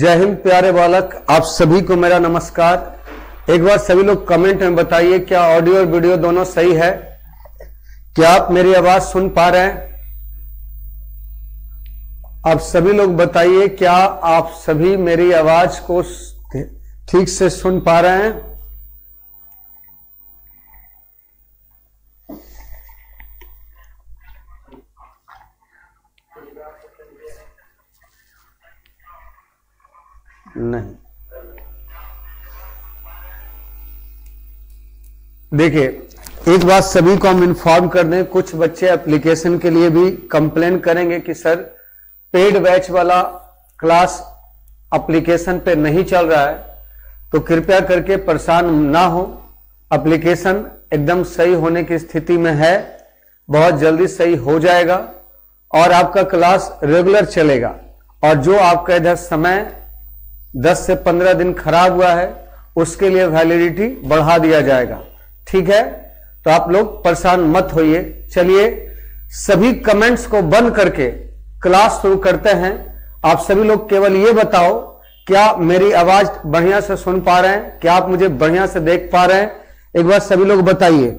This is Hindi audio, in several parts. जय हिंद प्यारे बालक, आप सभी को मेरा नमस्कार। एक बार सभी लोग कमेंट में बताइए क्या ऑडियो और वीडियो दोनों सही है, क्या आप मेरी आवाज सुन पा रहे हैं? आप सभी लोग बताइए क्या आप सभी मेरी आवाज को ठीक से सुन पा रहे हैं? नहीं, देखिए एक बात सभी को हम इन्फॉर्म कर दें, कुछ बच्चे एप्लीकेशन के लिए भी कंप्लेन करेंगे कि सर पेड बैच वाला क्लास एप्लीकेशन पे नहीं चल रहा है, तो कृपया करके परेशान ना हो। एप्लीकेशन एकदम सही होने की स्थिति में है, बहुत जल्दी सही हो जाएगा और आपका क्लास रेगुलर चलेगा। और जो आपका इधर समय 10 से 15 दिन खराब हुआ है उसके लिए वैलिडिटी बढ़ा दिया जाएगा, ठीक है? तो आप लोग परेशान मत होइए। चलिए सभी कमेंट्स को बंद करके क्लास शुरू करते हैं। आप सभी लोग केवल ये बताओ क्या मेरी आवाज बढ़िया से सुन पा रहे हैं, क्या आप मुझे बढ़िया से देख पा रहे हैं? एक बार सभी लोग बताइए।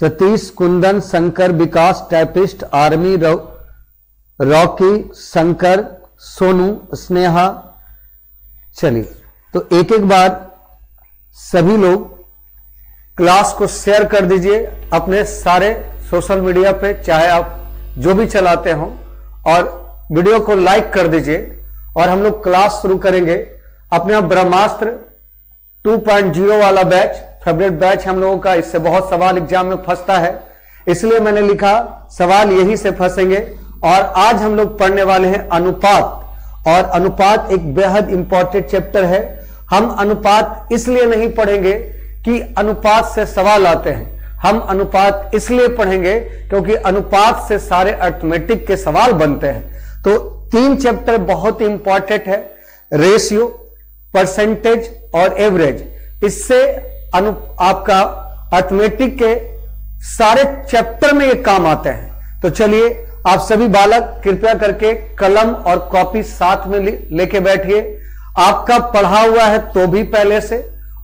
Satish, Kundan, Shankar, Vikas, typist, army, Rocky, Shankar, Sonu, Sneha. चलिए तो एक एक बार सभी लोग क्लास को शेयर कर दीजिए अपने सारे सोशल मीडिया पे, चाहे आप जो भी चलाते हो, और वीडियो को लाइक कर दीजिए। और हम लोग क्लास शुरू करेंगे अपना ब्रह्मास्त्र 2.0 वाला बैच, फेवरेट बैच हम लोगों का। इससे बहुत सवाल एग्जाम में फंसता है, इसलिए मैंने लिखा सवाल यही से फंसेंगे। और आज हम लोग पढ़ने वाले हैं अनुपात, और अनुपात एक बेहद इंपॉर्टेंट चैप्टर है। हम अनुपात इसलिए नहीं पढ़ेंगे कि अनुपात से सवाल आते हैं, हम अनुपात इसलिए पढ़ेंगे क्योंकि अनुपात से सारे अर्थमेटिक के सवाल बनते हैं। तो 3 चैप्टर बहुत इंपॉर्टेंट है, रेशियो, परसेंटेज और एवरेज। इससे आपका अर्थमेटिक के सारे चैप्टर में ये काम आते हैं। तो चलिए आप सभी बालक कृपया करके कलम और कॉपी साथ में लेके बैठिए। आपका पढ़ा हुआ है तो भी पहले से,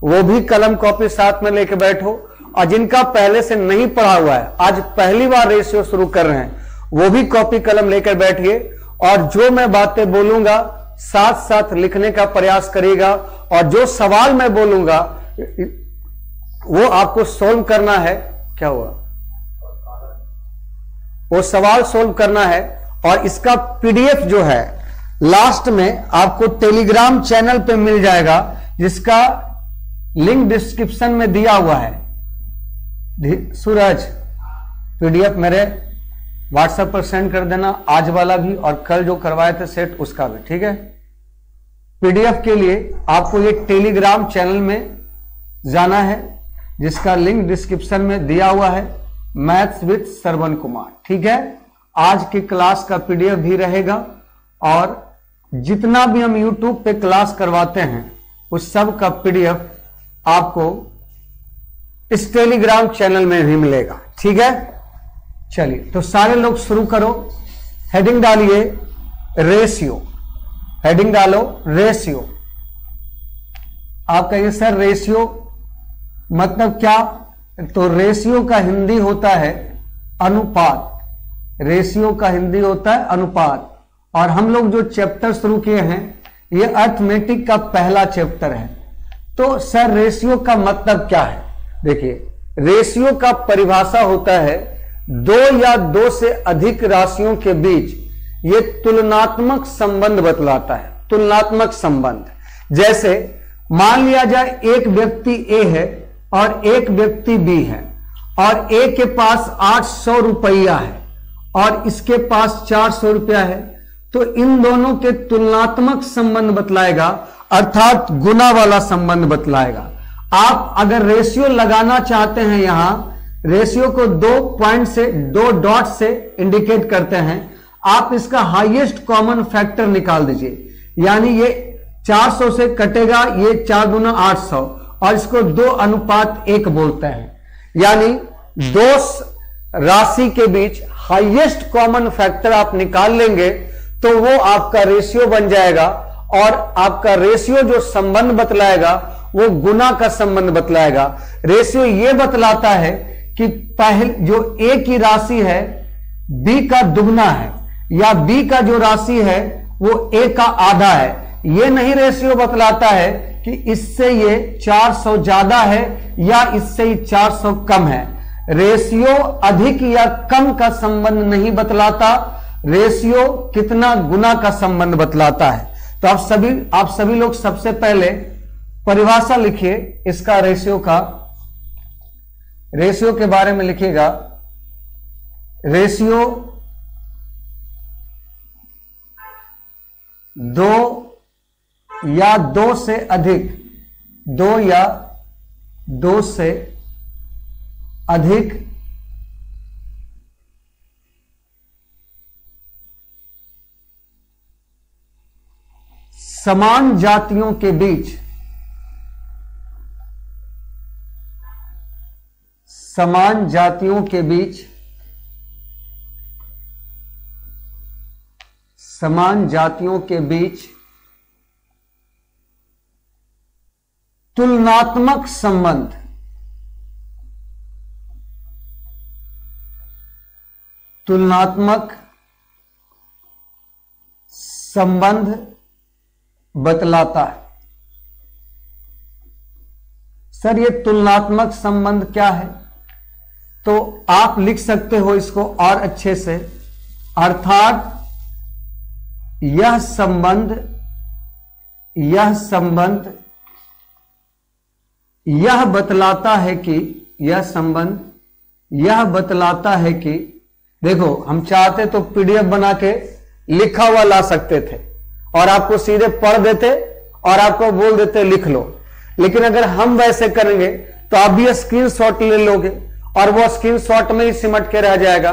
वो भी कलम कॉपी साथ में लेके बैठो। और जिनका पहले से नहीं पढ़ा हुआ है, आज पहली बार रेशियो शुरू कर रहे हैं, वो भी कॉपी कलम लेकर बैठिए। और जो मैं बातें बोलूंगा साथ साथ लिखने का प्रयास करिएगा, और जो सवाल मैं बोलूंगा वो आपको सोल्व करना है। क्या हुआ? वो सवाल सोल्व करना है। और इसका पीडीएफ जो है लास्ट में आपको टेलीग्राम चैनल पे मिल जाएगा, जिसका लिंक डिस्क्रिप्शन में दिया हुआ है। सूरज, पीडीएफ मेरे व्हाट्सएप पर सेंड कर देना, आज वाला भी और कल जो करवाए थे सेट उसका भी, ठीक है? पीडीएफ के लिए आपको ये टेलीग्राम चैनल में जाना है, जिसका लिंक डिस्क्रिप्शन में दिया हुआ है, मैथ्स विद श्रवण कुमार, ठीक है? आज की क्लास का पीडीएफ भी रहेगा, और जितना भी हम यूट्यूब पे क्लास करवाते हैं उस सब का पीडीएफ आपको इस टेलीग्राम चैनल में भी मिलेगा, ठीक है? चलिए तो सारे लोग शुरू करो। हेडिंग डालिए रेशियो, हेडिंग डालो रेशियो। आप कहिए सर रेशियो मतलब क्या? तो रेशियो का हिंदी होता है अनुपात, रेशियो का हिंदी होता है अनुपात। और हम लोग जो चैप्टर शुरू किए हैं ये अर्थमेटिक का पहला चैप्टर है। तो सर रेशियो का मतलब क्या है? देखिए रेशियो का परिभाषा होता है 2 या 2 से अधिक राशियों के बीच ये तुलनात्मक संबंध बतलाता है। तुलनात्मक संबंध, जैसे मान लिया जाए एक व्यक्ति ए है और एक व्यक्ति बी है, और ए के पास 800 रुपया है और इसके पास 400 रुपया है, तो इन दोनों के तुलनात्मक संबंध बतलाएगा, अर्थात गुना वाला संबंध बतलाएगा। आप अगर रेशियो लगाना चाहते हैं, यहां रेशियो को 2 डॉट से इंडिकेट करते हैं। आप इसका हाईएस्ट कॉमन फैक्टर निकाल दीजिए, यानी ये 400 से कटेगा, ये 4 गुना 800, और इसको 2:1 बोलते हैं। यानी 2 राशि के बीच हाईएस्ट कॉमन फैक्टर आप निकाल लेंगे तो वो आपका रेशियो बन जाएगा, और आपका रेशियो जो संबंध बतलाएगा वो गुना का संबंध बतलाएगा। रेशियो ये बतलाता है कि पहले जो ए की राशि है बी का दुगना है, या बी का जो राशि है वो ए का आधा है। ये नहीं रेशियो बतलाता है कि इससे ये 400 ज्यादा है या इससे 400 कम है। रेशियो अधिक या कम का संबंध नहीं बतलाता, रेशियो कितना गुना का संबंध बतलाता है। तो आप सभी लोग सबसे पहले परिभाषा लिखिए इसका, रेशियो के बारे में लिखिएगा। रेशियो दो या दो से अधिक, दो या दो से अधिक समान जातियों के बीच, समान जातियों के बीच, समान जातियों के बीच तुलनात्मक संबंध, तुलनात्मक संबंध बतलाता है। सर ये तुलनात्मक संबंध क्या है? तो आप लिख सकते हो इसको और अच्छे से, अर्थात यह संबंध यह बतलाता है कि देखो हम चाहते तो पीडीएफ बना के लिखा हुआ ला सकते थे और आपको सीधे पढ़ देते और आपको बोल देते लिख लो, लेकिन अगर हम वैसे करेंगे तो आप भी स्क्रीनशॉट ले लोगे और वो स्क्रीनशॉट में ही सिमट के रह जाएगा।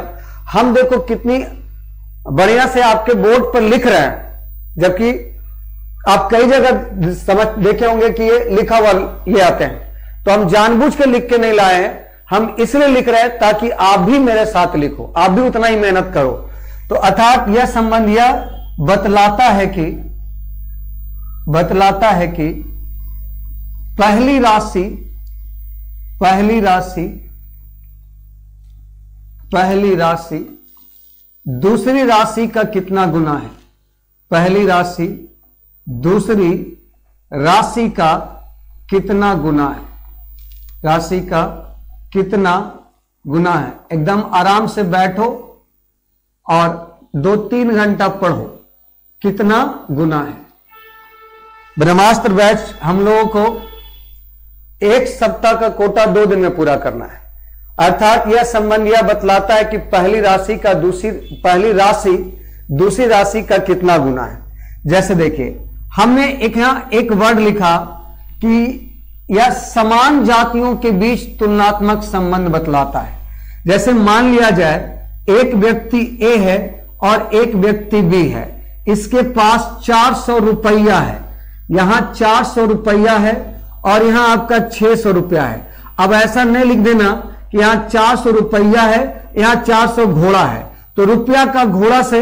हम देखो कितनी बढ़िया से आपके बोर्ड पर लिख रहे हैं, जबकि आप कई जगह देखे होंगे कि ये लिखा हुआ ये आते हैं। तो हम जानबूझ के लिख के नहीं लाए हैं, हम इसलिए लिख रहे हैं ताकि आप भी मेरे साथ लिखो, आप भी उतना ही मेहनत करो। तो अर्थात यह संबंध यह बतलाता है कि पहली राशि दूसरी राशि का कितना गुना है, पहली राशि दूसरी राशि का कितना गुना है, राशि का कितना गुना है। एकदम आराम से बैठो और 2-3 घंटा पढ़ो कितना गुना है। ब्रह्मास्त्र बैच हम लोगों को 1 सप्ताह का कोटा 2 दिन में पूरा करना है। अर्थात यह संबंध यह बतलाता है कि पहली राशि दूसरी राशि का कितना गुना है। जैसे देखिए हमने एक वर्ड लिखा कि यह समान जातियों के बीच तुलनात्मक संबंध बतलाता है। जैसे मान लिया जाए एक व्यक्ति ए है और एक व्यक्ति बी है, इसके पास 400 रुपया है, यहां 400 रुपया है और यहां आपका 600 रुपया है। अब ऐसा नहीं लिख देना कि यहां 400 रुपया है, यहां 400 घोड़ा है। तो रुपया का घोड़ा से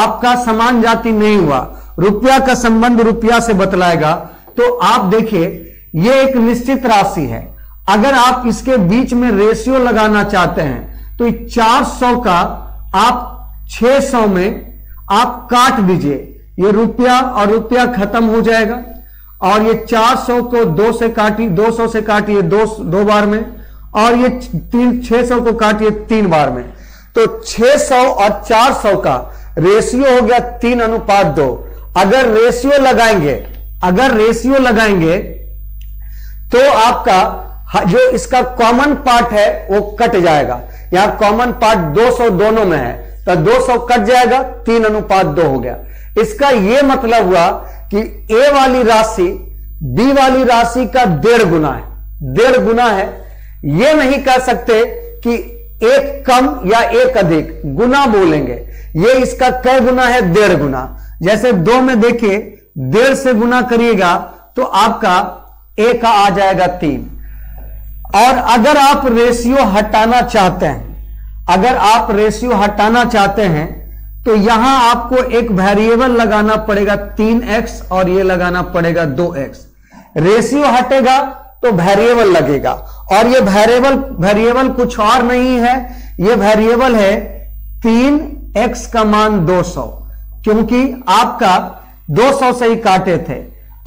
आपका समान जाति नहीं हुआ, रुपया का संबंध रुपया से बतलाएगा। तो आप देखिए ये एक निश्चित राशि है, अगर आप इसके बीच में रेशियो लगाना चाहते हैं तो 400 का आप 600 में आप काट दीजिए, ये रुपया और रुपया खत्म हो जाएगा। और ये 400 को 200 से काटिए 2 बार में, और ये 600 को काटिए 3 बार में। तो 600 और 400 का रेशियो हो गया 3:2। अगर रेशियो लगाएंगे तो आपका जो इसका कॉमन पार्ट है वो कट जाएगा। यहां कॉमन पार्ट 200 दोनों में है तो 200 कट जाएगा, 3:2 हो गया। इसका ये मतलब हुआ कि ए वाली राशि बी वाली राशि का 1.5 गुना है, 1.5 गुना है। ये नहीं कह सकते कि एक कम या एक अधिक, गुना बोलेंगे। ये इसका कै गुना है, 1.5 गुना। जैसे 2 में देखिए 1.5 से गुना करिएगा तो आपका ए का आ जाएगा 3। और अगर आप रेशियो हटाना चाहते हैं, अगर आप रेशियो हटाना चाहते हैं तो यहां आपको एक वेरिएबल लगाना पड़ेगा 3x और ये लगाना पड़ेगा 2x। रेशियो हटेगा तो वेरिएबल लगेगा और ये वेरिएबल कुछ और नहीं है, ये वेरिएबल है 3x का मान 200, क्योंकि आपका 200 से ही काटे थे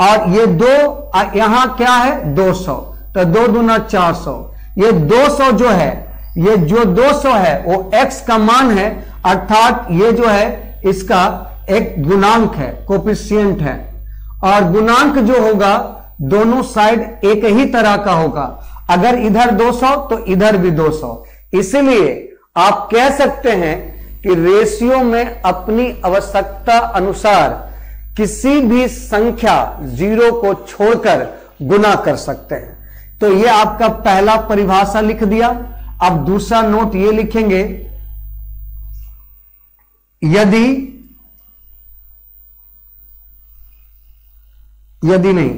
और ये दो यहां क्या है 200, तो 2 दूना 400। ये 200 जो है, ये जो 200 है वो x का मान है, अर्थात ये जो है इसका एक गुणांक है, कोफिशिएंट है, और गुणांक जो होगा दोनों साइड एक ही तरह का होगा, अगर इधर 200 तो इधर भी 200। इसीलिए आप कह सकते हैं कि रेशियो में अपनी आवश्यकता अनुसार किसी भी संख्या 0 को छोड़कर गुना कर सकते हैं। तो ये आपका पहला परिभाषा लिख दिया। अब दूसरा नोट ये लिखेंगे, यदि नहीं,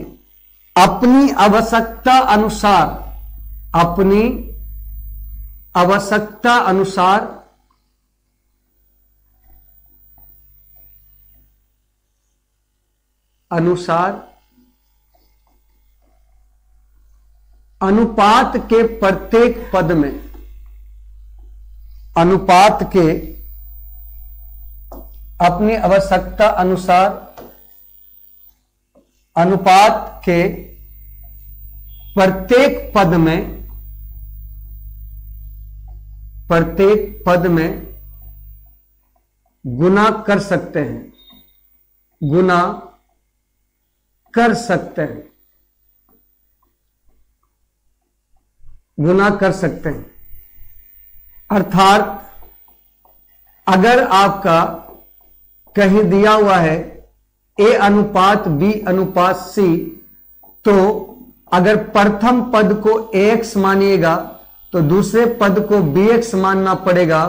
अपनी आवश्यकता अनुसार, अपनी आवश्यकता अनुसार अनुपात के प्रत्येक पद में, अनुपात के अपनी आवश्यकता अनुसार अनुपात के प्रत्येक पद में गुना कर सकते हैं, गुना कर सकते हैं, गुना कर सकते हैं। अर्थात अगर आपका कहीं दिया हुआ है ए अनुपात बी अनुपात सी, तो अगर प्रथम पद को ax मानिएगा तो दूसरे पद को bx मानना पड़ेगा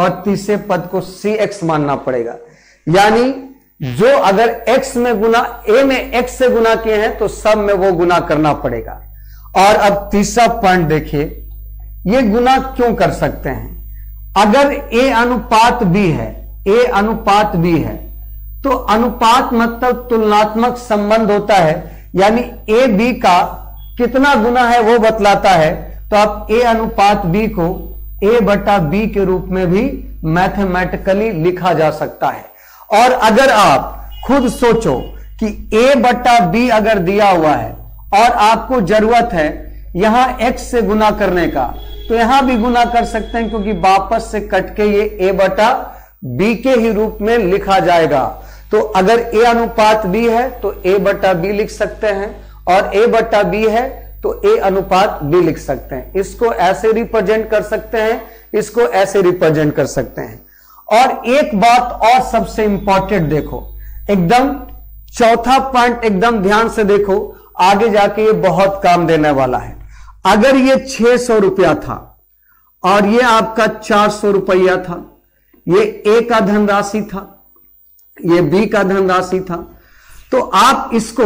और तीसरे पद को cx मानना पड़ेगा। यानी जो अगर x में गुना, a में x से गुना किए हैं तो सब में वो गुना करना पड़ेगा। और अब तीसरा पॉइंट देखिए, ये गुना क्यों कर सकते हैं। अगर ए अनुपात बी है, ए अनुपात बी है, तो अनुपात मतलब तुलनात्मक संबंध होता है, यानी ए बी का कितना गुना है वो बतलाता है। तो आप ए अनुपात बी को ए बटा बी के रूप में भी मैथमेटिकली लिखा जा सकता है। और अगर आप खुद सोचो कि ए बटा बी अगर दिया हुआ है और आपको जरूरत है यहां x से गुना करने का, तो यहां भी गुना कर सकते हैं, क्योंकि वापस से कट के ये a बटा b के ही रूप में लिखा जाएगा। तो अगर a अनुपात b है तो a बटा b लिख सकते हैं, और a बटा b है तो a अनुपात b लिख सकते हैं। इसको ऐसे रिप्रेजेंट कर सकते हैं, इसको ऐसे रिप्रेजेंट कर सकते हैं। और एक बात और सबसे इंपॉर्टेंट देखो, एकदम चौथा पॉइंट एकदम ध्यान से देखो, आगे जाके ये बहुत काम देने वाला है। अगर ये 600 रुपया था और ये आपका 400 रुपया था, ये ए का धनराशि था, ये बी का धनराशि था, तो आप इसको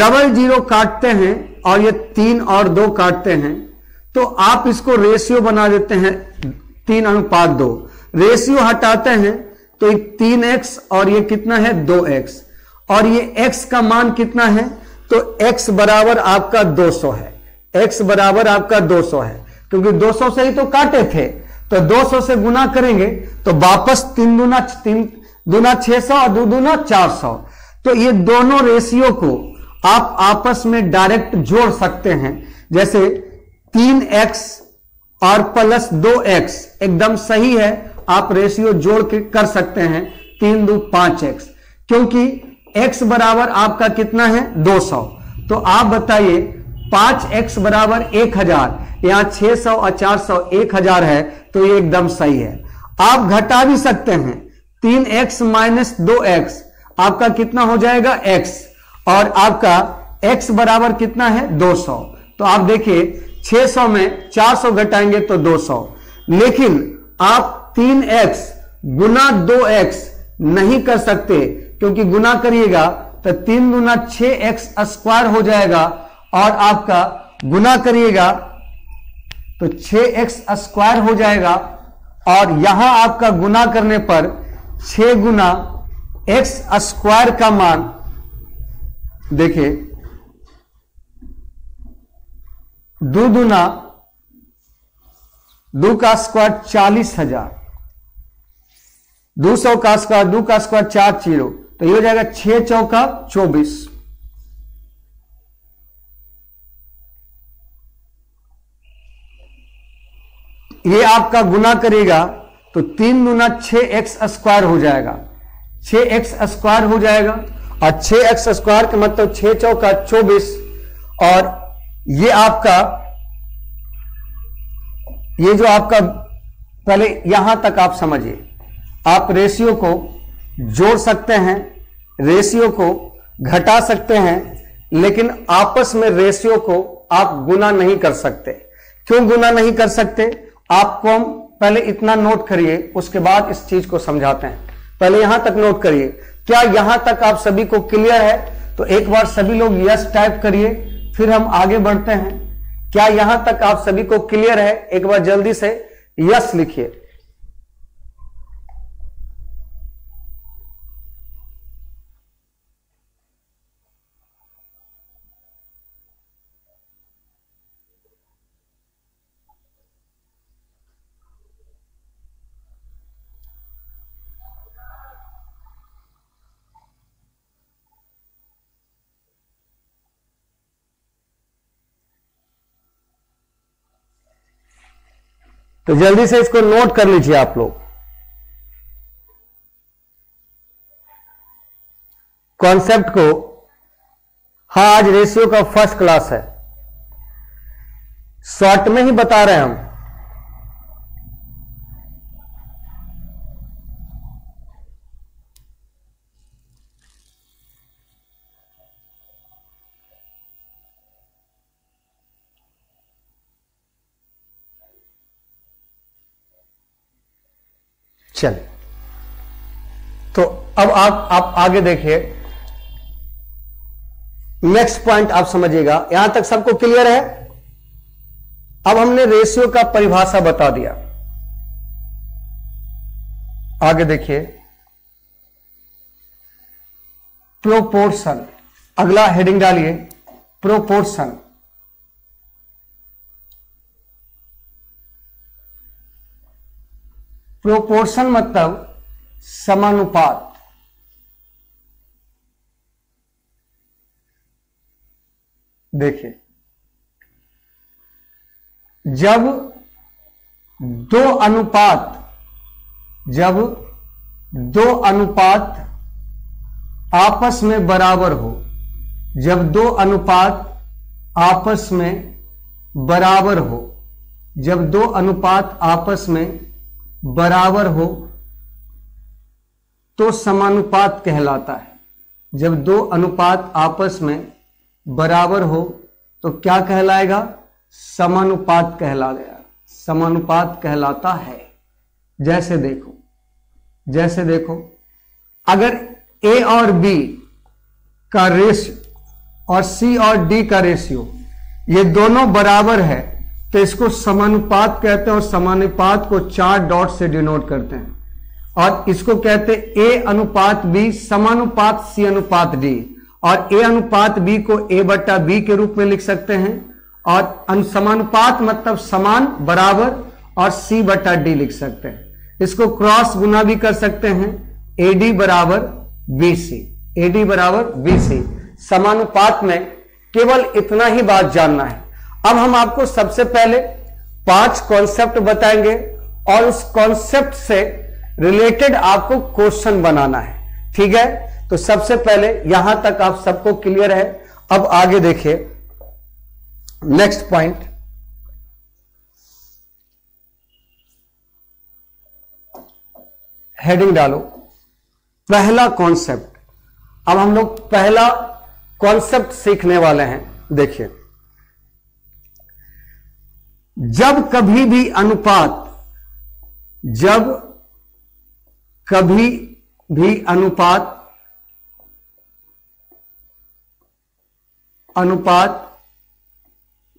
00 काटते हैं और ये 3 और 2 काटते हैं, तो आप इसको रेशियो बना देते हैं 3:2। रेशियो हटाते हैं तो 3x और ये कितना है 2x, और ये x का मान कितना है तो x बराबर आपका 200 है, x बराबर आपका 200 है, क्योंकि 200 से ही तो काटे थे, तो 200 से गुना करेंगे तो वापस 3 दूना 600 और 2 दूना 400। तो ये दोनों रेशियो को आप आपस में डायरेक्ट जोड़ सकते हैं, जैसे 3x और प्लस 2x एकदम सही है, आप रेशियो जोड़ के कर सकते हैं 3 दू 5x, क्योंकि x बराबर आपका कितना है 200। तो आप बताइए 5x बराबर 1000, यहाँ 600 और 400 1000 है, तो ये एकदम सही है। आप घटा भी सकते हैं, 3x माइनस 2x आपका कितना हो जाएगा x, और आपका x बराबर कितना है 200। तो आप देखिए 600 में 400 घटाएंगे तो 200, लेकिन आप 3x गुना 2x नहीं कर सकते, क्योंकि गुना करिएगा तो 3 दूना 6x स्क्वायर हो जाएगा, और आपका गुना करिएगा तो 6x² हो जाएगा और यहां आपका गुना करने पर 6 गुना x² का मान देखिए 2 गुना 2 का स्क्वायर 40,000, 200 का स्क्वायर 2 का स्क्वायर 4 0, तो ये हो जाएगा 6 चौका 24। ये आपका गुना करेगा तो 3 गुना 6x² हो जाएगा, 6x² हो जाएगा और 6x² का मतलब 6 चौका 24 और ये आपका ये जो आपका पहले यहां तक आप समझिए, आप रेशियो को जोड़ सकते हैं, रेशियो को घटा सकते हैं, लेकिन आपस में रेशियो को आप गुना नहीं कर सकते। क्यों गुना नहीं कर सकते? आपको हम पहले इतना नोट करिए, उसके बाद इस चीज को समझाते हैं। पहले यहां तक नोट करिए। क्या यहां तक आप सभी को क्लियर है? तो एक बार सभी लोग यस टाइप करिए, फिर हम आगे बढ़ते हैं। क्या यहां तक आप सभी को क्लियर है? एक बार जल्दी से यस लिखिए। तो जल्दी से इसको नोट कर लीजिए आप लोग। कॉन्सेप्ट को, हाँ आज रेशियो का फर्स्ट क्लास है, शॉर्ट में ही बता रहे हैं हम। चल तो अब आप आगे देखिए, नेक्स्ट पॉइंट आप समझिएगा। यहां तक सबको क्लियर है? अब हमने रेशियो का परिभाषा बता दिया, आगे देखिए प्रोपोर्शन। अगला हेडिंग डालिए प्रोपोर्शन। प्रोपोर्शन मतलब समानुपात। देखिए जब दो अनुपात आपस में बराबर हो, जब दो अनुपात आपस में बराबर हो तो समानुपात कहलाता है। जब दो अनुपात आपस में बराबर हो तो क्या कहलाएगा? समानुपात कहलाएगा, समानुपात कहलाता है। जैसे देखो अगर A और B का रेशियो और C और D का रेशियो ये दोनों बराबर है तो इसको समानुपात कहते हैं और समानुपात को 4 डॉट से डिनोट करते हैं। और इसको कहते हैं A अनुपात B समानुपात C अनुपात D। और A अनुपात B को A/B के रूप में लिख सकते हैं और समानुपात मतलब समान बराबर और C/D लिख सकते हैं। इसको क्रॉस गुना भी कर सकते हैं, AD बराबर BC। समानुपात में केवल इतना ही बात जानना है। अब हम आपको सबसे पहले 5 कॉन्सेप्ट बताएंगे और उस कॉन्सेप्ट से रिलेटेड आपको क्वेश्चन बनाना है, ठीक है? तो सबसे पहले यहां तक आप सबको क्लियर है। अब आगे देखिए नेक्स्ट पॉइंट। हेडिंग डालो पहला कॉन्सेप्ट। अब हम लोग पहला कॉन्सेप्ट सीखने वाले हैं। देखिए जब कभी भी अनुपात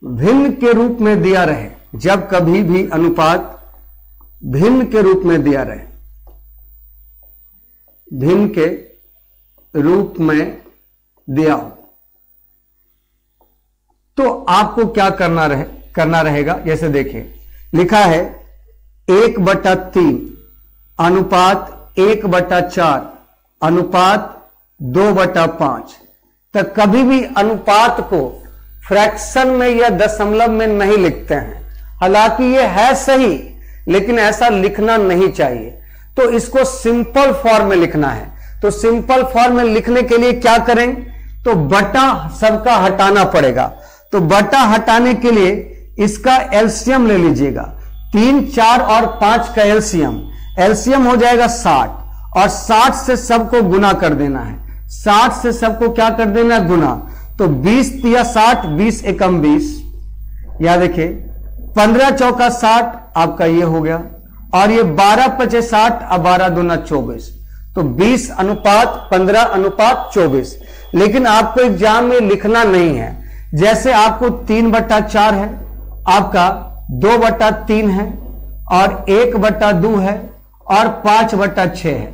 भिन्न के रूप में दिया रहे, जब कभी भी अनुपात भिन्न के रूप में दिया रहे, भिन्न के रूप में दिया हो तो आपको क्या करना रहेगा। जैसे देखिए लिखा है 1/3 अनुपात 1/4 अनुपात 2/5, तो कभी भी अनुपात को फ्रैक्शन में या दशमलव में नहीं लिखते हैं। हालांकि ये है सही लेकिन ऐसा लिखना नहीं चाहिए, तो इसको सिंपल फॉर्म में लिखना है। तो सिंपल फॉर्म में लिखने के लिए क्या करें, तो बटा सबका हटाना पड़ेगा। तो बटा हटाने के लिए इसका एलसीएम ले लीजिएगा, 3, 4 और 5 का एलसीएम हो जाएगा 60, और 60 से सबको गुना कर देना है। 60 से सबको क्या कर देना है, गुना। तो 20 तिया 60, 20 एकम 20, या देखिए 15 चौका 60, आपका ये हो गया, और ये 12 पचे 60 और 12 दूना 24, तो 20 अनुपात 15 अनुपात 24। लेकिन आपको एग्जाम में लिखना नहीं है। जैसे आपको 3/4 है, आपका 2/3 है, और 1/2 है, और 5/6 है।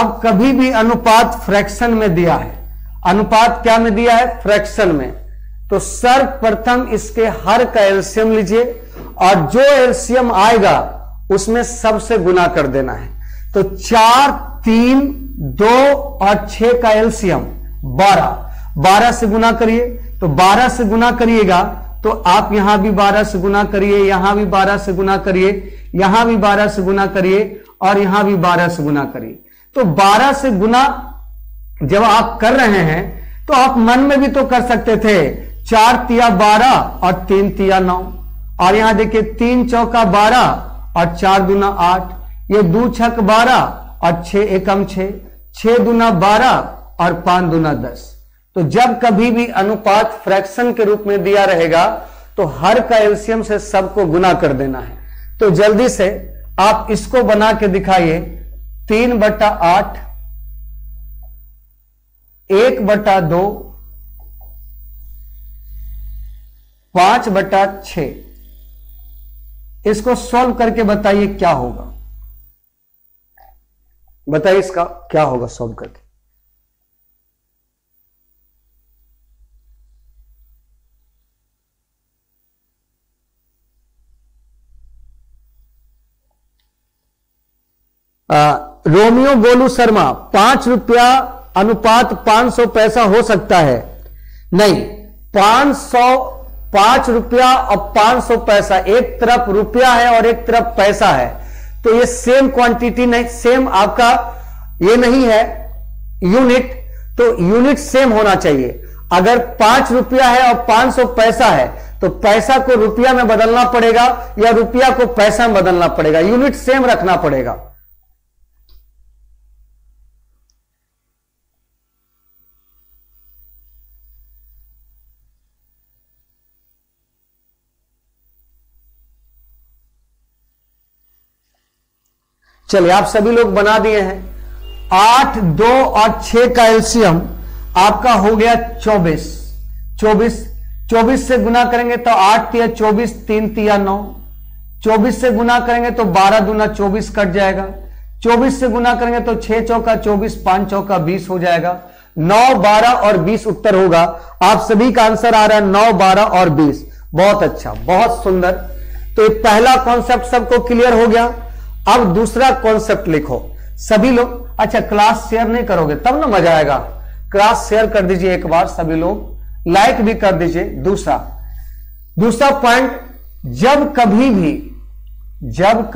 अब कभी भी अनुपात फ्रैक्शन में दिया है, अनुपात क्या में दिया है, फ्रैक्शन में, तो सर्वप्रथम इसके हर का एलसीएम लीजिए और जो एलसीएम आएगा उसमें सबसे गुना कर देना है। तो 4, 3, 2 और 6 का एलसीएम 12, 12 से गुना करिए। तो 12 से गुना करिएगा तो आप यहां भी 12 से गुना करिए, यहां भी 12 से गुना करिए, यहां भी 12 से गुना करिए, और यहां भी 12 से गुना करिए। तो 12 से गुना जब आप कर रहे हैं तो आप मन में भी तो कर सकते थे 4 तिया 12 और 3 तिया 9, और यहां देखिए 3 चौका 12 और 4 दूना 8, ये 2 छक 12 और 6 एकम 6, 6 दूना 12 और 5 दूना 10। तो जब कभी भी अनुपात फ्रैक्शन के रूप में दिया रहेगा तो हर का एलसीएम से सबको गुना कर देना है। तो जल्दी से आप इसको बना के दिखाइए, 3/8, 1/2, 5/6, इसको सॉल्व करके बताइए क्या होगा, बताइए इसका क्या होगा सॉल्व करके। रोमियो गोलू शर्मा, 5 रुपया अनुपात 500 पैसा हो सकता है? नहीं, 5 रुपया और 500 पैसा, एक तरफ रुपया है और एक तरफ पैसा है, तो ये सेम क्वांटिटी नहीं, सेम आपका ये नहीं है यूनिट, तो यूनिट सेम होना चाहिए। अगर 5 रुपया है और 500 पैसा है तो पैसा को रुपया में बदलना पड़ेगा या रुपया को पैसा में बदलना पड़ेगा, यूनिट सेम रखना पड़ेगा। चलिए आप सभी लोग बना दिए हैं। 8, 2 और 6 का एलसीएम आपका हो गया 24 से गुना करेंगे तो 8 तिया 24, 3 तिया 9, 24 से गुना करेंगे तो 12 दूना 24 कट जाएगा, 24 से गुना करेंगे तो 6 चौका 24, 5 चौका 20 हो जाएगा, 9, 12 और 20 उत्तर होगा। आप सभी का आंसर आ रहा है 9, 12 और 20। बहुत अच्छा, बहुत सुंदर। तो पहला कॉन्सेप्ट सबको क्लियर हो गया। अब दूसरा कॉन्सेप्ट लिखो सभी लोग। अच्छा, क्लास शेयर नहीं करोगे तब ना मजा आएगा, क्लास शेयर कर दीजिए एक बार सभी लोग, लाइक भी कर दीजिए। दूसरा पॉइंट, जब कभी भी 2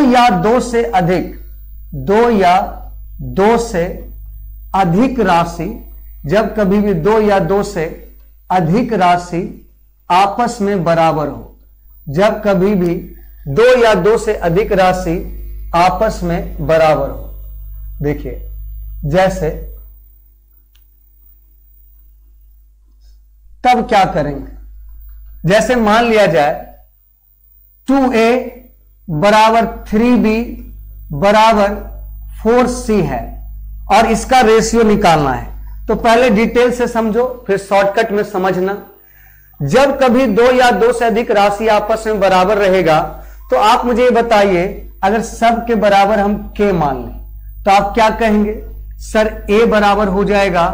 या 2 से अधिक राशि, जब कभी भी 2 या 2 से अधिक राशि आपस में बराबर हो, जब कभी भी 2 या 2 से अधिक राशि आपस में बराबर हो। देखिए जैसे, तब क्या करेंगे, जैसे मान लिया जाए 2a बराबर 3b बराबर 4c है और इसका रेशियो निकालना है। तो पहले डिटेल से समझो फिर शॉर्टकट में समझना। जब कभी दो या दो से अधिक राशि आपस में बराबर रहेगा तो आप मुझे ये बताइए, अगर सब के बराबर हम k मान लें तो आप क्या कहेंगे? सर a बराबर हो जाएगा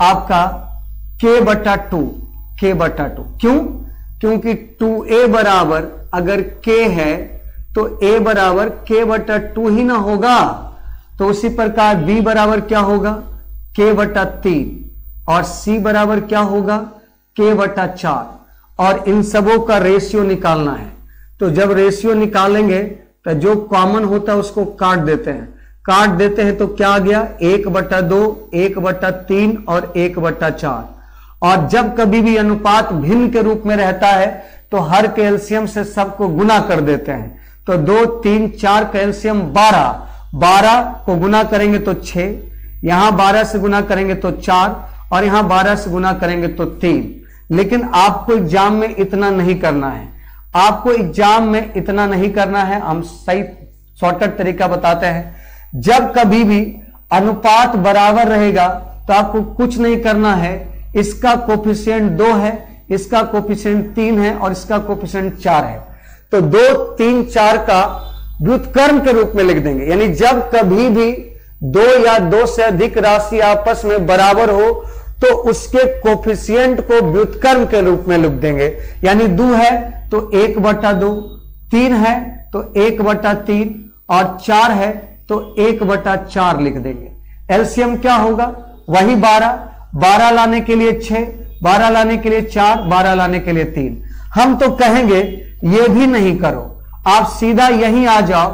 आपका k बटा टू। क्यों? क्योंकि 2a बराबर अगर k है तो a बराबर k बटा 2 ही ना होगा। तो उसी प्रकार b बराबर क्या होगा? k बटा 3 और c बराबर क्या होगा? k बटा 4। और इन सबों का रेशियो निकालना है। तो जब रेशियो निकालेंगे तो जो कॉमन होता है उसको काट देते हैं। तो क्या आ गया? 1 बटा 2, 1 बटा 3 और 1 बटा 4। और जब कभी भी अनुपात भिन्न के रूप में रहता है तो हर के एलसीएम से सबको गुना कर देते हैं। तो 2, 3, 4 का एलसीएम 12, 12 को गुना करेंगे तो 6, यहां 12 से गुना करेंगे तो 4 और यहां 12 से गुना करेंगे तो 3। लेकिन आपको एग्जाम में इतना नहीं करना है, हम सही शॉर्टकट तरीका बताते हैं। जब कभी भी अनुपात बराबर रहेगा तो आपको कुछ नहीं करना है। इसका कोफिशिएंट 2 है, इसका कोफिशिएंट 3 है और इसका कोफिशिएंट 4 है। तो 2, 3, 4 का व्युत्क्रम के रूप में लिख देंगे। यानी जब कभी भी दो या दो से अधिक राशि आपस में बराबर हो तो उसके कोफिशिएंट को व्युत्क्रम के रूप में लिख देंगे। यानी 2 है तो 1 बटा 2, 3 है तो 1 बटा 3 और 4 है तो 1 बटा 4 लिख देंगे। एलसीएम क्या होगा? वही 12 लाने के लिए 6, 12 लाने के लिए 4, 12 लाने के लिए 3। हम तो कहेंगे ये भी नहीं करो, आप सीधा यहीं आ जाओ।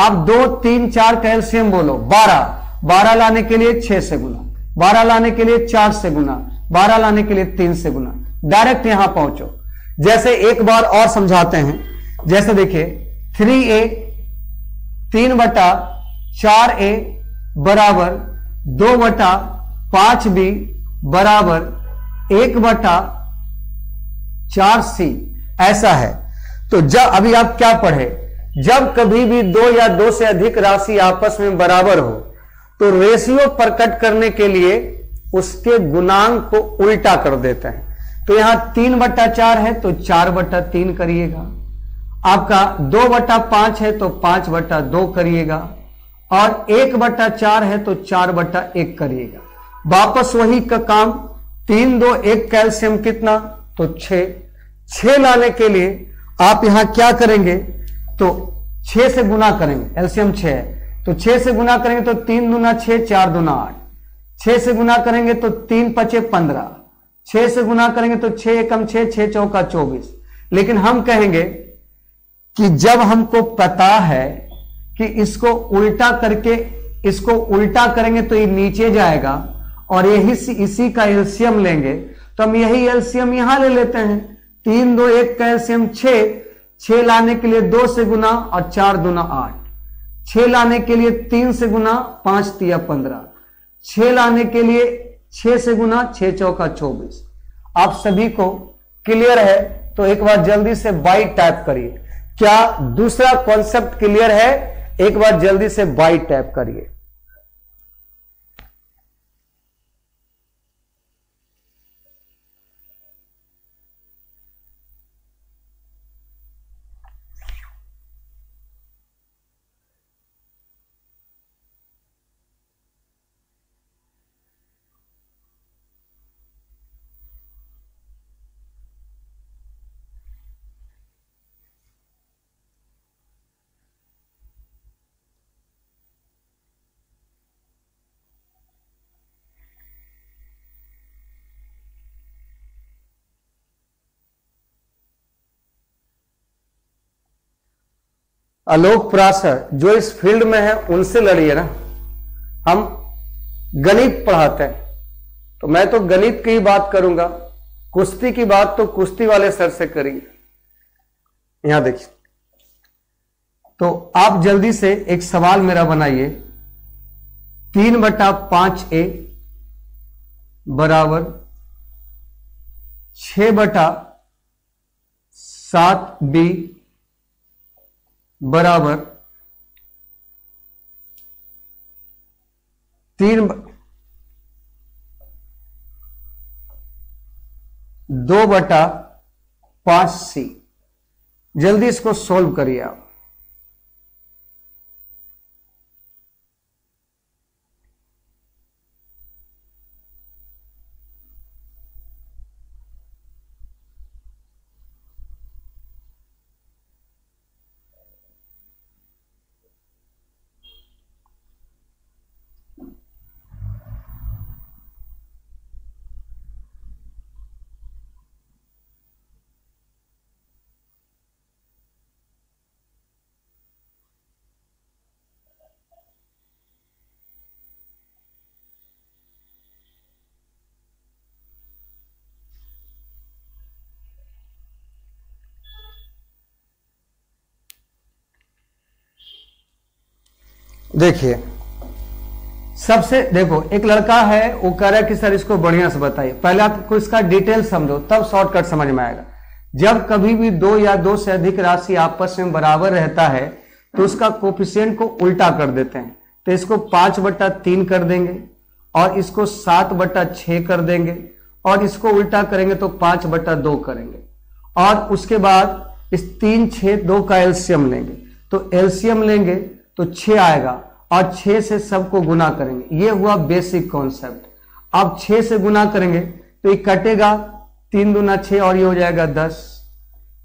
आप 2, 3, 4 का एलसीएम बोलो। 12 लाने के लिए 6 से गुना, 12 लाने के लिए 4 से गुना, 12 लाने के लिए 3 से गुना। डायरेक्ट यहां पहुंचो। जैसे एक बार और समझाते हैं। जैसे देखिए 3a 3 बटा 4a बराबर 2 बटा 5b बराबर 1 बटा 4c ऐसा है। तो जब अभी आप क्या पढ़े, जब कभी भी दो या दो से अधिक राशि आपस में बराबर हो तो रेशियो प्रकट करने के लिए उसके गुणांक को उल्टा कर देते हैं। तो यहां 3 बटा 4 है तो 4 बटा 3 करिएगा। आपका 2 बटा 5 है तो 5 बटा 2 करिएगा और 1 बटा 4 है तो 4 बटा 1 करिएगा। वापस वही का काम। 3, 2, 1 कैल्शियम कितना? तो 6 लाने के लिए आप यहां क्या करेंगे? तो 6 से गुना करेंगे। एलसीएम 6 है तो 6 से गुना करेंगे तो 3 दूना 6, 4 दूना 8। 6 से गुना करेंगे तो 3 पचे 15, 6 से गुना करेंगे तो 6 एकम 6, 6 चौका 24। लेकिन हम कहेंगे कि जब हमको पता है कि इसको उल्टा करेंगे तो ये नीचे जाएगा और यही इसी का एलसीएम लेंगे, तो हम यही एलसीएम यहां ले लेते हैं। 3, 2, 1 का एलसीएम 6 लाने के लिए 2 से गुना और 4 दूना 8, 6 लाने के लिए 3 से गुना, 5 तिया 15, 6 लाने के लिए 6 से गुना, 6 चौका 24। आप सभी को क्लियर है तो एक बार जल्दी से बाई टाइप करिए। क्या दूसरा कॉन्सेप्ट क्लियर है? एक बार जल्दी से बाई टाइप करिए। आलोक प्रासर जो इस फील्ड में है उनसे लड़िए ना। हम गणित पढ़ाते हैं तो मैं तो गणित की ही बात करूंगा। कुश्ती की बात तो कुश्ती वाले सर से करिए। यहां देखिए, तो आप जल्दी से एक सवाल मेरा बनाइए। 3 बटा 5a बराबर 6 बटा 7b बराबर 3 2/5c। जल्दी इसको सोल्व करिए आप। देखिए सबसे देखो एक लड़का है वो कह रहा है कि सर इसको बढ़िया से बताइए। पहले आपको इसका डिटेल समझो तब शॉर्टकट समझ में आएगा। जब कभी भी दो या दो से अधिक राशि आपस में बराबर रहता है तो उसका कोफिशिएंट को उल्टा कर देते हैं। तो इसको 5/3 कर देंगे और इसको 7/6 कर देंगे और इसको उल्टा करेंगे तो 5/2 करेंगे और उसके बाद इस 3, 6, 2 का एलसीएम लेंगे। तो एलसीएम लेंगे तो 6 आएगा और 6 से सबको गुना करेंगे। ये हुआ बेसिक कॉन्सेप्ट। अब 6 से गुना करेंगे तो ये कटेगा 3 दूना 6 और ये हो जाएगा 10।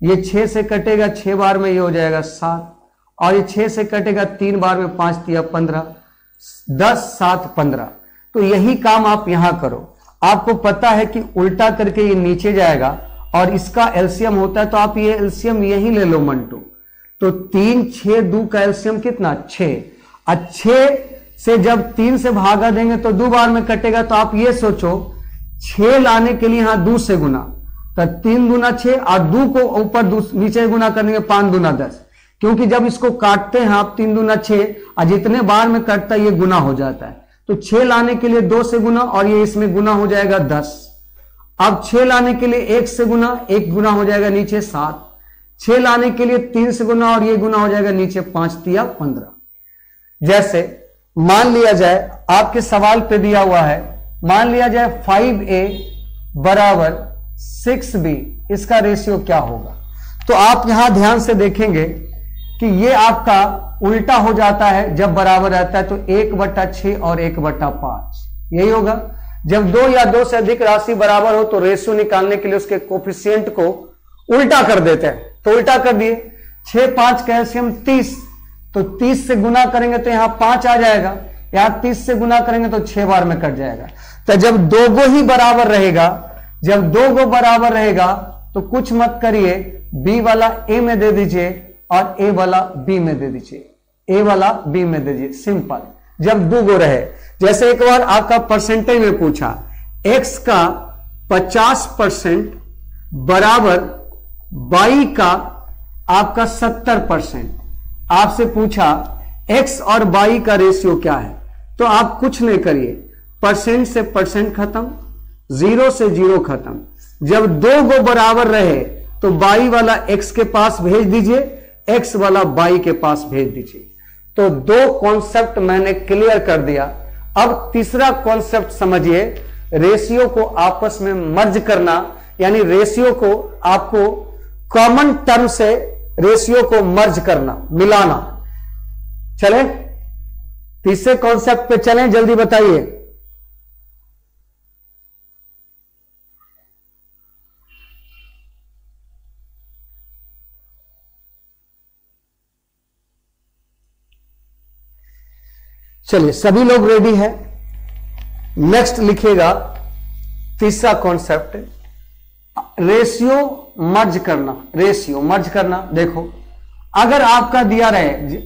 ये 6 से कटेगा 6 बार में, ये हो जाएगा 7 और ये 6 से कटेगा 3 बार में, 5 3 15, 10 7 15। तो यही काम आप यहां करो। आपको पता है कि उल्टा करके ये नीचे जाएगा और इसका एलसीएम होता है तो आप ये एलसीएम यही ले लो मंटू। तो 3 6 2 का एलसीएम कितना 6। अच्छे से जब 3 से भागा देंगे तो 2 बार में कटेगा। तो आप ये सोचो 6 लाने के लिए यहां 2 से गुना, तो 3 दूना 6 और 2 को ऊपर नीचे गुना करेंगे 5 दूना 10। क्योंकि जब इसको काटते हैं आप 3 दूना 6 और जितने बार में कटता है ये गुना हो जाता है। तो 6 लाने के लिए 2 से गुना और ये इसमें गुना हो जाएगा 10। अब 6 लाने के लिए 1 से गुना, 1 गुना हो जाएगा नीचे 7। 6 लाने के लिए 3 से गुना और ये गुना हो जाएगा नीचे 5 3 15। जैसे मान लिया जाए आपके सवाल पे दिया हुआ है, मान लिया जाए 5a = 6b, इसका रेशियो क्या होगा। तो आप यहां ध्यान से देखेंगे कि ये आपका उल्टा हो जाता है। जब बराबर रहता है तो 1/6 और 1/5 यही होगा। जब 2 या 2 से अधिक राशि बराबर हो तो रेशियो निकालने के लिए उसके कोफिशिएंट को उल्टा कर देते हैं। तो उल्टा कर दिए, 6 5 का एलसीएम 30, तो 30 से गुना करेंगे तो यहाँ 5 आ जाएगा, यहाँ 30 से गुना करेंगे तो 6 बार में कट जाएगा। तो जब 2 गो ही बराबर रहेगा, जब 2 गो बराबर रहेगा तो कुछ मत करिए, बी वाला ए में दे दीजिए और ए वाला बी में दे दीजिए, ए वाला बी में दे दीजिए, सिंपल। जब 2 गो रहे, जैसे एक बार आपका परसेंटेज में पूछा एक्स का 50% बराबर y का आपका 70%। आपसे पूछा x और y का रेशियो क्या है। तो आप कुछ नहीं करिए, परसेंट से परसेंट खत्म, 0 से 0 खत्म। जब 2 गो बराबर रहे तो y वाला x के पास भेज दीजिए, x वाला y के पास भेज दीजिए। तो 2 कॉन्सेप्ट मैंने क्लियर कर दिया। अब तीसरा कॉन्सेप्ट समझिए, रेशियो को आपस में मर्ज करना, यानी रेशियो को आपको कॉमन टर्म से रेशियो को मर्ज करना, मिलाना। चले तीसरे कॉन्सेप्ट पे चलें, जल्दी बताइए। चलिए सभी लोग रेडी हैं। नेक्स्ट लिखिएगा तीसरा कॉन्सेप्ट, रेशियो मर्ज करना। रेशियो मर्ज करना देखो, अगर आपका दिया रहे A/B =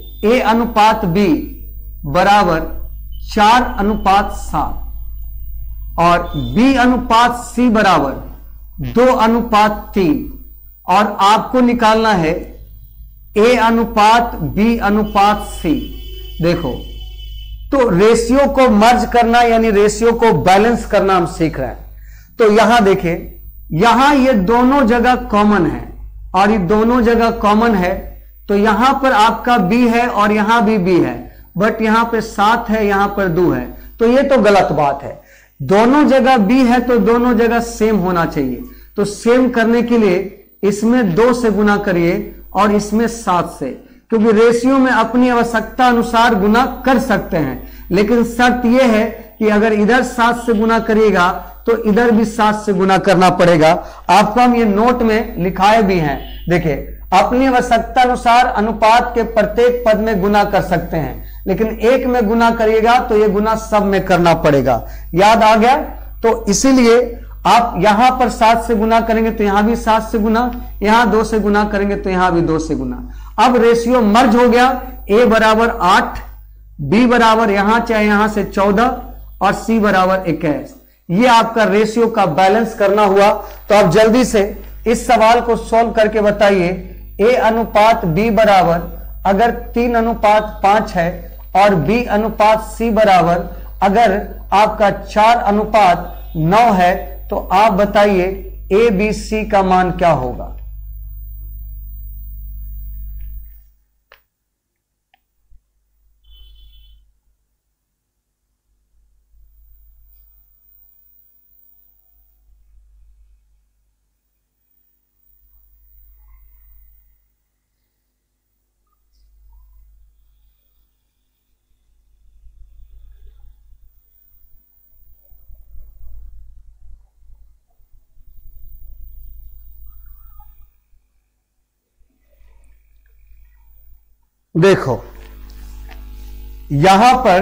4/7 और B/C बराबर 2/3 और आपको निकालना है A/B/C। देखो तो रेशियो को मर्ज करना यानी रेशियो को बैलेंस करना हम सीख रहे हैं। तो यहां देखें, यहां ये दोनों जगह कॉमन है और ये दोनों जगह कॉमन है। तो यहां पर आपका b है और यहां भी b है, बट यहां पे 7 है, यहां पर 2 है। तो ये तो गलत बात है, दोनों जगह b है तो दोनों जगह सेम होना चाहिए। तो सेम करने के लिए इसमें 2 से गुना करिए और इसमें 7 से, क्योंकि रेशियो में अपनी आवश्यकता अनुसार गुना कर सकते हैं, लेकिन शर्त यह है कि अगर इधर 7 से गुना करिएगा तो इधर भी 7 से गुना करना पड़ेगा। आपको हम ये नोट में लिखाए भी हैं, देखिए अपनी आवश्यकता अनुसार अनुपात के प्रत्येक पद में गुना कर सकते हैं, लेकिन एक में गुना करिएगा तो ये गुना सब में करना पड़ेगा। याद आ गया? तो इसीलिए आप यहां पर 7 से गुना करेंगे तो यहां भी 7 से गुना, यहां 2 से गुना करेंगे तो यहां भी 2 से गुना। अब रेशियो मर्ज हो गया, A बराबर 8, B बराबर यहां चाहे यहां से 14 और C बराबर 21। ये आपका रेशियो का बैलेंस करना हुआ। तो आप जल्दी से इस सवाल को सॉल्व करके बताइए, A अनुपात B बराबर अगर 3:5 है और B अनुपात C बराबर अगर आपका 4:9 है, तो आप बताइए ABC का मान क्या होगा। देखो यहां पर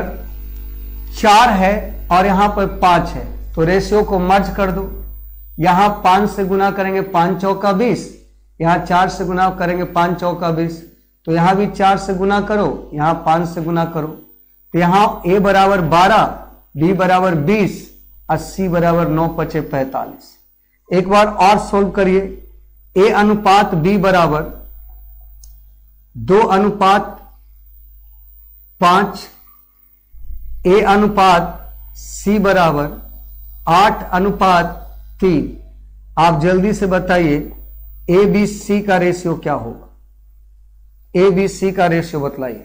4 है और यहां पर 5 है, तो रेशियो को मर्ज कर दो। यहां 5 से गुना करेंगे 5 चौका 20, यहां 4 से गुना करेंगे 5 चौका 20, तो यहां भी 4 से गुना करो, यहां 5 से गुना करो, तो यहां A बराबर 12, B बराबर 20 और C बराबर 9 बचे 45। एक बार और सोल्व करिए, A अनुपात B बराबर 2:5, A अनुपात C बराबर 8:3। आप जल्दी से बताइए ABC का रेशियो क्या होगा। ABC का रेशियो बतलाइए।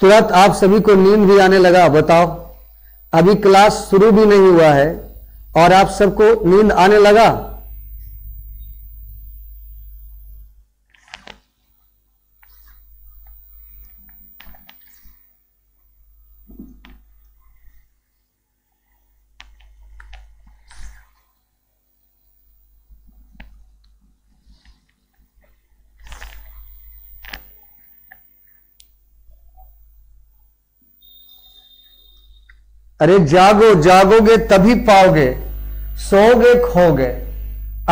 तुरंत आप सभी को नींद भी आने लगा, बताओ अभी क्लास शुरू भी नहीं हुआ है और आप सबको नींद आने लगा। अरे जागो, जागोगे तभी पाओगे, सोओगे खोगे।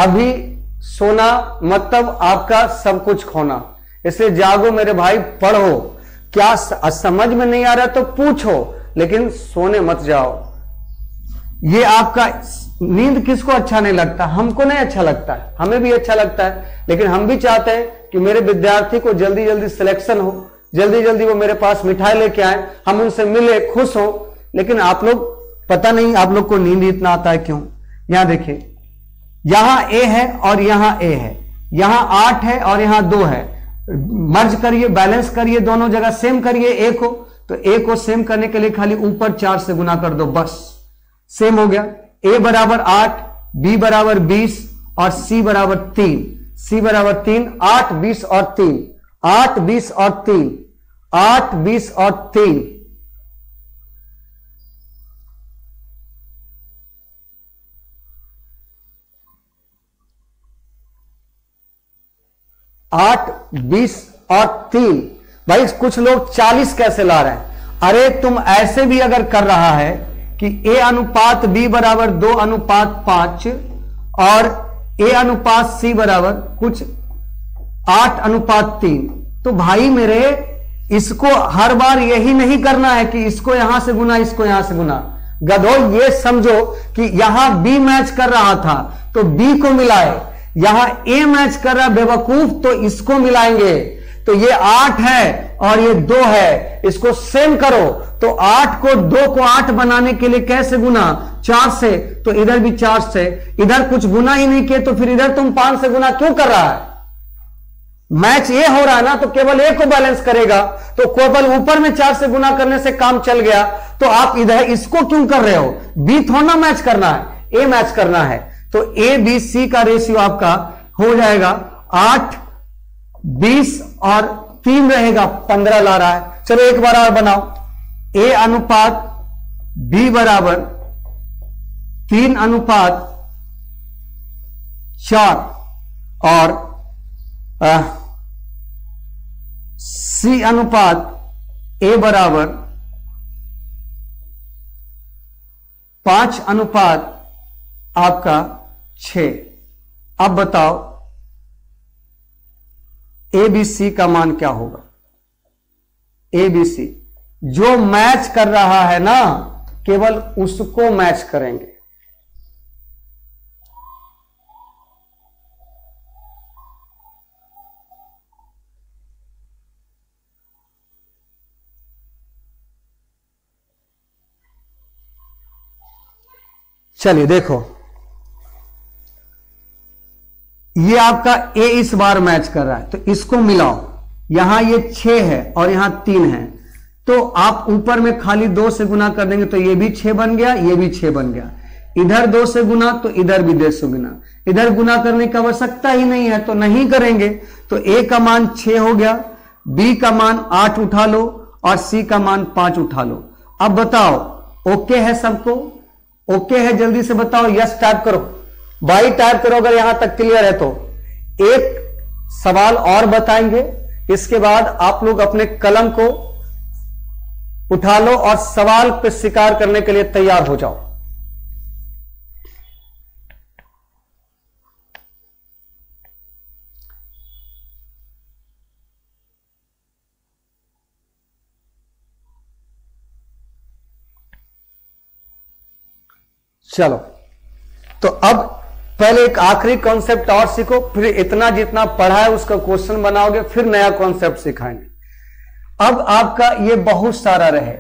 अभी सोना मतलब आपका सब कुछ खोना, इसलिए जागो मेरे भाई, पढ़ो। क्या समझ में नहीं आ रहा तो पूछो, लेकिन सोने मत जाओ। ये आपका नींद किसको अच्छा नहीं लगता? हमको नहीं अच्छा लगता है, हमें भी अच्छा लगता है, लेकिन हम भी चाहते हैं कि मेरे विद्यार्थी को जल्दी जल्दी सिलेक्शन हो, जल्दी जल्दी वो मेरे पास मिठाई लेके आए, हम उनसे मिले, खुश हो। लेकिन आप लोग पता नहीं आप लोग को नींद इतना आता है क्यों। यहां देखिए, यहां A है और यहां A है, यहां 8 है और यहां 2 है। मर्ज करिए, बैलेंस करिए, दोनों जगह सेम करिए। A को तो A को सेम करने के लिए खाली ऊपर 4 से गुना कर दो, बस सेम हो गया। A बराबर 8, B बराबर 20 और C बराबर 3। C बराबर 3, 8, 20 और 3, 8, 20 और 3, 8, 20 और 3। आठ, 20 और 3। भाई कुछ लोग 40 कैसे ला रहे हैं? अरे तुम ऐसे भी अगर कर रहा है कि A अनुपात B बराबर 2:5 और A अनुपात C बराबर कुछ 8:3, तो भाई मेरे इसको हर बार यही नहीं करना है कि इसको यहां से गुना, इसको यहां से गुना। गधो, ये समझो कि यहां B मैच कर रहा था तो B को मिलाए, यहां A मैच कर रहा बेवकूफ तो इसको मिलाएंगे। तो ये 8 है और ये 2 है, इसको सेम करो। तो 8 को 2 को 8 बनाने के लिए कैसे गुना? 4 से, तो इधर भी 4 से। इधर कुछ गुना ही नहीं किए तो फिर इधर तुम 5 से गुना क्यों कर रहा है? मैच ये हो रहा है ना, तो केवल ए को बैलेंस करेगा, तो केवल ऊपर में 4 से गुना करने से काम चल गया। तो आप इधर इसको क्यों कर रहे हो? बी थोड़ा मैच करना है, ए मैच करना है। तो ए बी सी का रेशियो आपका हो जाएगा 8, 20 और 3 रहेगा 15 ला रहा है। चलो एक बार और बनाओ, ए अनुपात बी बराबर 3:4 और सी अनुपात ए बराबर 5:6 आपका 6। अब बताओ ए बी सी का मान क्या होगा? ए बी सी जो मैच कर रहा है ना, केवल उसको मैच करेंगे। चलिए देखो, ये आपका ए इस बार मैच कर रहा है, तो इसको मिलाओ। यहां ये 6 है और यहां 3 है, तो आप ऊपर में खाली 2 से गुना कर देंगे, तो ये भी 6 बन गया, ये भी 6 बन गया। इधर 2 से गुना, तो इधर भी 2 से गुना। इधर गुना करने की आवश्यकता ही नहीं है, तो नहीं करेंगे। तो ए का मान 6 हो गया, बी का मान 8 उठा लो और सी का मान 5 उठा लो। अब बताओ ओके है सबको? ओके है जल्दी से बताओ, यस टाइप करो, बाई टाइप करो अगर यहां तक क्लियर है तो। एक सवाल और बताएंगे, इसके बाद आप लोग अपने कलम को उठा लो और सवाल पे शिकार करने के लिए तैयार हो जाओ। चलो, तो अब पहले एक आखिरी कॉन्सेप्ट और सीखो, फिर इतना जितना पढ़ा है उसका क्वेश्चन बनाओगे, फिर नया कॉन्सेप्ट सिखाएंगे। अब आपका ये बहुत सारा रहे,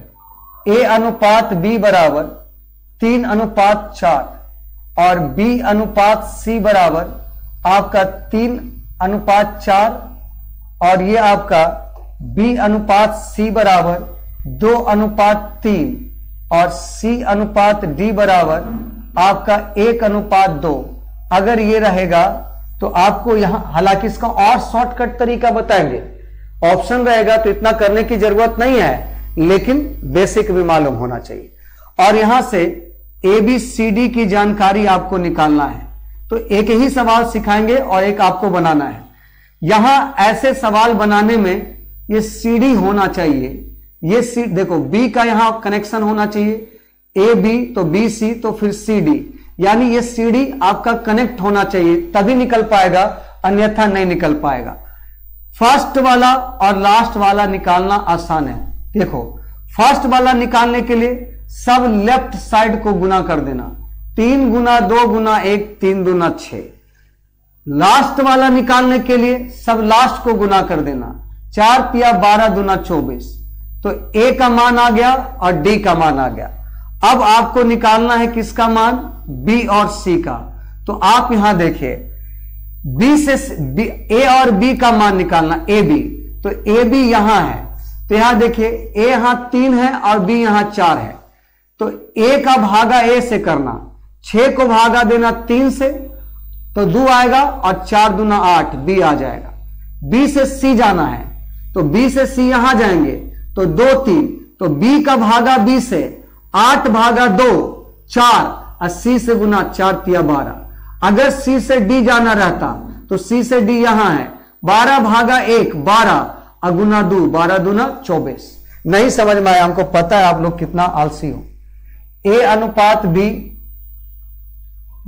ए अनुपात बी बराबर 3:4 और बी अनुपात सी बराबर आपका 3:4 और ये आपका बी अनुपात सी बराबर 2:3 और सी अनुपात डी बराबर आपका 1:2। अगर ये रहेगा तो आपको यहां, हालांकि इसका और शॉर्टकट तरीका बताएंगे, ऑप्शन रहेगा तो इतना करने की जरूरत नहीं है, लेकिन बेसिक भी मालूम होना चाहिए। और यहां से ए बी सी डी की जानकारी आपको निकालना है, तो एक ही सवाल सिखाएंगे और एक आपको बनाना है। यहां ऐसे सवाल बनाने में ये सी डी होना चाहिए, ये सी, देखो बी का यहां कनेक्शन होना चाहिए, ए बी तो बी सी तो फिर सी डी, यानी ये सी डी आपका कनेक्ट होना चाहिए, तभी निकल पाएगा, अन्यथा नहीं निकल पाएगा। फर्स्ट वाला और लास्ट वाला निकालना आसान है। देखो फर्स्ट वाला निकालने के लिए सब लेफ्ट साइड को गुना कर देना, 3 × 2 × 1 3 × 2 = 6। लास्ट वाला निकालने के लिए सब लास्ट को गुना कर देना, 4 × 12 × 24, तो ए का मान आ गया और डी का मान आ गया। अब आपको निकालना है किसका मान, बी और सी का। तो आप यहां देखिए, बी से ए और बी का मान निकालना, ए बी, तो ए बी यहां है, तो यहां देखिए ए यहां 3 है और बी यहां 4 है, तो ए का भागा ए से करना, 6 को भागा देना 3 से, तो 2 आएगा और 4 × 8 बी आ जाएगा। बी से सी जाना है, तो बी से सी यहां जाएंगे, तो 2, 3, तो बी का भागा बी से 8 भागा 2 4 और सी से गुना 4 × 12। अगर सी से डी जाना रहता तो सी से डी यहां है, 12 भागा 1 12 और गुना 2, 12 × 2 = 24। नहीं समझ में आया, हमको पता है आप लोग कितना आलसी हो। ए अनुपात बी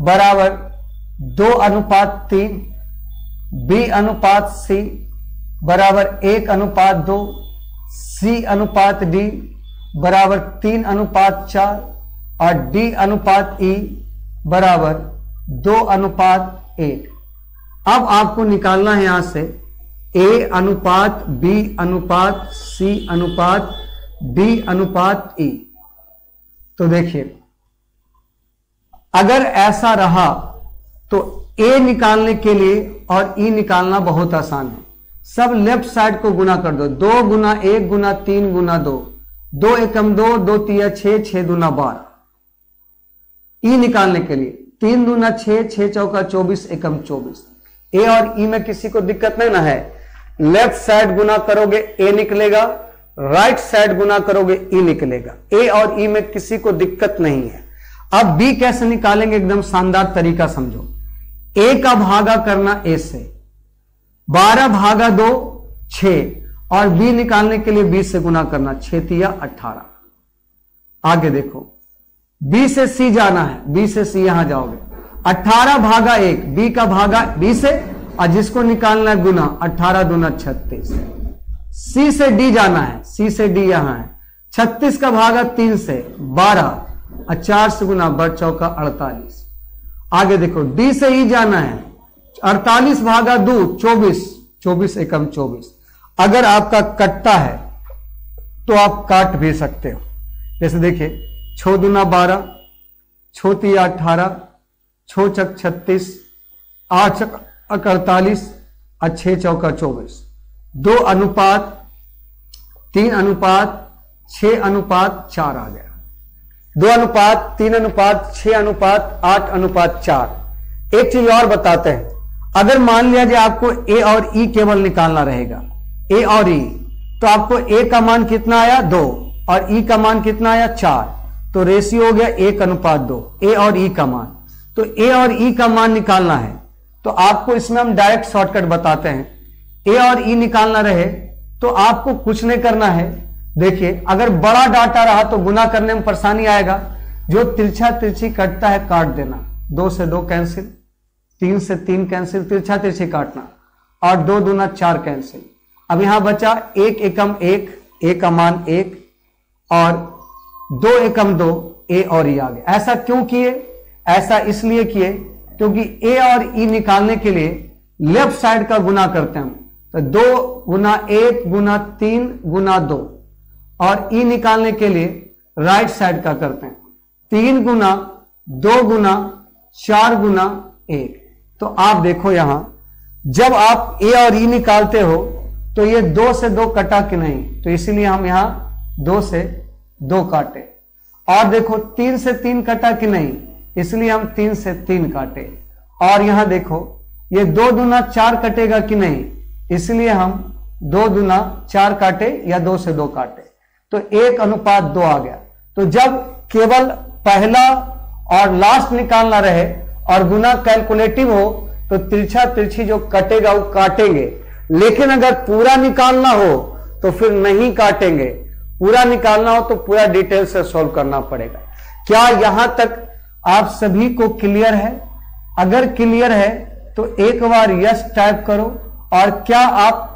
बराबर 2:3, बी अनुपात सी बराबर 1:2, सी अनुपात डी बराबर 3:4 और डी अनुपात ई बराबर 2:1। अब आपको निकालना है यहां से ए अनुपात बी अनुपात सी अनुपात डी अनुपात ई। तो देखिए अगर ऐसा रहा तो ए निकालने के लिए और ई निकालना बहुत आसान है। सब लेफ्ट साइड को गुना कर दो, 2 गुना 1 गुना 3 गुना 2, 2 एकम 2, 2 तिया 6, 6 दूना 12, ई निकालने के लिए 3 दूना 6, 6 चौका 24, 1 एकम 24। ए और ई में किसी को दिक्कत नहीं ना है, लेफ्ट साइड गुना करोगे ए निकलेगा, राइट साइड गुना करोगे ई निकलेगा, ए और ई में किसी को दिक्कत नहीं है। अब बी कैसे निकालेंगे, एकदम शानदार तरीका समझो, ए का भागा करना ए से, 12 भागा 2 6, और बी निकालने के लिए बी से गुना करना, 6 तिया 18। आगे देखो, बी से सी जाना है, बी से सी यहां जाओगे, 18 भागा 1, बी का भागा बी से, और जिसको निकालना है गुना, 18 दूना 36। सी से डी जाना है, सी से डी यहां है, 36 का भागा 3 से, 12, और 4 से गुना 12 चौका 48। आगे देखो, डी से ई जाना है, 48 भागा 2 24, 24 एकम 24। अगर आपका कटता है तो आप काट भी सकते हो, जैसे देखिए 6 दूना 12, 6 तिया 18, 6 चक 36, 8 चक 48, और 6 चौका 24। 2 अनुपात 3 अनुपात 6 अनुपात 4 आ गया, 2 अनुपात 3 अनुपात 6 अनुपात 8 अनुपात 4। एक चीज और बताते हैं, अगर मान लिया जाए आपको ए और ई केवल निकालना रहेगा, ए और ई, तो आपको ए का मान कितना आया 2, और ई का मान कितना आया 4, तो रेशियो हो गया 1 अनुपात 2, ए और ई का मान। तो ए और ई का मान निकालना है तो आपको, इसमें हम डायरेक्ट शॉर्टकट बताते हैं, ए और ई निकालना रहे तो आपको कुछ नहीं करना है। देखिए, अगर बड़ा डाटा रहा तो गुना करने में परेशानी आएगा, जो तिरछा तिरछी कटता है काट देना, 2 से 2 कैंसिल, 3 से 3 कैंसिल, तिरछा तिरछी काटना, और 2 दूना 4 कैंसिल। अब यहां बचा 1 एकम 1, ए का मान 1, और 2 एकम 2, ए और ई आ गए। ऐसा क्यों किए? ऐसा इसलिए किए क्योंकि ए और ई निकालने के लिए लेफ्ट साइड का गुना करते हैं, तो 2 गुना 1 गुना 3 गुना 2, और ई निकालने के लिए राइट साइड का करते हैं, 3 गुना 2 गुना 4 गुना 1। तो आप देखो यहां जब आप ए और ई निकालते हो तो ये 2 से 2 कटा कि नहीं, तो इसीलिए हम यहां 2 से 2 काटे, और देखो 3 से 3 कटा कि नहीं, इसलिए हम 3 से 3 काटे, और यहां देखो ये 2 दूना 4 कटेगा कि नहीं, इसलिए हम 2 दूना 4 काटे, या 2 से 2 काटे, तो 1 अनुपात 2 आ गया। तो जब केवल पहला और लास्ट निकालना रहे और गुना कैलकुलेटिव हो तो तिरछा तिरछी जो कटेगा वो काटेंगे, लेकिन अगर पूरा निकालना हो तो फिर नहीं काटेंगे, पूरा निकालना हो तो पूरा डिटेल से सॉल्व करना पड़ेगा। क्या यहां तक आप सभी को क्लियर है? अगर क्लियर है तो एक बार यस टाइप करो, और क्या आप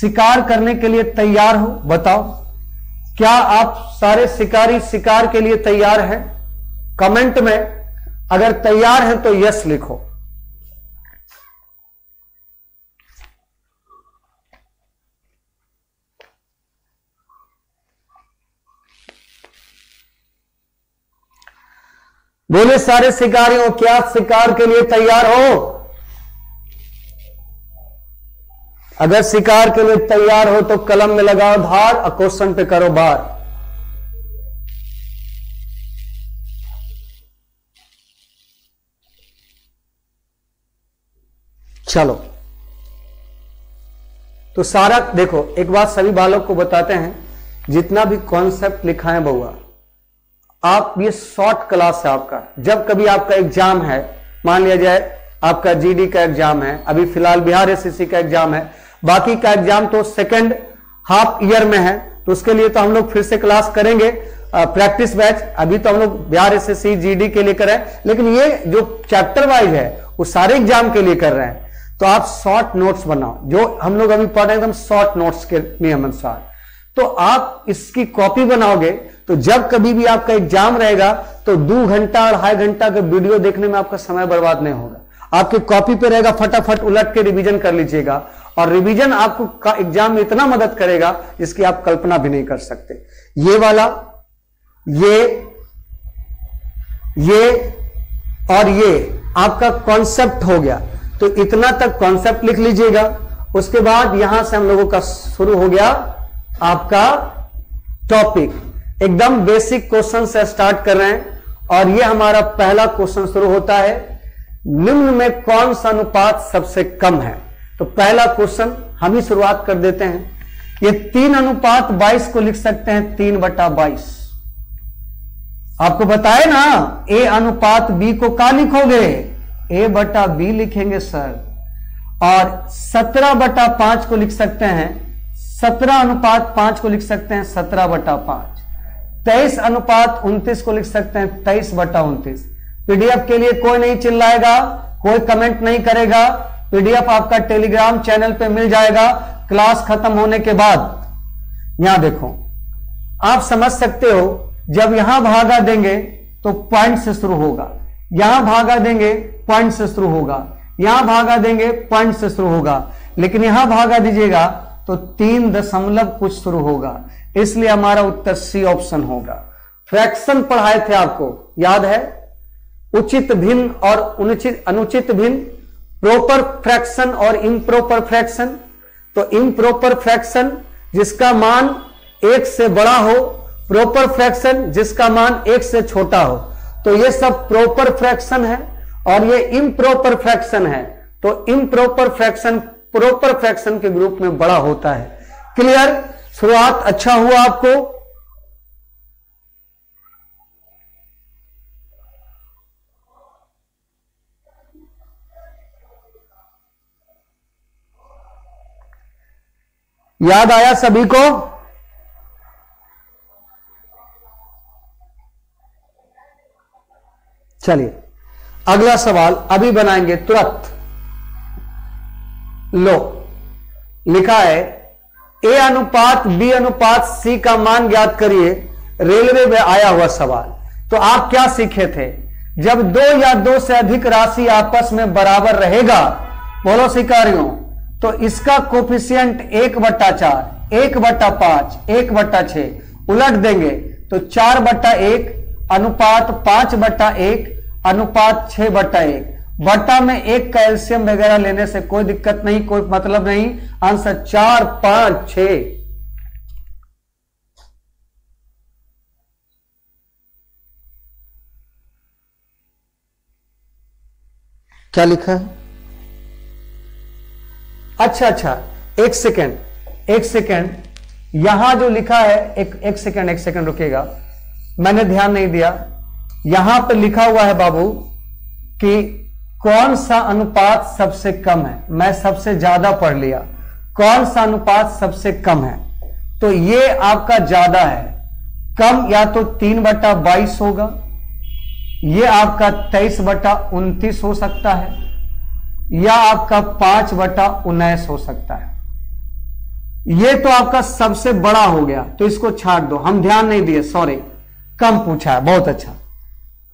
शिकार करने के लिए तैयार हो? बताओ, क्या आप सारे शिकारी शिकार के लिए तैयार हैं? कमेंट में अगर तैयार हैं तो यस लिखो। बोले सारे शिकारियों, क्या शिकार के लिए तैयार हो? अगर शिकार के लिए तैयार हो तो कलम में लगाओ धार, और क्वेश्चन पे करो बार। चलो, तो सारा देखो, एक बात सभी बालक को बताते हैं, जितना भी कॉन्सेप्ट लिखा है बउआ, आप ये शॉर्ट क्लास है आपका। जब कभी आपका एग्जाम है, मान लिया जाए आपका जीडी का एग्जाम है, अभी फिलहाल बिहार एसएससी का एग्जाम है, बाकी का एग्जाम तो सेकंड हाफ ईयर में है, तो उसके लिए तो हम लोग फिर से क्लास करेंगे, प्रैक्टिस बैच। अभी तो हम लोग बिहार एसएससी जीडी के लिए कर रहे हैं, लेकिन ये जो चैप्टर वाइज है वो सारे एग्जाम के लिए कर रहे हैं। तो आप शॉर्ट नोट्स बनाओ, जो हम लोग अभी पढ़ रहे हैं एकदम शॉर्ट नोट्स के नियम अनुसार, तो आप इसकी कॉपी बनाओगे तो जब कभी भी आपका एग्जाम रहेगा तो 2 घंटा और 2.5 घंटा का वीडियो देखने में आपका समय बर्बाद नहीं होगा, आपके कॉपी पे रहेगा, फटाफट उलट के रिवीजन कर लीजिएगा, और रिवीजन आपको एग्जाम में इतना मदद करेगा जिसकी आप कल्पना भी नहीं कर सकते। ये वाला, ये और ये आपका कॉन्सेप्ट हो गया, तो इतना तक कॉन्सेप्ट लिख लीजिएगा, उसके बाद यहां से हम लोगों का शुरू हो गया आपका टॉपिक। एकदम बेसिक क्वेश्चन से स्टार्ट कर रहे हैं और यह हमारा पहला क्वेश्चन शुरू होता है, निम्न में कौन सा अनुपात सबसे कम है। तो पहला क्वेश्चन हम ही शुरुआत कर देते हैं। ये 3:22 को लिख सकते हैं 3/22। आपको बताए ना A/B को क्या लिखोगे, A/B लिखेंगे सर। और 17/5 को लिख सकते हैं 17:5 को लिख सकते हैं 17/5। 23:29 को लिख सकते हैं 23/29। पीडीएफ के लिए कोई नहीं चिल्लाएगा, कोई कमेंट नहीं करेगा। पीडीएफ आपका टेलीग्राम चैनल पे मिल जाएगा क्लास खत्म होने के बाद। यहां देखो, आप समझ सकते हो जब यहां भागा देंगे तो पॉइंट से शुरू होगा, यहां भागा देंगे पॉइंट से शुरू होगा, यहां भागा देंगे पॉइंट से शुरू होगा, लेकिन यहां भागा दीजिएगा तो 3 दशमलव कुछ शुरू होगा, इसलिए हमारा उत्तर सी ऑप्शन होगा। फ्रैक्शन पढ़ाए थे आपको, याद है, उचित भिन्न और अनुचित भिन्न, प्रॉपर फ्रैक्शन और इम्प्रॉपर फ्रैक्शन। तो इम्प्रॉपर फ्रैक्शन जिसका मान 1 से बड़ा हो, प्रॉपर फ्रैक्शन जिसका मान 1 से छोटा हो। तो ये सब प्रॉपर फ्रैक्शन है और ये इम्प्रॉपर फ्रैक्शन है। तो इम्प्रॉपर फ्रैक्शन प्रॉपर फ्रैक्शन के ग्रुप में बड़ा होता है। क्लियर? शुरुआत अच्छा हुआ आपको। याद आया सभी को? चलिए अगला सवाल अभी बनाएंगे तुरंत। लो लिखा है A/B/C का मान ज्ञात करिए, रेलवे में आया हुआ सवाल। तो आप क्या सीखे थे? जब 2 या 2 से अधिक राशि आपस में बराबर रहेगा, बोलो शिकारियों, तो इसका कोफिशिएंट 1/4, 1/5, 1/6 उलट देंगे तो 4/1 अनुपात 5/1 अनुपात 6/1। बट्टा में 1 का एल्सियम वगैरह लेने से कोई दिक्कत नहीं, कोई मतलब नहीं। आंसर 4, 5, 6। क्या लिखा है? अच्छा, एक सेकेंड, यहां जो लिखा है, एक सेकेंड रुकेगा, मैंने ध्यान नहीं दिया। यहां पे लिखा हुआ है बाबू कि कौन सा अनुपात सबसे कम है। मैं सबसे ज्यादा पढ़ लिया, कौन सा अनुपात सबसे कम है। तो ये आपका ज्यादा है, कम या तो 3/22 होगा, ये आपका 23/29 हो सकता है, या आपका 5/19 हो सकता है। ये तो आपका सबसे बड़ा हो गया, तो इसको छाट दो। हम ध्यान नहीं दिए, सॉरी, कम पूछा है, बहुत अच्छा।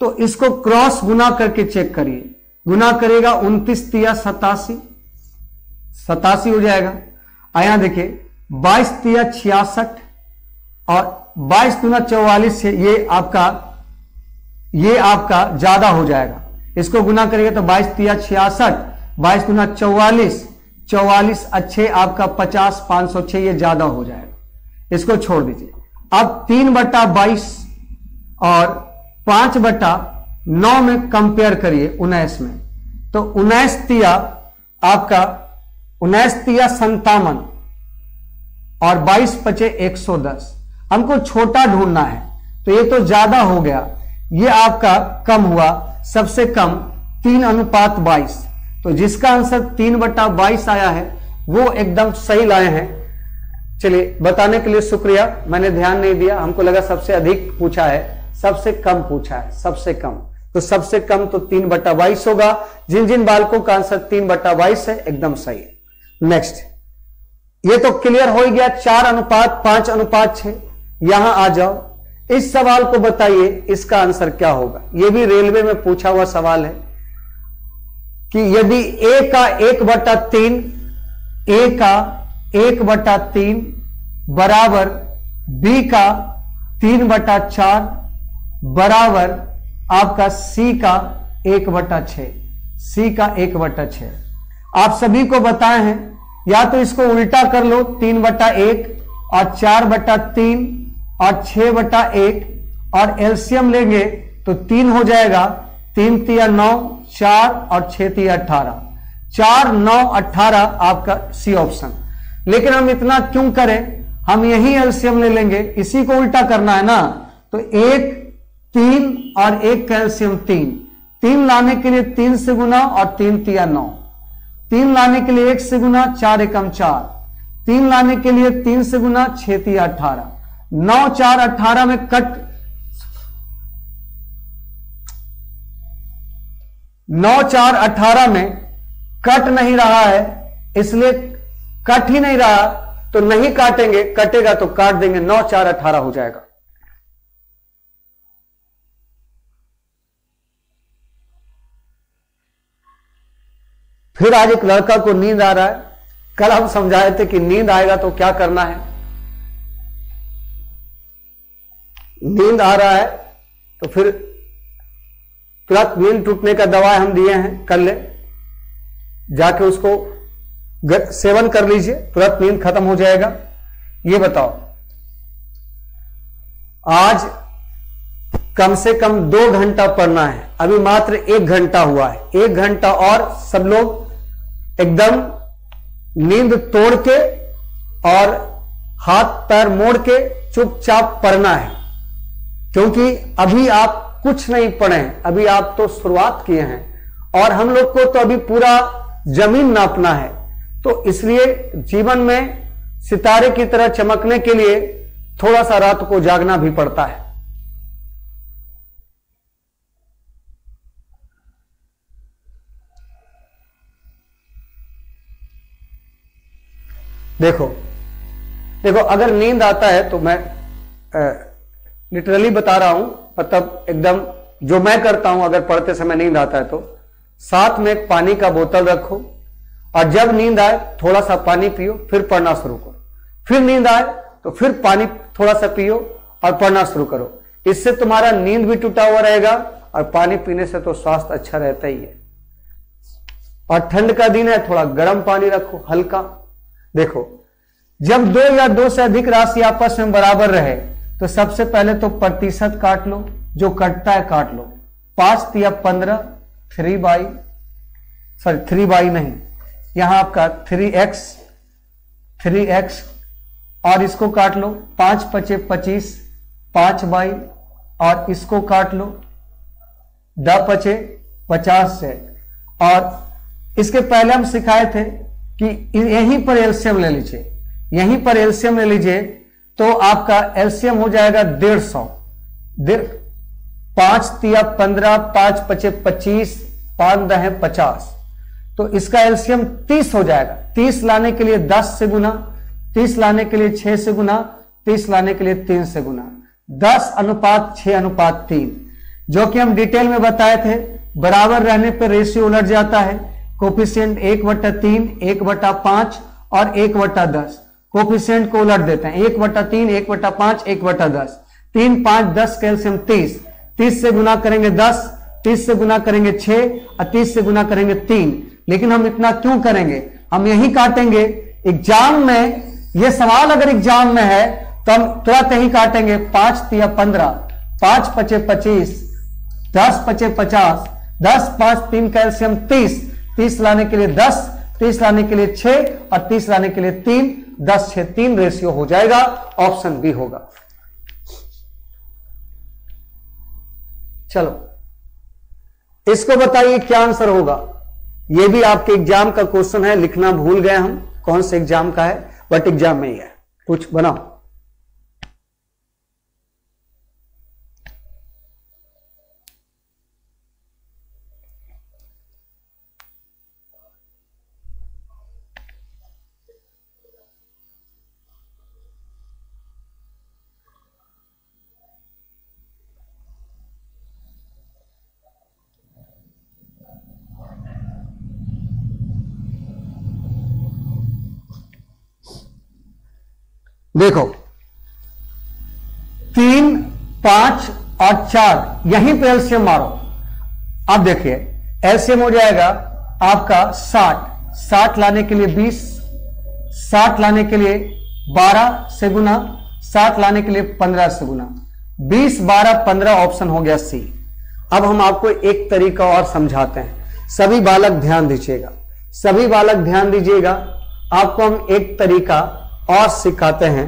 तो इसको क्रॉस गुना करके चेक करिए। गुना करेगा 29 तिया 87 हो जाएगा। आया देखिए 22 तिया 66 और 22 दुना 44 से ये आपका ज्यादा हो जाएगा। इसको गुना करेगा तो 22 तिया 66, 22 दुना 44, 44 अच्छे आपका 50, 506, ये ज्यादा हो जाएगा। इसको छोड़ दीजिए। अब 3/22 और 5/9 में कंपेयर करिए 19 में। तो 19 तिया 57 और 22 पचे 110। हमको छोटा ढूंढना है, तो ये तो ज्यादा हो गया, ये आपका कम हुआ, सबसे कम 3/22। तो जिसका आंसर 3/22 आया है वो एकदम सही लाए हैं। चलिए बताने के लिए शुक्रिया, मैंने ध्यान नहीं दिया, हमको लगा सबसे अधिक पूछा है, सबसे कम पूछा है। सबसे कम तो सबसे कम 3/22 होगा। जिन बालकों का आंसर 3/22 है एकदम सही है। नेक्स्ट, ये तो क्लियर हो ही गया, 4/5, 5/6। यहां आ जाओ, इस सवाल को बताइए इसका आंसर क्या होगा। ये भी रेलवे में पूछा हुआ सवाल है कि यदि A का 1/3 बराबर B का 3/4 बराबर आपका C का 1/6। आप सभी को बताए हैं या तो इसको उल्टा कर लो 3/1 और 4/3 और 6/1 और एलसीएम लेंगे तो 3 हो जाएगा, 3 × 3 9, 4 और 6 × 3 18, 4 9 18 आपका सी ऑप्शन। लेकिन हम इतना क्यों करें, हम यही एलसीएम ले लेंगे, इसी को उल्टा करना है ना, तो 1 3 और 1 का एलसीएम 3 लाने के लिए 3 से गुना और 3 × 3 9, 3 लाने के लिए 1 से गुना, 4 × 1 4, 3 लाने के लिए 3 से गुना, 6 × 3 18, 9 4 18 में कट, 9 4 18 में कट नहीं रहा है, इसलिए कट ही नहीं रहा तो नहीं काटेंगे, कटेगा तो काट देंगे, 9 4 18 हो जाएगा। फिर आज एक लड़का को नींद आ रहा है, कल हम समझाए थे कि नींद आएगा तो क्या करना है, नींद आ रहा है तो फिर तुरंत नींद टूटने का दवा हम दिए हैं, कर ले जाके उसको सेवन कर लीजिए, तुरंत नींद खत्म हो जाएगा। ये बताओ आज कम से कम 2 घंटा पढ़ना है, अभी मात्र 1 घंटा हुआ है, 1 घंटा और सब लोग एकदम नींद तोड़ के और हाथ पैर मोड़ के चुपचाप पढ़ना है, क्योंकि अभी आप कुछ नहीं पढ़े हैं, अभी आप तो शुरुआत किए हैं और हम लोग को तो अभी पूरा जमीन नापना है। तो इसलिए जीवन में सितारे की तरह चमकने के लिए थोड़ा सा रात को जागना भी पड़ता है। देखो देखो अगर नींद आता है तो मैं लिटरली बता रहा हूं, मतलब एकदम जो मैं करता हूं, अगर पढ़ते समय नींद आता है तो साथ में एक पानी का बोतल रखो और जब नींद आए थोड़ा सा पानी पियो, फिर पढ़ना शुरू करो, फिर नींद आए तो फिर पानी थोड़ा सा पियो और पढ़ना शुरू करो। इससे तुम्हारा नींद भी टूटा हुआ रहेगा और पानी पीने से तो स्वास्थ्य अच्छा रहता ही है। और ठंड का दिन है, थोड़ा गर्म पानी रखो हल्का। देखो जब 2 या 2 से अधिक राशि आपस में बराबर रहे तो सबसे पहले तो प्रतिशत काट लो, जो कटता है काट लो, 5 × 3 या 15, 3 बाई नहीं, यहां आपका 3x और इसको काट लो, 5 × 5 = 25, 5 बाई, और इसको काट लो, 10 × 5 = 50 से। और इसके पहले हम सिखाए थे कि यहीं पर एलसीएम ले लीजिए, यहीं पर एलसीएम ले लीजिए तो आपका एलसीएम हो जाएगा 150। 5 × 3 = 15, 5 × 5 = 25, 5 × 10 = 50, तो इसका एलसीएम 30 हो जाएगा। 30 लाने के लिए 10 से गुना, 30 लाने के लिए 6 से गुना, 30 लाने के लिए 3 से गुना, 10 : 6 : 3, जो कि हम डिटेल में बताए थे। बराबर रहने पर रेशियो उलट जाता है, कोफिशिएंट 1/3, 1/5 और 1/10, कोफिशिएंट को उलट देते हैं, 1/3, 1/5, 1/10, 3 × 5 = 10, एलसीएम 30, 30 से गुना करेंगे 10, 30 से गुना करेंगे 6 और 30 से गुना करेंगे 3। लेकिन हम इतना क्यों करेंगे, हम यही काटेंगे एग्जाम में, ये सवाल अगर एग्जाम में है तो हम तुरंत यही काटेंगे। 5 × 3 = 15, 5 × 5 = 25, 10 × 5 = 50, 10 × 5 = 3 का एलसीएम 30, 30 लाने के लिए 10, 30 लाने के लिए 6 और 30 लाने के लिए 3, 10 : 6 = 3 रेशियो हो जाएगा, ऑप्शन बी होगा। चलो इसको बताइए क्या आंसर होगा, ये भी आपके एग्जाम का क्वेश्चन है, लिखना भूल गए हम कौन से एग्जाम का है, बट एग्जाम में ही है, कुछ बनाओ। देखो 3, 5 और 4 यहीं पे एलसीएम मारो, आप देखिए एलसीएम हो जाएगा आपका 60, 60 लाने के लिए 20, 60 लाने के लिए 12 से गुना, 60 लाने के लिए 15 से गुना, 20 12 15 ऑप्शन हो गया सी। अब हम आपको एक तरीका और समझाते हैं, सभी बालक ध्यान दीजिएगा, सभी बालक ध्यान दीजिएगा, आपको हम एक तरीका और सिखाते हैं।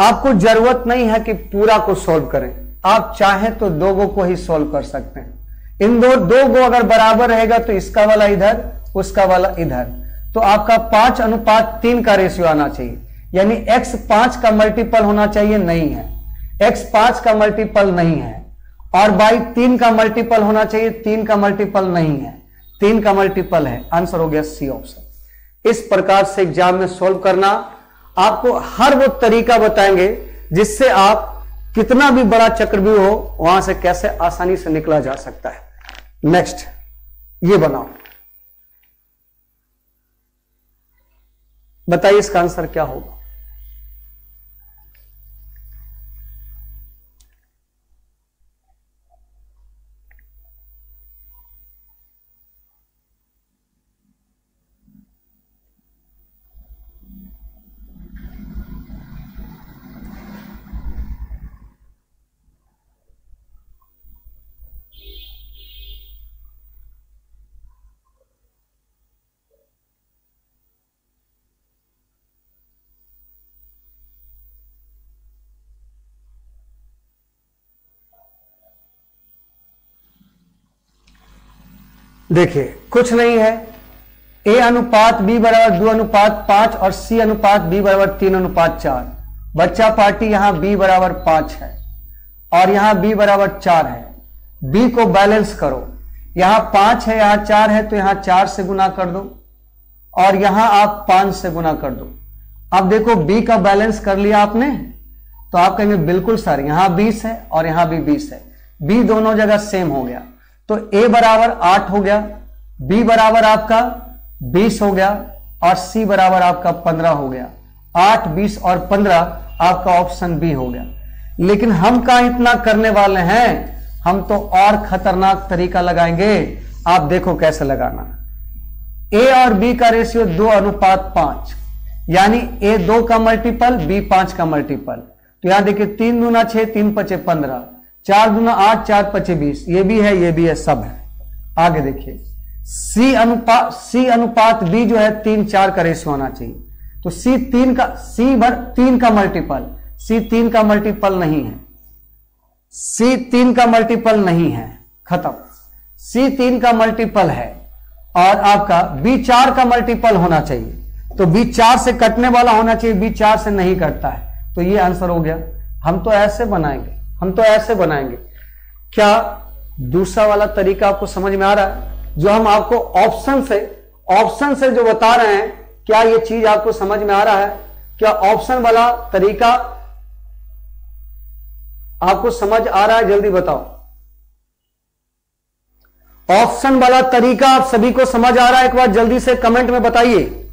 आपको जरूरत नहीं है कि पूरा को सॉल्व करें, आप चाहे तो दो गो को ही सॉल्व कर सकते हैं। इन दो गो अगर बराबर रहेगा तो इसका वाला इधर, उसका वाला इधर, तो आपका 5:3 का रेशियो आना चाहिए, यानी x 5 का मल्टीपल होना चाहिए, नहीं है, x 5 का मल्टीपल नहीं है, और y 3 का मल्टीपल होना चाहिए, 3 का मल्टीपल नहीं है, 3 का मल्टीपल है। आंसर हो गया सी ऑप्शन। इस प्रकार से एग्जाम में सोल्व करना, आपको हर वो तरीका बताएंगे जिससे आप कितना भी बड़ा चक्रव्यूह हो वहां से कैसे आसानी से निकला जा सकता है। नेक्स्ट ये बनाओ, बताइए इसका आंसर क्या होगा। देखिए कुछ नहीं है, A∗B = 2∗5 और C∗B = 3∗4। बच्चा पार्टी यहाँ B = 5 है और यहाँ B = 4 है। B को बैलेंस करो, यहाँ 5 है, यहाँ 4 है, तो यहाँ 4 से गुना कर दो और यहाँ आप 5 से गुना कर दो। अब देखो B का बैलेंस कर लिया आपने, तो आप कहेंगे बिल्कुल सर, यहाँ 20 है और यहाँ भी 20 है, B दोनों जगह सेम हो गया, तो A = 8 हो गया, B = आपका 20 हो गया और C = आपका 15 हो गया। 8, 20 और 15 आपका ऑप्शन B हो गया। लेकिन हम कहाँ इतना करने वाले हैं, हम तो और खतरनाक तरीका लगाएंगे, आप देखो कैसे लगाना। A और B का रेशियो 2:5, यानी A 2 का मल्टीपल, B 5 का मल्टीपल, तो यहाँ देखिए 3 दूना 6, 3 पचे 15, 4 दूना 8, 4 पचे 20, ये भी है, ये भी है, सब है। आगे देखिए C∗B जो है 3-4 का रेशियो होना चाहिए, तो C 3 का मल्टीपल नहीं है, C 3 का मल्टीपल नहीं है, खत्म। C 3 का मल्टीपल है और आपका B 4 का मल्टीपल होना चाहिए, तो B 4 से कटने वाला होना चाहिए, B 4 से नहीं कटता है, तो ये आंसर हो गया। हम तो ऐसे बनाएंगे। क्या दूसरा वाला तरीका आपको समझ में आ रहा है, जो हम आपको ऑप्शन से जो बता रहे हैं, क्या ये चीज आपको समझ में आ रहा है? क्या ऑप्शन वाला तरीका आपको समझ आ रहा है? जल्दी बताओ, ऑप्शन वाला तरीका आप सभी को समझ आ रहा है? एक बार जल्दी से कमेंट में बताइए।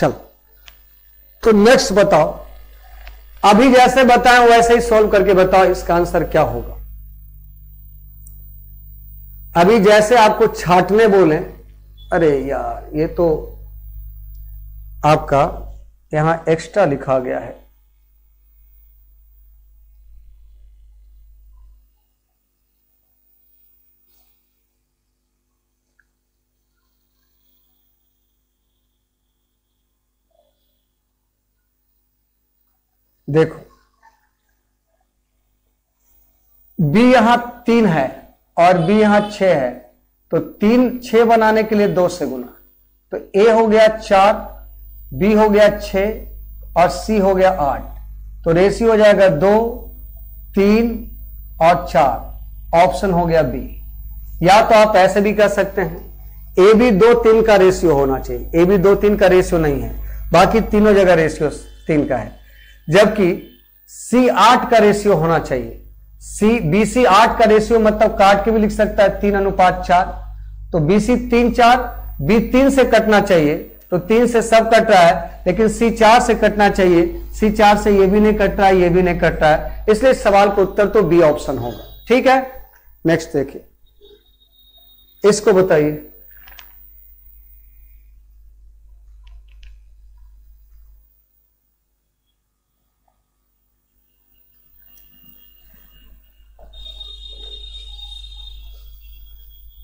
चलो तो नेक्स्ट बताओ, अभी जैसे बताएं वैसे ही सॉल्व करके बताओ इसका आंसर क्या होगा। अभी जैसे आपको छाटने बोले, अरे यार ये तो आपका यहां एक्स्ट्रा लिखा गया है, देखो B यहां 3 है और B यहां 6 है, तो 3 6 बनाने के लिए 2 से गुना, तो A हो गया 4, B हो गया 6 और C हो गया 8, तो रेशियो हो जाएगा 2, 3 और 4, ऑप्शन हो गया B। या तो आप ऐसे भी कर सकते हैं, A भी 2-3 का रेशियो होना चाहिए, A भी 2-3 का रेशियो नहीं है, बाकी तीनों जगह रेशियो 3 का है, जबकि C 8 का रेशियो होना चाहिए। BC 8 का रेशियो, मतलब काट के भी लिख सकता है, 3:4, तो BC 3-4, बी 3 से कटना चाहिए तो 3 से सब कट रहा है, लेकिन सी 4 से कटना चाहिए, सी 4 से ये भी नहीं कट रहा है, ये भी नहीं कट रहा है, इसलिए सवाल का उत्तर तो बी ऑप्शन होगा। ठीक है, नेक्स्ट देखिए, इसको बताइए।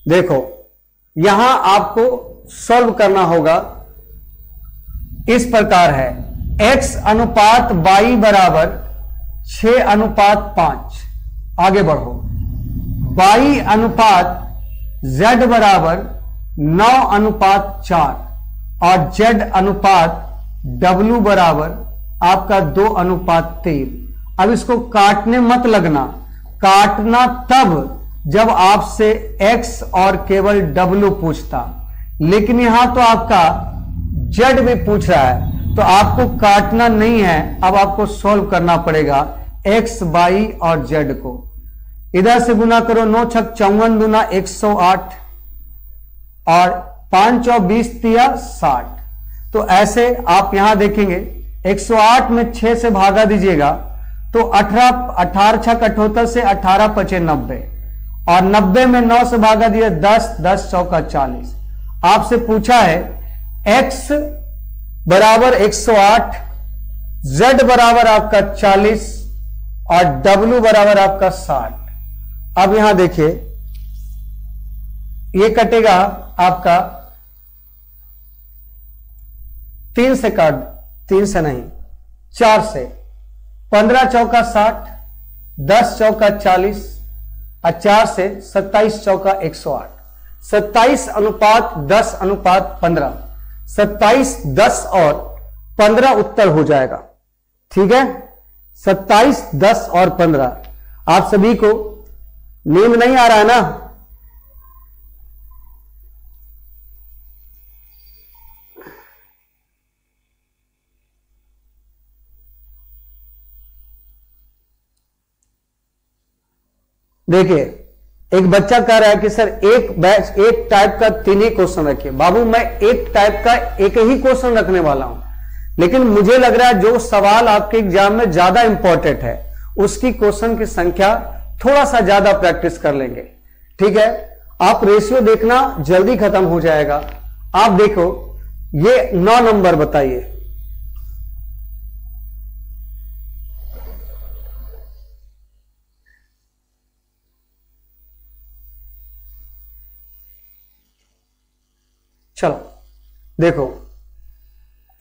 देखो यहां आपको सॉल्व करना होगा, इस प्रकार है x अनुपात y बराबर 6:5। आगे बढ़ो, y अनुपात z बराबर 9:4 और z अनुपात w बराबर आपका 2:3। अब इसको काटने मत लगना, काटना तब जब आपसे x और केवल w पूछता, लेकिन यहां तो आपका z भी पूछ रहा है तो आपको काटना नहीं है। अब आपको सॉल्व करना पड़ेगा x, y और z को। इधर से गुना करो, 9 × 54 × 108 और 5 × 20 = 60। तो ऐसे आप यहां देखेंगे 108 में 6 से भागा दीजिएगा तो 18 से 18 × 5 = 90 और 90 में 9 से भागा दिया 10, 10 × 4 = 40। आपसे पूछा है x बराबर 108, z बराबर आपका 40 और w बराबर आपका 60। अब यहां देखिए ये कटेगा आपका 4 से 15 × 60, 10 × 40 और 4 से 27 × 108। 27:10:15, 27, 10 और 15 उत्तर हो जाएगा। ठीक है, 27, 10 और 15। आप सभी को नींद नहीं आ रहा है ना? देखिए एक बच्चा कह रहा है कि सर एक टाइप का 3 ही क्वेश्चन रखिए। बाबू मैं एक टाइप का 1 ही क्वेश्चन रखने वाला हूं, लेकिन मुझे लग रहा है जो सवाल आपके एग्जाम में ज्यादा इंपॉर्टेंट है उसकी क्वेश्चन की संख्या थोड़ा सा ज्यादा प्रैक्टिस कर लेंगे। ठीक है, आप रेशियो देखना, जल्दी खत्म हो जाएगा। आप देखो ये 9 नंबर बताइए, चलो देखो।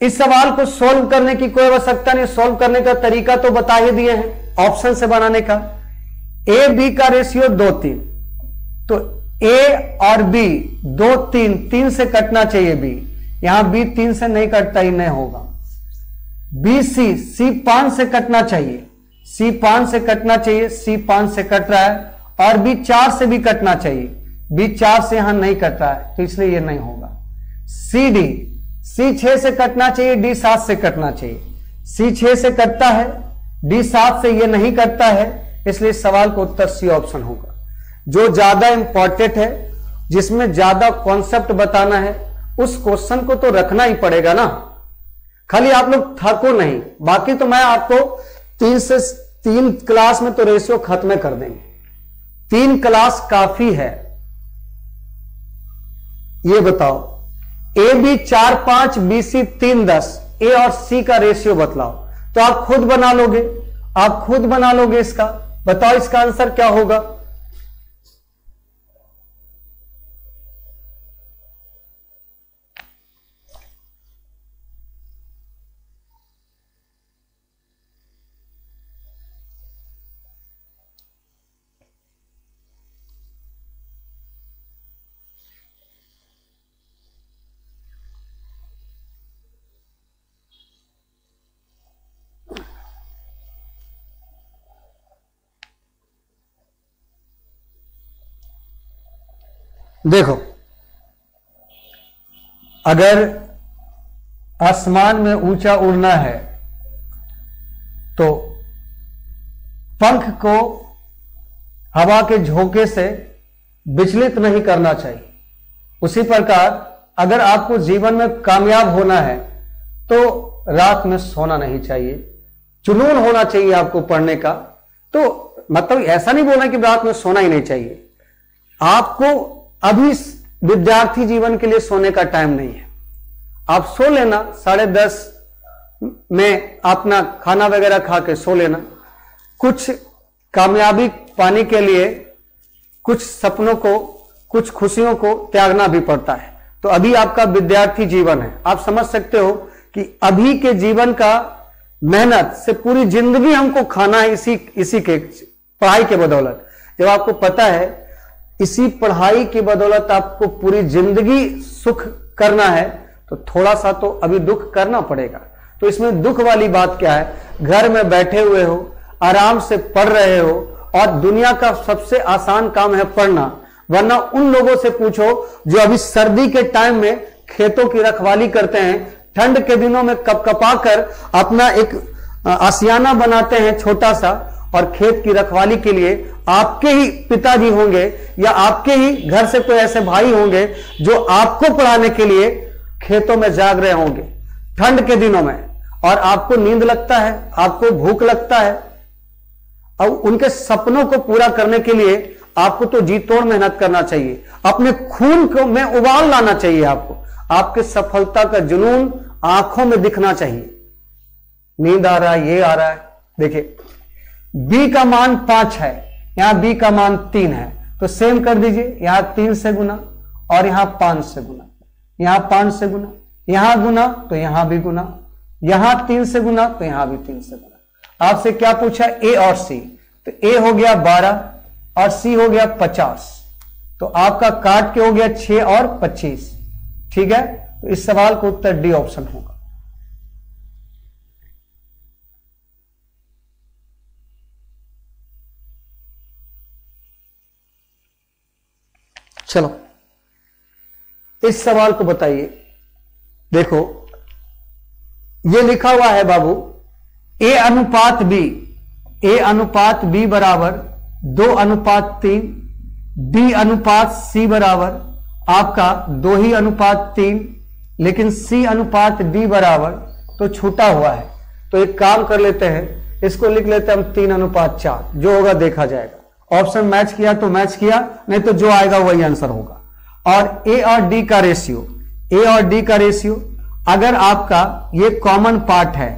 इस सवाल को सॉल्व करने की कोई आवश्यकता नहीं, सॉल्व करने का तरीका तो बता ही दिए हैं ऑप्शन से बनाने का। ए बी का रेशियो 2:3, तो ए और बी 2:3, 3 से कटना चाहिए बी, यहां बी 3 से नहीं कटता, ही नहीं होगा। बी सी, सी 5 से कटना चाहिए, सी 5 से कटना चाहिए, सी 5 से कट रहा है और बी 4 से भी कटना चाहिए, बी 4 से यहां नहीं कट रहा है तो इसलिए यह नहीं होगा। सी डी, सी 6 से कटना चाहिए, डी 7 से कटना चाहिए, सी 6 से कटता है, डी 7 से ये नहीं कटता है, इसलिए सवाल का उत्तर सी ऑप्शन होगा। जो ज्यादा इंपॉर्टेंट है, जिसमें ज्यादा कॉन्सेप्ट बताना है, उस क्वेश्चन को तो रखना ही पड़ेगा ना। खाली आप लोग थको नहीं, बाकी तो मैं आपको 3 क्लास में तो रेशियो खत्म कर देंगे, 3 क्लास काफी है। ये बताओ ए बी 4:5, बी सी 3:10, ए और सी का रेशियो बतलाओ। तो आप खुद बना लोगे, आप खुद बना लोगे इसका। बताओ इसका आंसर क्या होगा? देखो अगर आसमान में ऊंचा उड़ना है तो पंख को हवा के झोंके से विचलित नहीं करना चाहिए। उसी प्रकार अगर आपको जीवन में कामयाब होना है तो रात में सोना नहीं चाहिए, जुनून होना चाहिए आपको पढ़ने का। तो मतलब ऐसा नहीं बोलना कि रात में सोना ही नहीं चाहिए, आपको अभी विद्यार्थी जीवन के लिए सोने का टाइम नहीं है। आप सो लेना 10:30 में, अपना खाना वगैरह खा के सो लेना। कुछ कामयाबी पाने के लिए कुछ सपनों को, कुछ खुशियों को त्यागना भी पड़ता है। तो अभी आपका विद्यार्थी जीवन है, आप समझ सकते हो कि अभी के जीवन का मेहनत से पूरी जिंदगी हमको खाना है इसी के पढ़ाई के बदौलत। जब आपको पता है इसी पढ़ाई की बदौलत आपको पूरी जिंदगी सुख करना है, तो थोड़ा सा तो अभी दुख करना पड़ेगा। तो इसमें दुख वाली बात क्या है? घर में बैठे हुए हो, आराम से पढ़ रहे हो, और दुनिया का सबसे आसान काम है पढ़ना। वरना उन लोगों से पूछो जो अभी सर्दी के टाइम में खेतों की रखवाली करते हैं, ठंड के दिनों में कपकपा कर अपना एक आशियाना बनाते हैं छोटा सा, और खेत की रखवाली के लिए आपके ही पिताजी होंगे या आपके ही घर से कोई ऐसे भाई होंगे जो आपको पढ़ाने के लिए खेतों में जाग रहे होंगे ठंड के दिनों में, और आपको नींद लगता है, आपको भूख लगता है। अब उनके सपनों को पूरा करने के लिए आपको तो जी तोड़ मेहनत करना चाहिए, अपने खून को में उबाल लाना चाहिए आपको। आपके सफलता का जुनून आंखों में दिखना चाहिए। नींद आ रहा है, ये आ रहा है, देखिए B का मान 5 है, यहां B का मान 3 है, तो सेम कर दीजिए। यहां 3 से गुना और यहां 5 से गुना, यहां 5 से गुना, यहां गुना तो यहां भी गुना, यहां 3 से गुना तो यहां भी 3 से गुना। आपसे क्या पूछा? A और C, तो A हो गया 12 और C हो गया 50, तो आपका काट के हो गया 6 और 25। ठीक है, तो इस सवाल का उत्तर D ऑप्शन होगा। चलो इस सवाल को बताइए। देखो ये लिखा हुआ है बाबू, A अनुपात B बराबर 2 अनुपात 3, B अनुपात C बराबर आपका 2 ही अनुपात 3, लेकिन C अनुपात D बराबर तो छूटा हुआ है। तो एक काम कर लेते हैं, इसको लिख लेते हैं हम 3 अनुपात 4, जो होगा देखा जाएगा। ऑप्शन मैच किया तो मैच किया, नहीं तो जो आएगा वही आंसर होगा। और A और D का रेशियो, अगर आपका ये कॉमन पार्ट है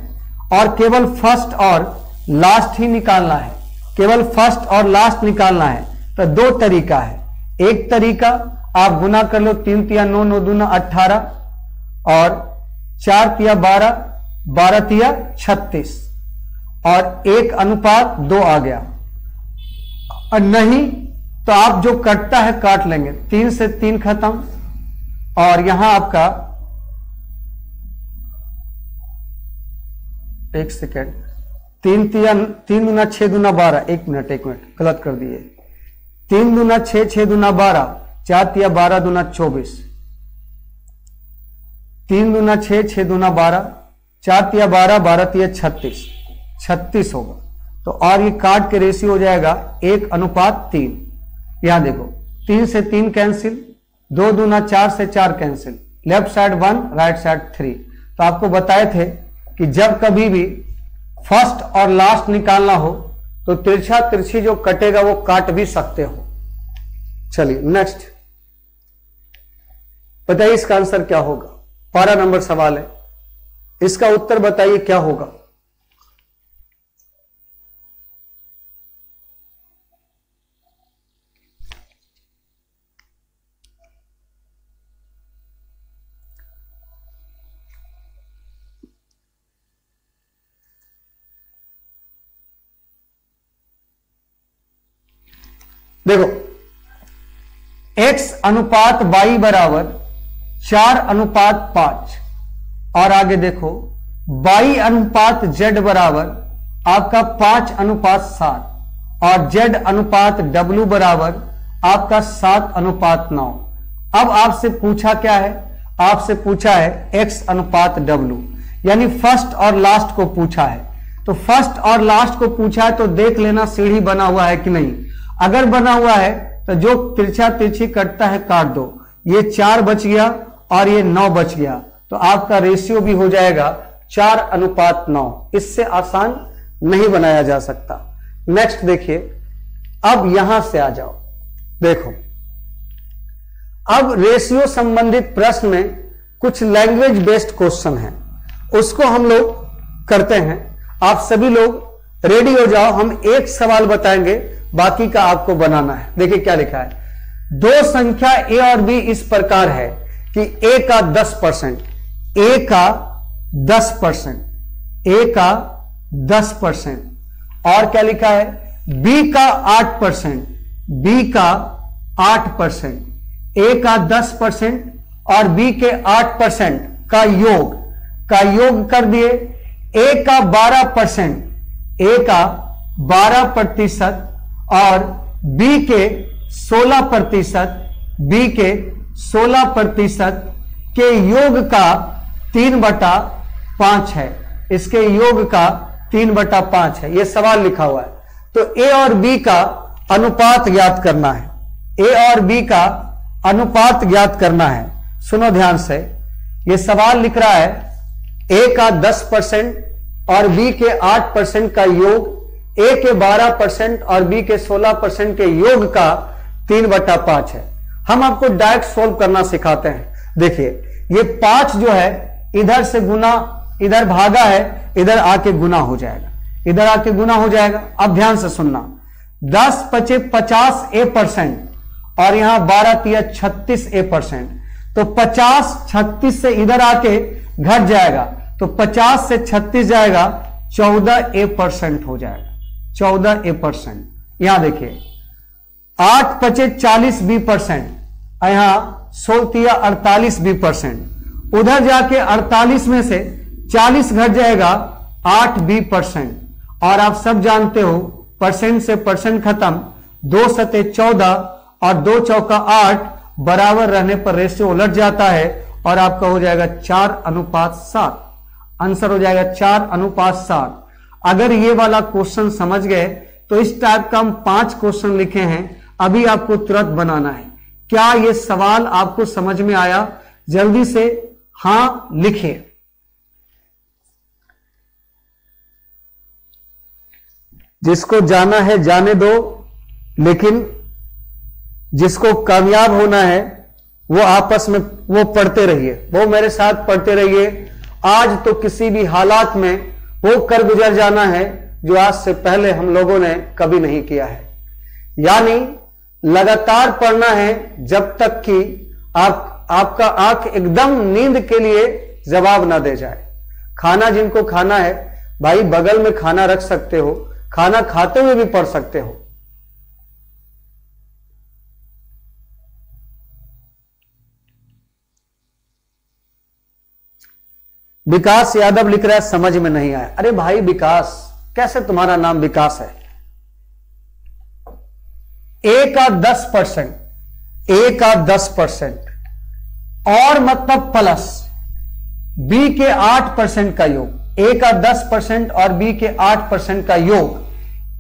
और केवल फर्स्ट और लास्ट ही निकालना है, तो दो तरीका है। एक तरीका आप गुना कर लो, 3 तिया 9, 9 दूना 18 और 4 तिया 12, 12 तिया 36, और 1 अनुपात 2 आ गया। और नहीं तो आप जो कटता है काट लेंगे, 3 से 3 खत्म, और यहां आपका 1 सेकेंड, 3 दूना 6 दूना 12, 1 मिनट गलत कर दिए, 3 दूना 6, 6 दूना 12, 4 तिया 12 दूना 24, 3 दूना 6, 6 दूना 12, 4 तिया 12, 12 तिया 36, 36 होगा। तो और ये काट के रेशियो हो जाएगा 1 अनुपात 3। यहां देखो 3 से 3 कैंसिल, 2 दूना 4 से 4 cancel, left side 1 right side 3। तो आपको बताए थे कि जब कभी भी फर्स्ट और लास्ट निकालना हो तो तिरछा तिरछी जो कटेगा वो काट भी सकते हो। चलिए नेक्स्ट बताइए इसका आंसर क्या होगा। 12 नंबर सवाल है, इसका उत्तर बताइए क्या होगा। देखो x अनुपात 2 बराबर 4 अनुपात 5, और आगे देखो y अनुपात z बराबर आपका 5 अनुपात 7, और z अनुपात w बराबर आपका 7 अनुपात 9। अब आपसे पूछा क्या है? आपसे पूछा है x अनुपात w, यानी फर्स्ट और लास्ट को पूछा है। तो फर्स्ट और लास्ट को पूछा है तो देख लेना सीढ़ी बना हुआ है कि नहीं। अगर बना हुआ है तो जो तिरछा तिरछी कटता है काट दो, ये 4 बच गया और ये 9 बच गया तो आपका रेशियो भी हो जाएगा 4:9। इससे आसान नहीं बनाया जा सकता। नेक्स्ट देखिए, अब यहां से आ जाओ। देखो अब रेशियो संबंधित प्रश्न में कुछ लैंग्वेज बेस्ड क्वेश्चन है, उसको हम लोग करते हैं। आप सभी लोग रेडी हो जाओ, हम एक सवाल बताएंगे, बाकी का आपको बनाना है। देखिए क्या लिखा है, दो संख्या ए और बी इस प्रकार है कि ए का 10%, ए का 10%, ए का 10% और क्या लिखा है बी का 8%, बी का 8%, ए का 10% और बी के 8% का योग कर दिए। ए का 12%, ए का 12% और बी के 16%, बी के 16% के योग का 3/5 है। इसके योग का 3/5 है, यह सवाल लिखा हुआ है। तो ए और बी का अनुपात ज्ञात करना है, ए और बी का अनुपात ज्ञात करना है। सुनो ध्यान से, यह सवाल लिख रहा है ए का 10% और बी के 8% का योग, ए के 12% और बी के 16% के योग का 3/5 है। हम आपको डायरेक्ट सोल्व करना सिखाते हैं। देखिए ये 5 जो है इधर से गुना, इधर भागा है, इधर आके गुना हो जाएगा, इधर आके गुना हो जाएगा। अब ध्यान से सुनना, 10 × 5 = 50 A% और यहाँ 12 × 3 = 36 A%। तो 50 36 से इधर आके घट जाएगा, तो 50 से 36 जाएगा, 14 A% हो जाएगा, 14 A%। यहां देखिए 8 × 5 = 40 B%, यहाँ 16 × 48 B%। उधर जाके 48 में से 40 घट जाएगा, 8 B%। और आप सब जानते हो परसेंट से परसेंट खत्म, 2 × 14 और 2 × 4 = 8 बराबर रहने पर रेशियो उलट जाता है और आपका हो जाएगा 4:7। आंसर हो जाएगा 4:7। अगर ये वाला क्वेश्चन समझ गए तो इस टाइप का हम 5 क्वेश्चन लिखे हैं, अभी आपको तुरंत बनाना है। क्या ये सवाल आपको समझ में आया? जल्दी से हाँ लिखिए। जिसको जाना है जाने दो, लेकिन जिसको कामयाब होना है वो आपस में वो पढ़ते रहिए, वो मेरे साथ पढ़ते रहिए। आज तो किसी भी हालात में वो कर गुजर जाना है जो आज से पहले हम लोगों ने कभी नहीं किया है। यानी लगातार पढ़ना है जब तक कि आपका आंख एकदम नींद के लिए जवाब ना दे जाए। खाना जिनको खाना है भाई बगल में खाना रख सकते हो, खाना खाते हुए भी पढ़ सकते हो। विकास यादव लिख रहा है समझ में नहीं आया। अरे भाई विकास, कैसे तुम्हारा नाम विकास है? ए का 10%, ए का 10% और मतलब प्लस बी के 8% का योग, ए का 10% और बी के 8% का योग,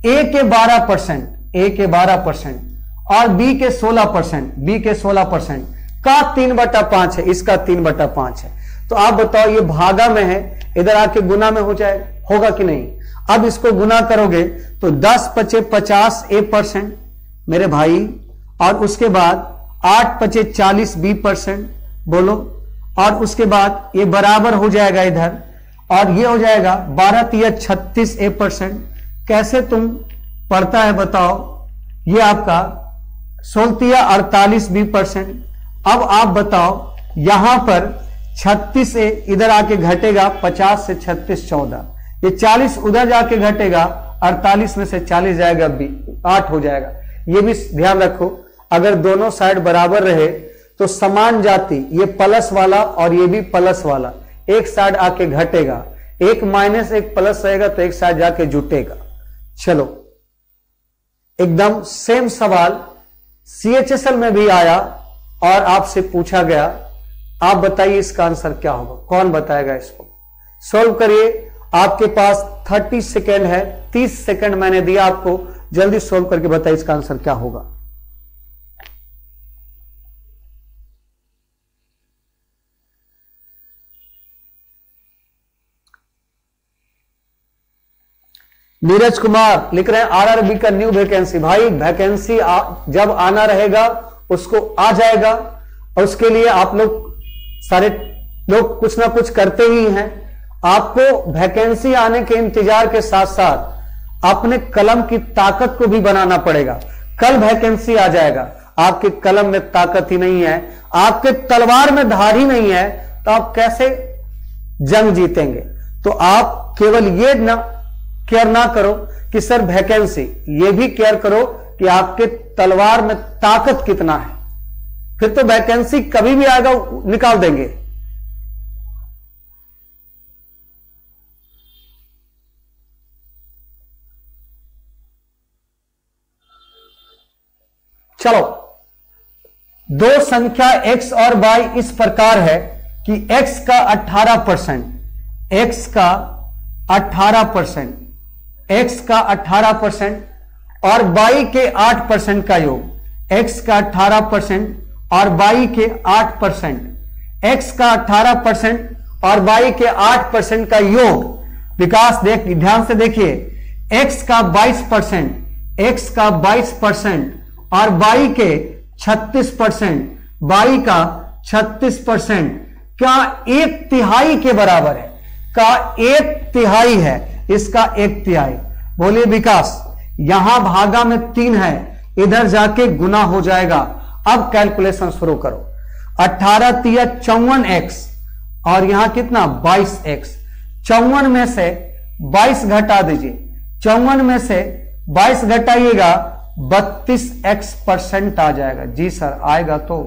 ए के 12%, ए के 12% और बी के 16%, बी के 16% का 3/5 है। इसका 3/5 है। तो आप बताओ ये भागा में है, इधर आके गुना में हो जाएगा, होगा कि नहीं? अब इसको गुना करोगे तो 10 × 5 = 50 A% मेरे भाई, और उसके बाद 8 × 40 B%। बोलो, और उसके बाद ये बराबर हो जाएगा इधर, और ये हो जाएगा 12 × 36 A%। कैसे तुम पढ़ता है बताओ? ये आपका 16 × 48 B%। अब आप बताओ यहां पर 36 से इधर आके घटेगा, 50 से 36 14, ये 40 उधर जाके घटेगा, 48 में से 40 जाएगा बी, 8 हो जाएगा। ये भी ध्यान रखो, अगर दोनों साइड बराबर रहे तो समान जाति, ये प्लस वाला और ये भी प्लस वाला, एक साइड आके घटेगा, एक माइनस एक प्लस रहेगा तो एक साइड जाके जुटेगा। चलो एकदम सेम सवाल CHSL में भी आया और आपसे पूछा गया। आप बताइए इसका आंसर क्या होगा, कौन बताएगा? इसको सॉल्व करिए। आपके पास 30 सेकेंड है, 30 सेकेंड मैंने दिया आपको, जल्दी सॉल्व करके बताइए इसका आंसर क्या होगा। नीरज कुमार लिख रहे हैं आरआरबी का न्यू वैकेंसी। भाई वैकेंसी जब आना रहेगा उसको आ जाएगा और उसके लिए आप लोग सारे लोग कुछ ना कुछ करते ही हैं। आपको वैकेंसी आने के इंतजार के साथ साथ अपने कलम की ताकत को भी बनाना पड़ेगा। कल वैकेंसी आ जाएगा, आपके कलम में ताकत ही नहीं है, आपके तलवार में धार ही नहीं है तो आप कैसे जंग जीतेंगे। तो आप केवल ये ना केयर ना करो कि सर वैकेंसी, ये भी केयर करो कि आपके तलवार में ताकत कितना है। फिर तो वैकेंसी कभी भी आएगा निकाल देंगे। चलो, दो संख्या x और y इस प्रकार है कि x का 18%, x का 18%, x का 18% और y के 8% का योग। x का 18% और y के 8%, x का 18% और y के 8% का योग। विकास ध्यान से देखिए, x का 22%, x का 22% और y के 36%, y का 36% का एक तिहाई के बराबर है, का एक तिहाई है, इसका एक तिहाई। बोलिए विकास, यहां भागा में 3 है, इधर जाके गुना हो जाएगा। अब कैलकुलेशन शुरू करो। 18 तिया 54x और यहां कितना 22x। 54 में से 22 घटा दीजिए, 54 में से 22 घटाइएगा 32x% आ जाएगा। जी सर आएगा। तो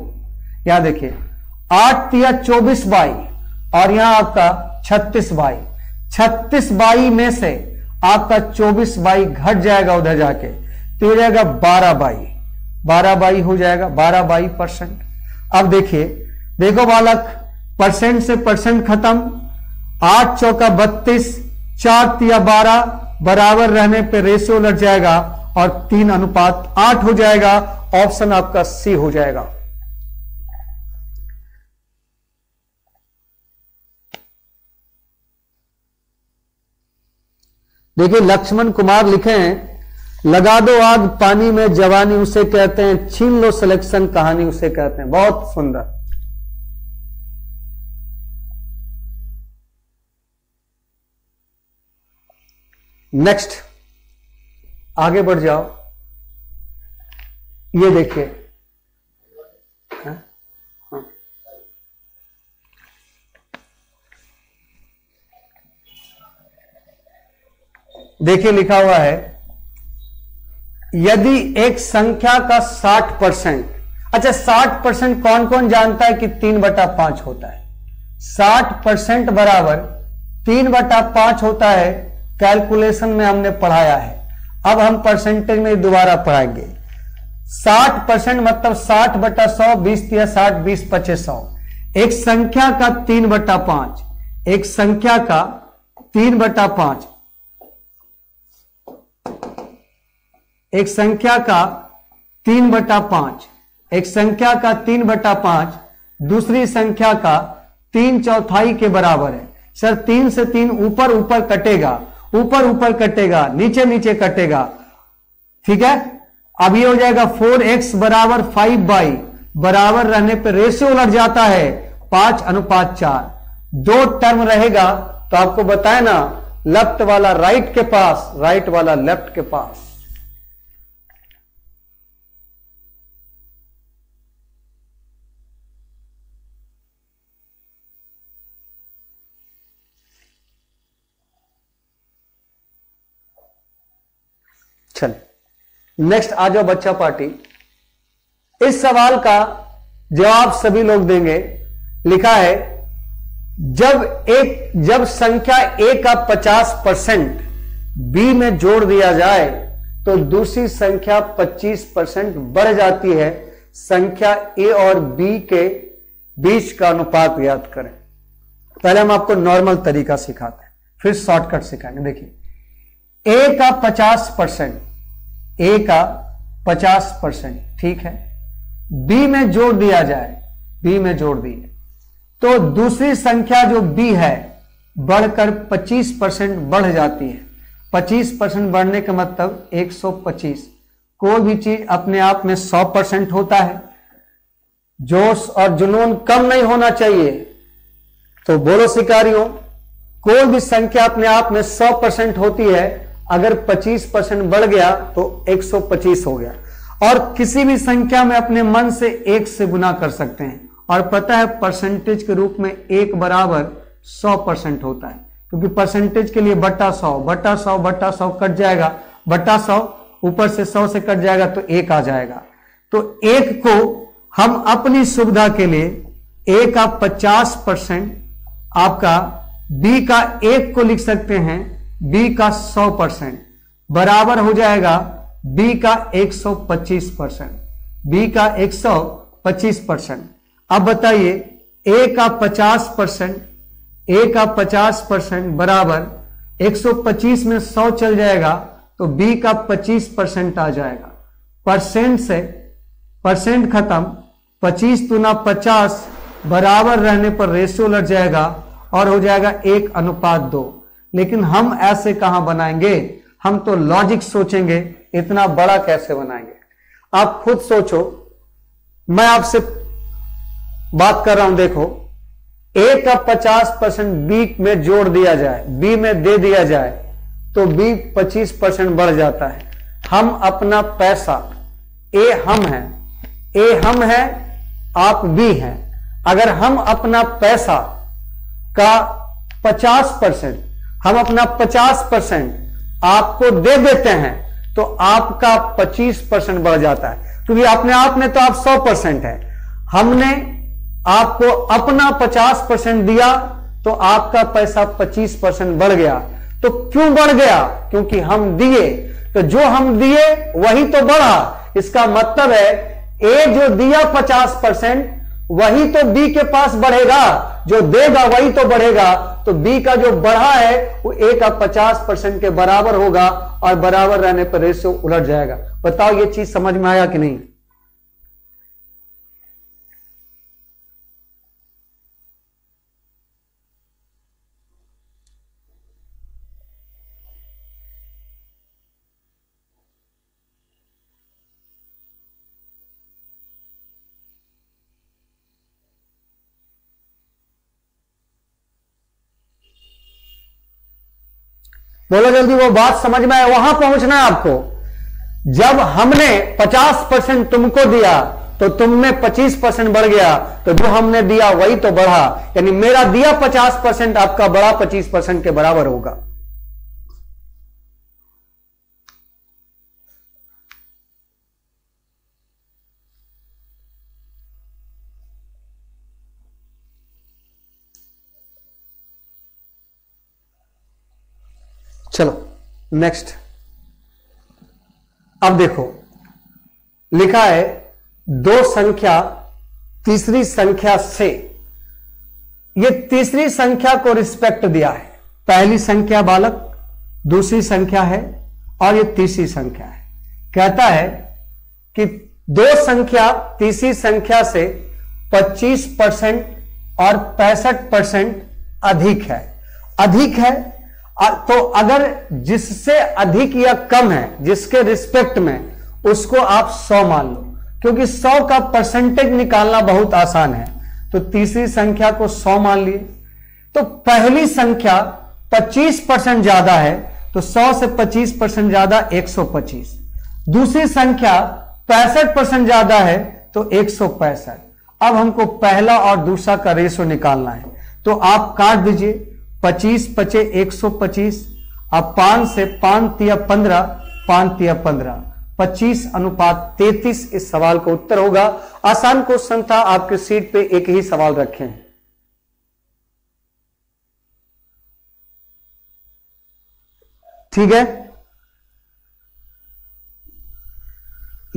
यहां देखिए 8 तिया 24y और यहां आपका 36y। 36y में से आपका 24y घट जाएगा उधर जाके, तो हो जाएगा 12y हो जाएगा 12%। अब देखिए, देखो बालक, परसेंट से परसेंट खत्म। 8 चौका 32, 4 तिया 12 बराबर रहने पे रेशियो लग जाएगा और 3:8 हो जाएगा। ऑप्शन आपका सी हो जाएगा। देखिए लक्ष्मण कुमार लिखे हैं, लगा दो आग पानी में जवानी उसे कहते हैं, छीन लो सिलेक्शन कहानी उसे कहते हैं। बहुत सुंदर। नेक्स्ट आगे बढ़ जाओ। ये देखिए, देखिए लिखा हुआ है, यदि एक संख्या का 60%। अच्छा 60% कौन कौन जानता है कि 3/5 होता है? 60% बराबर 3/5 होता है। कैलकुलेशन में हमने पढ़ाया है, अब हम परसेंटेज में दोबारा पढ़ाएंगे। 60% मतलब 60/100, 20 तिया 60, 20 पचे 100। एक संख्या का 3/5, एक संख्या का 3/5, एक संख्या का 3/5, एक संख्या का 3/5 दूसरी संख्या का 3/4 के बराबर है। सर 3 से 3 ऊपर कटेगा, ऊपर कटेगा, नीचे कटेगा, ठीक है। अब ये हो जाएगा 4x बराबर 5y बराबर रहने पे रेशियो उलट जाता है 5:4। 2 टर्म रहेगा तो आपको बताए ना, लेफ्ट वाला राइट के पास, राइट वाला लेफ्ट के पास। नेक्स्ट आ जाओ बच्चा पार्टी। इस सवाल का जवाब सभी लोग देंगे। लिखा है, जब संख्या a का 50% b में जोड़ दिया जाए तो दूसरी संख्या 25% बढ़ जाती है। संख्या a और b के बीच का अनुपात याद करें। पहले हम आपको नॉर्मल तरीका सिखाते हैं, फिर शॉर्टकट सिखाएंगे। देखिए a का 50%, ए का 50%, ठीक है, बी में जोड़ दिया जाए, बी में जोड़ दिए तो दूसरी संख्या जो बी है बढ़कर 25% बढ़ जाती है। 25% बढ़ने का मतलब 125। कोई भी चीज अपने आप में 100% होता है, जोश और जुनून कम नहीं होना चाहिए। तो बोलो शिकारियों, कोई भी संख्या अपने आप में 100% होती है, अगर 25% बढ़ गया तो 125 हो गया। और किसी भी संख्या में अपने मन से 1 से गुना कर सकते हैं। और पता है परसेंटेज के रूप में 1 बराबर 100% होता है, क्योंकि परसेंटेज के लिए बट्टा सौ कट जाएगा, बट्टा 100 ऊपर से 100 से कट जाएगा तो 1 आ जाएगा। तो 1 को हम अपनी सुविधा के लिए A का 50%, आपका B का 1 को लिख सकते हैं, B का 100% बराबर हो जाएगा B का 125%, B का 125%। अब बताइए A का 50% बराबर 125 में 100 चल जाएगा तो B का 25% आ जाएगा। परसेंट से परसेंट खत्म, 25 × 50 बराबर रहने पर रेशियो लग जाएगा और हो जाएगा 1:2। लेकिन हम ऐसे कहां बनाएंगे, हम तो लॉजिक सोचेंगे, इतना बड़ा कैसे बनाएंगे। आप खुद सोचो, मैं आपसे बात कर रहा हूं। देखो, A का 50% बी में जोड़ दिया जाए, बी में दे दिया जाए तो बी 25% बढ़ जाता है। हम अपना पैसा, ए हम है, आप बी हैं, अगर हम अपना पैसा का 50%, हम अपना 50% आपको दे देते हैं तो आपका 25% बढ़ जाता है, क्योंकि अपने आप में तो आप 100% है। हमने आपको अपना 50% दिया तो आपका पैसा 25% बढ़ गया। तो क्यों बढ़ गया? क्योंकि हम दिए, तो जो हम दिए वही तो बढ़ा। इसका मतलब है ए जो दिया 50% वही तो बी के पास बढ़ेगा, जो देगा वही तो बढ़ेगा। तो बी का जो बढ़ा है वो ए का 50% के बराबर होगा और बराबर रहने पर रेशियो उलट जाएगा। बताओ ये चीज समझ में आया कि नहीं? बोलो जल्दी, वो बात समझ में आए? वहां पहुंचना है आपको। जब हमने 50% तुमको दिया तो तुम में 25% बढ़ गया, तो जो हमने दिया वही तो बढ़ा, यानी मेरा दिया 50%, आपका बढ़ा 25% के बराबर होगा। चलो नेक्स्ट। अब देखो, लिखा है 2 संख्या तीसरी संख्या से, ये तीसरी संख्या को रिस्पेक्ट दिया है। पहली संख्या बालक, दूसरी संख्या है और ये तीसरी संख्या है। कहता है कि 2 संख्या तीसरी संख्या से 25% और 65% अधिक है। तो अगर जिससे अधिक या कम है, जिसके रिस्पेक्ट में, उसको आप 100 मान लो, क्योंकि 100 का परसेंटेज निकालना बहुत आसान है। तो तीसरी संख्या को 100 मान लिए। तो पहली संख्या 25% ज्यादा है, तो 100 से 25% ज्यादा 125। दूसरी संख्या 65% ज्यादा है तो 165। अब हमको पहला और दूसरा का रेशो निकालना है, तो आप काट दीजिए। 25 × 25 125, अब 5 से 5 × 15, 5 × 15, 25:33 इस सवाल का उत्तर होगा। आसान क्वेश्चन था, आपके सीट पे एक ही सवाल रखे हैं। ठीक है,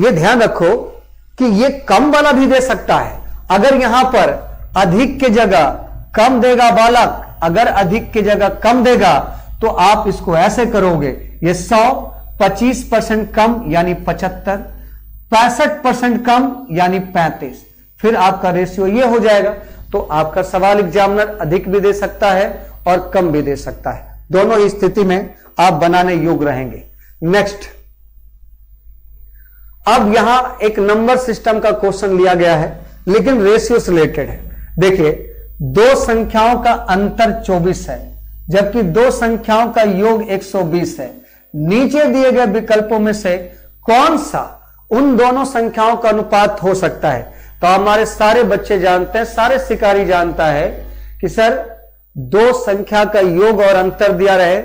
ये ध्यान रखो कि ये कम वाला भी दे सकता है। अगर यहां पर अधिक के जगह कम देगा बालक, अगर अधिक की जगह कम देगा तो आप इसको ऐसे करोगे, ये 100, 25% कम यानी 75, 65% कम यानी 35, फिर आपका रेशियो ये हो जाएगा। तो आपका सवाल एग्जामिनर अधिक भी दे सकता है और कम भी दे सकता है, दोनों स्थिति में आप बनाने योग्य रहेंगे। नेक्स्ट, अब यहां एक नंबर सिस्टम का क्वेश्चन लिया गया है लेकिन रेशियो से रिलेटेड है। देखिए, दो संख्याओं का अंतर 24 है जबकि दो संख्याओं का योग 120 है। नीचे दिए गए विकल्पों में से कौन सा उन दोनों संख्याओं का अनुपात हो सकता है? तो हमारे सारे बच्चे जानते हैं, सारे शिकारी जानता है कि सर दो संख्या का योग और अंतर दिया रहे,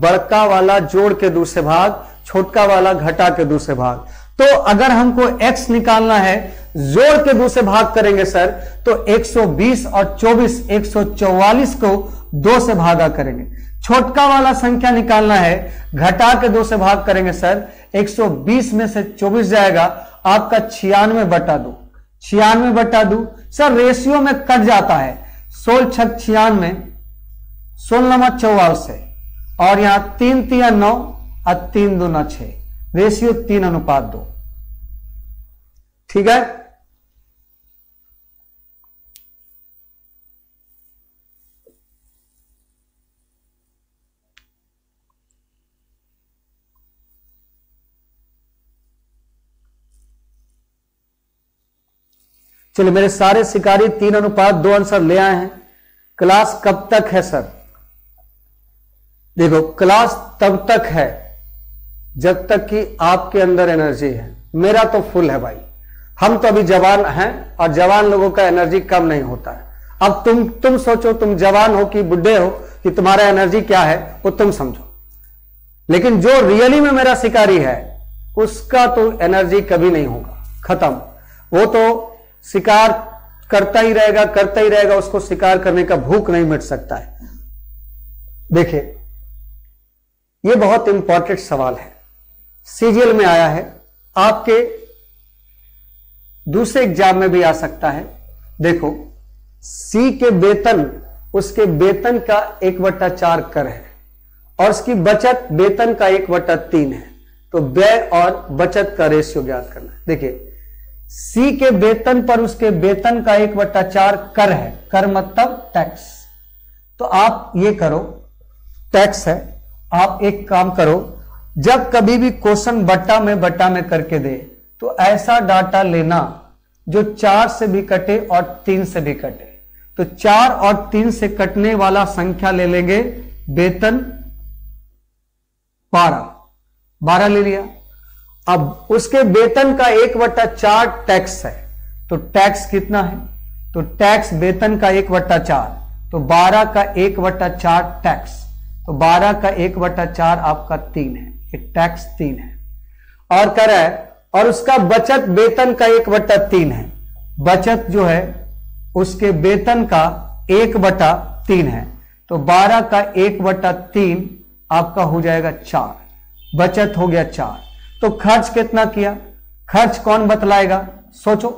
बड़का वाला जोड़ के दूसरे भाग, छोटका वाला घटा के दूसरे भाग। तो अगर हमको x निकालना है, जोड़ के दूसरे भाग करेंगे सर, तो 120 और 24 144 को 2 से भागा करेंगे। छोटका वाला संख्या निकालना है, घटा के 2 से भाग करेंगे सर, 120 में से 24 जाएगा आपका 96 बटा दो। सर रेशियो में कट जाता है, 16 6 96, 16 9 44 है और यहां 3 3 9 और 3 2 6, रेशियो 3:2। ठीक है, चलिए मेरे सारे शिकारी 3:2 आंसर ले आए हैं। क्लास कब तक है सर? देखो, क्लास तब तक है जब तक कि आपके अंदर एनर्जी है। मेरा तो फुल है भाई, हम तो अभी जवान हैं और जवान लोगों का एनर्जी कम नहीं होता है। अब तुम सोचो, तुम जवान हो कि बुड्ढे हो, कि तुम्हारा एनर्जी क्या है वो तुम समझो। लेकिन जो रियली में मेरा शिकारी है उसका तो एनर्जी कभी नहीं होगा, खत्म। वो तो शिकार करता ही रहेगा, उसको शिकार करने का भूख नहीं मिट सकता है। देखिए, ये बहुत इंपॉर्टेंट सवाल है, सीजीएल में आया है, आपके दूसरे एग्जाम में भी आ सकता है। देखो, सी के वेतन उसके वेतन का 1/4 कर है और उसकी बचत वेतन का 1/3 है, तो व्यय और बचत का रेशियो ज्ञात करना है। देखिए, सी के वेतन पर उसके वेतन का 1/4 कर है, कर मतलब टैक्स। तो आप ये करो, टैक्स है, आप एक काम करो, जब कभी भी क्वेश्चन बट्टा में करके दे तो ऐसा डाटा लेना जो 4 से भी कटे और 3 से भी कटे। तो 4 और 3 से कटने वाला संख्या ले लेंगे, वेतन 12 ले लिया। अब उसके वेतन का 1/4 टैक्स है, तो टैक्स कितना है? तो टैक्स वेतन का 1/4, तो 12 का 1/4 टैक्स, तो 12 का 1/4 आपका 3 है, ये टैक्स 3 है। और कर है, और उसका बचत वेतन का 1/3 है, बचत जो है उसके वेतन का 1/3 है, तो 12 का 1/3 आपका हो जाएगा 4, बचत हो गया 4। तो खर्च कितना किया? खर्च कौन बतलाएगा? सोचो,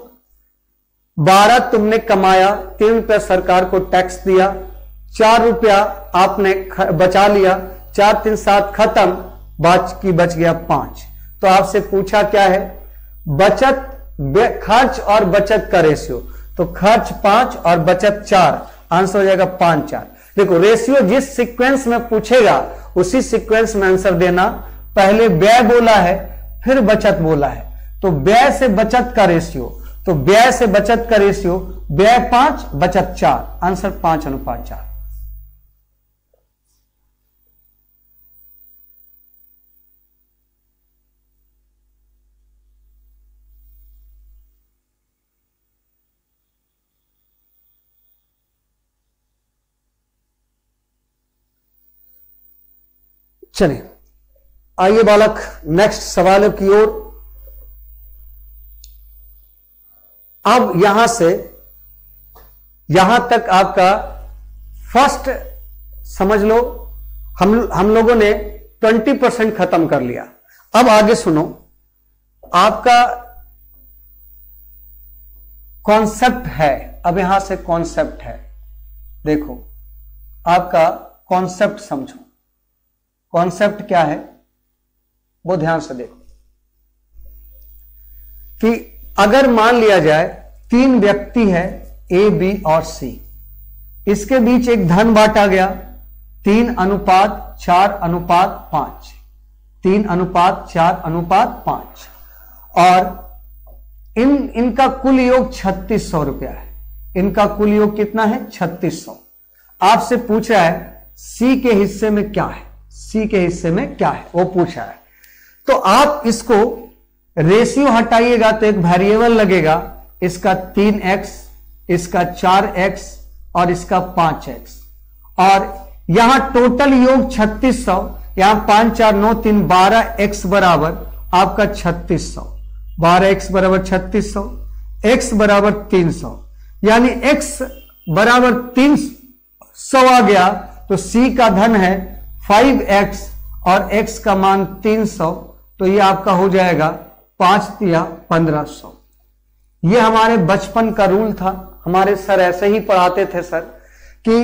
12 तुमने कमाया, 3 रुपया सरकार को टैक्स दिया, 4 रुपया आपने बचा लिया, 4 3 7 खत्म, बच गया 5। तो आपसे पूछा क्या है? बचत, खर्च और बचत का रेशियो। तो खर्च 5 और बचत 4, आंसर हो जाएगा 5 4। देखो, रेशियो जिस सीक्वेंस में पूछेगा उसी सीक्वेंस में आंसर देना। पहले व्यय बोला है, फिर बचत बोला है, तो व्यय से बचत का रेशियो, तो व्यय से बचत का रेशियो, व्यय 5 बचत 4, आंसर 5:4। चलिए आइए बालक, नेक्स्ट सवालों की ओर। अब यहां से यहां तक आपका फर्स्ट समझ लो हम लोगों ने 20% खत्म कर लिया। अब आगे सुनो, आपका कॉन्सेप्ट है, अब यहां से कॉन्सेप्ट है। देखो, आपका कॉन्सेप्ट समझो, कॉन्सेप्ट क्या है वो ध्यान से देखो। कि अगर मान लिया जाए 3 व्यक्ति है, A, B और C, इसके बीच एक धन बांटा गया, 3:4:5 3:4:5 और इनका कुल योग 3600 रुपया है। इनका कुल योग कितना है? 3600। आपसे पूछ रहा है सी के हिस्से में क्या है, सी के हिस्से में क्या है वो पूछ रहा है। तो आप इसको रेशियो हटाइएगा तो एक वेरिएबल लगेगा, इसका 3x, इसका 4x और इसका 5x। और यहां टोटल योग 3600, यहां 5, 4, 9, 3 12x बराबर आपका 3600, 12x बराबर 3600, x बराबर 300, यानी x बराबर 300 आ गया। तो c का धन है 5x और x का मान 300, तो ये आपका हो जाएगा 5×3=1500। ये हमारे बचपन का रूल था, हमारे सर ऐसे ही पढ़ाते थे सर कि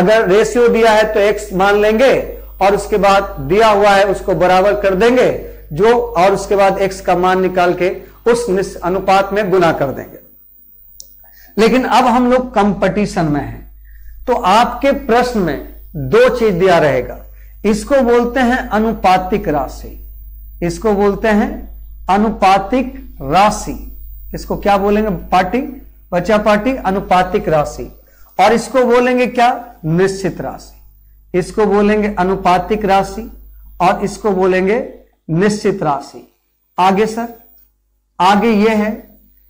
अगर रेशियो दिया है तो x मान लेंगे और उसके बाद दिया हुआ है उसको बराबर कर देंगे जो, और उसके बाद x का मान निकाल के उस निश्चित अनुपात में गुना कर देंगे। लेकिन अब हम लोग कंपटीशन में हैं, तो आपके प्रश्न में दो चीज दिया रहेगा। इसको बोलते हैं अनुपातिक राशि, इसको बोलते हैं अनुपातिक राशि। इसको क्या बोलेंगे पार्टी, बच्चा पार्टी, अनुपातिक राशि। और इसको बोलेंगे क्या? निश्चित राशि। इसको बोलेंगे अनुपातिक राशि और इसको बोलेंगे निश्चित राशि। आगे सर, आगे यह है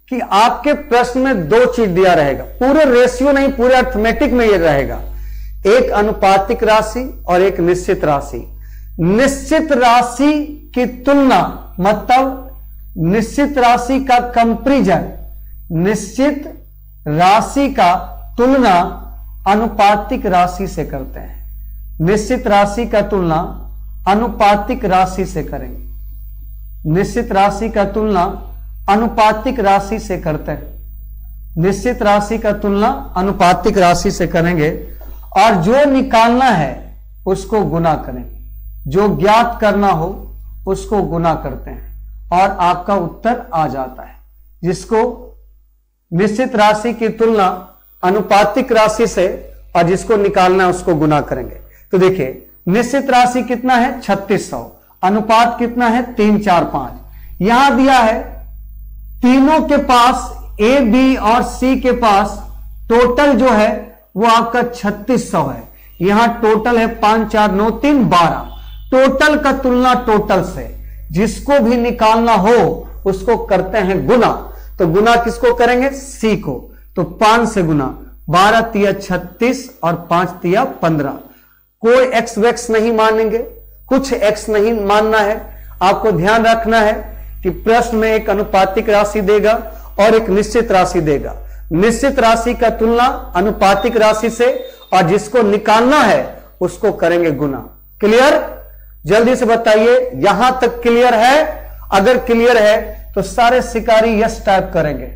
कि आपके प्रश्न में दो चीज दिया रहेगा, पूरे रेशियो नहीं पूरे अर्थमेटिक में यह रहेगा, एक अनुपातिक राशि और एक निश्चित राशि। निश्चित राशि की तुलना मतलब निश्चित राशि का कंपैरिजन, निश्चित राशि का तुलना अनुपातिक राशि से करते हैं। निश्चित राशि का तुलना अनुपातिक राशि से करेंगे, निश्चित राशि का तुलना अनुपातिक राशि से करते हैं, निश्चित राशि का तुलना अनुपातिक राशि से करेंगे और जो निकालना है उसको गुना करेंगे, जो ज्ञात करना हो उसको गुना करते हैं और आपका उत्तर आ जाता है। जिसको निश्चित राशि की तुलना अनुपातिक राशि से और जिसको निकालना है उसको गुना करेंगे। तो देखिए निश्चित राशि कितना है 3600, अनुपात कितना है 3, 4, 5। यहां दिया है तीनों के पास ए बी और सी के पास टोटल जो है वो आपका 3600 है, यहां टोटल है 5, 4, 9, 3, 12। टोटल का तुलना टोटल से, जिसको भी निकालना हो उसको करते हैं गुना। तो गुना किसको करेंगे? सी को। तो 5 से गुना, 12×3=36 और 5×3=15। कोई एक्स वेक्स नहीं मानेंगे, कुछ एक्स नहीं मानना है। आपको ध्यान रखना है कि प्रश्न में एक अनुपातिक राशि देगा और एक निश्चित राशि देगा, निश्चित राशि का तुलना अनुपातिक राशि से और जिसको निकालना है उसको करेंगे गुना। क्लियर? जल्दी से बताइए, यहां तक क्लियर है? अगर क्लियर है तो सारे शिकारी यस टाइप करेंगे।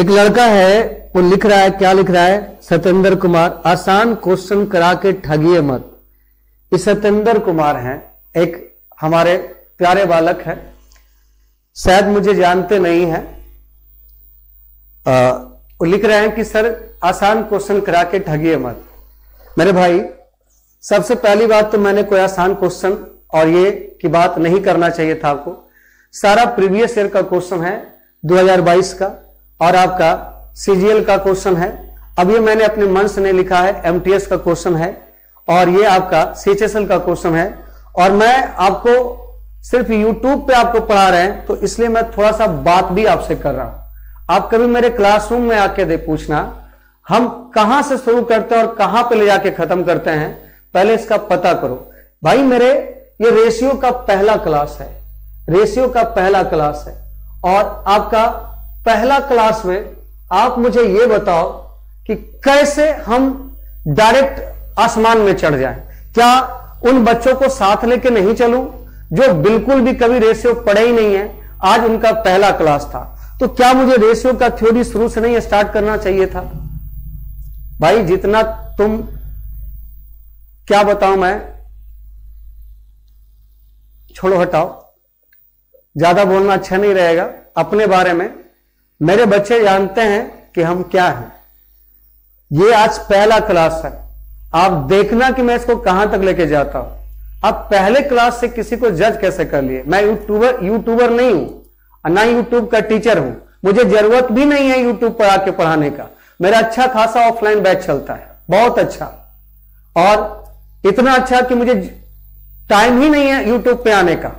एक लड़का है, वो लिख रहा है, क्या लिख रहा है? सत्येंद्र कुमार, आसान क्वेश्चन करा के ठगिए मत। ये सत्येंद्र कुमार हैं, एक हमारे प्यारे बालक है, शायद मुझे जानते नहीं है। वो लिख रहे हैं कि सर आसान क्वेश्चन करा के ठगिए मत। मेरे भाई, सबसे पहली बात तो मैंने कोई आसान क्वेश्चन और ये की बात नहीं करना चाहिए था आपको। सारा प्रीवियस ईयर का क्वेश्चन है 2022 का और आपका सीजीएल का क्वेश्चन है। अब ये मैंने अपने मन से नहीं लिखा है, एमटीएस का क्वेश्चन है और ये आपका सीएचएसएल का क्वेश्चन है। और मैं आपको सिर्फ यूट्यूब पे आपको पढ़ा रहे हैं तो इसलिए मैं थोड़ा सा बात भी आपसे कर रहा हूं। आप कभी मेरे क्लासरूम में आके दे पूछना हम कहां से शुरू करते हैं और कहां पे ले जाके खत्म करते हैं, पहले इसका पता करो। भाई मेरे ये रेशियो का पहला क्लास है, रेशियो का पहला क्लास है और आपका पहला क्लास में आप मुझे ये बताओ कि कैसे हम डायरेक्ट आसमान में चढ़ जाएं। क्या उन बच्चों को साथ लेके नहीं चलूं जो बिल्कुल भी कभी रेशियो पढ़े ही नहीं है, आज उनका पहला क्लास था। तो क्या मुझे रेशियो का थ्योरी शुरू से नहीं स्टार्ट करना चाहिए था? भाई जितना तुम, क्या बताऊं मैं, छोड़ो हटाओ, ज्यादा बोलना अच्छा नहीं रहेगा। अपने बारे में मेरे बच्चे जानते हैं कि हम क्या हैं। ये आज पहला क्लास है, आप देखना कि मैं इसको कहां तक लेके जाता हूं। आप पहले क्लास से किसी को जज कैसे कर लिए? मैं यूट्यूबर नहीं हूं और ना यूट्यूब का टीचर हूं। मुझे जरूरत भी नहीं है यूट्यूब पर आके पढ़ाने का। मेरा अच्छा खासा ऑफलाइन बैच चलता है, बहुत अच्छा, और इतना अच्छा कि मुझे टाइम ही नहीं है यूट्यूब पे आने का।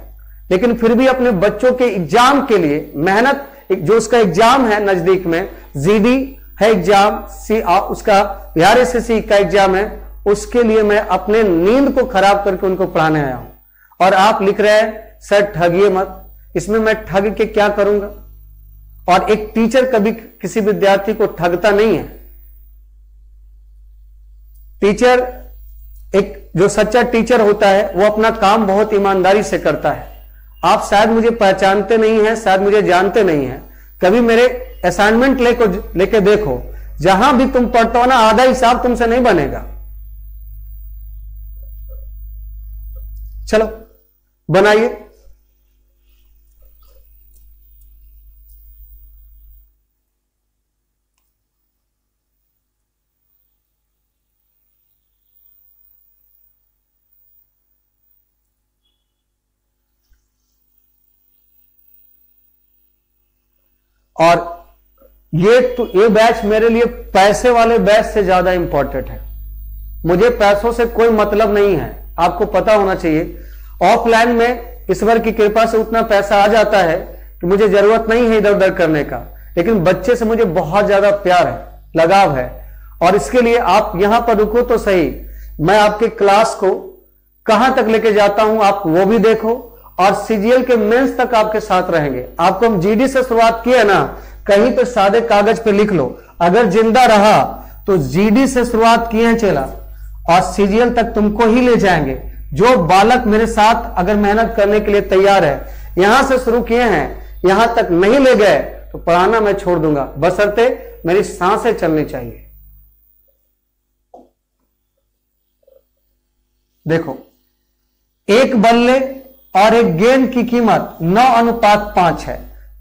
लेकिन फिर भी अपने बच्चों के एग्जाम के लिए मेहनत, जो उसका एग्जाम है नजदीक में, जीडी है एग्जाम, उसका बिहार एसएससी का एग्जाम है, उसके लिए मैं अपने नींद को खराब करके उनको पढ़ाने आया हूं। और आप लिख रहे हैं सर ठगिए मत, इसमें मैं ठग के क्या करूंगा? और एक टीचर कभी किसी विद्यार्थी को ठगता नहीं है। टीचर, एक जो सच्चा टीचर होता है वो अपना काम बहुत ईमानदारी से करता है। आप शायद मुझे पहचानते नहीं हैं, शायद मुझे जानते नहीं हैं। कभी मेरे असाइनमेंट लेके देखो, जहां भी तुम पढ़ते हो ना, आधा हिसाब तुमसे नहीं बनेगा। चलो बनाइए, और ये बैच मेरे लिए पैसे वाले बैच से ज्यादा इंपॉर्टेंट है। मुझे पैसों से कोई मतलब नहीं है, आपको पता होना चाहिए। ऑफलाइन में ईश्वर की कृपा से उतना पैसा आ जाता है कि मुझे जरूरत नहीं है इधर उधर करने का। लेकिन बच्चे से मुझे बहुत ज्यादा प्यार है, लगाव है, और इसके लिए आप यहां पर रुको तो सही, मैं आपके क्लास को कहां तक लेके जाता हूं आप वो भी देखो, और सीजीएल के मेंस तक आपके साथ रहेंगे। आपको हम जीडी से शुरुआत किए ना, कहीं पे सादे कागज पे लिख लो, अगर जिंदा रहा तो जीडी से शुरुआत किए चला और सीजीएल तक तुमको ही ले जाएंगे। जो बालक मेरे साथ अगर मेहनत करने के लिए तैयार है, यहां से शुरू किए हैं, यहां तक नहीं ले गए तो पढ़ाना मैं छोड़ दूंगा, बशर्ते मेरी सांसें चलनी चाहिए। देखो, एक बल्ले और एक गेंद की कीमत 9:5 है।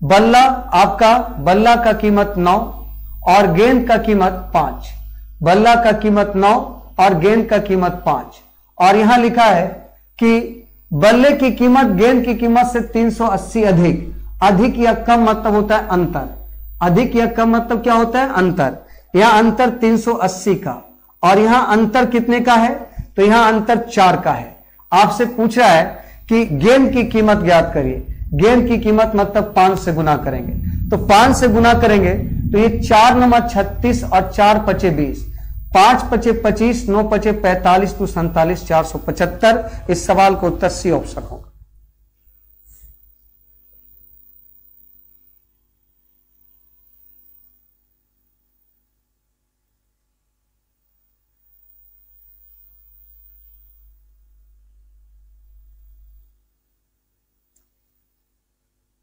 बल्ला आपका, बल्ला का कीमत 9 और गेंद का कीमत 5। बल्ला का कीमत 9 और गेंद का कीमत 5। और यहां लिखा है कि बल्ले की कीमत गेंद की कीमत से 380 अधिक या कम, मतलब होता है अंतर। अधिक या कम मतलब क्या होता है? अंतर। यहां अंतर 380 का, और यहां अंतर कितने का है? तो यहां अंतर 4 का है। आपसे पूछा है कि गेंद की कीमत ज्ञात करिए। गेंद की कीमत मतलब 5 से गुना करेंगे, तो 5 से गुना करेंगे तो ये 4 × 36 और 4×5 20, 5×5 25, 9×5 45, 247, 475। इस सवाल को उत्तर सी ऑप्शन होगा।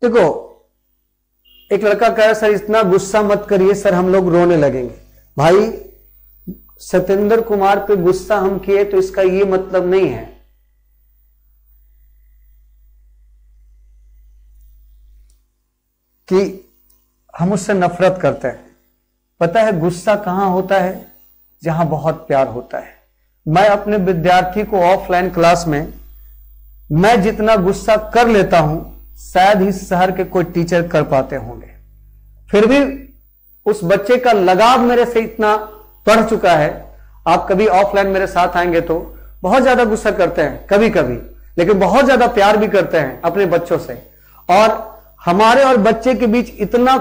देखो, एक लड़का कह रहा है सर इतना गुस्सा मत करिए सर, हम लोग रोने लगेंगे। भाई सत्येंद्र कुमार पे गुस्सा हम किए तो इसका ये मतलब नहीं है। कि हम उससे नफरत करते हैं। पता है गुस्सा कहां होता है? जहां बहुत प्यार होता है। मैं अपने विद्यार्थी को ऑफलाइन क्लास में मैं जितना गुस्सा कर लेता हूं, शायद ही शहर के कोई टीचर कर पाते होंगे। फिर भी उस बच्चे का लगाव मेरे से इतना बढ़ चुका है। आप कभी ऑफलाइन मेरे साथ आएंगे तो बहुत ज्यादा गुस्सा करते हैं कभी कभी, लेकिन बहुत ज्यादा प्यार भी करते हैं अपने बच्चों से। और हमारे और बच्चे के बीच इतना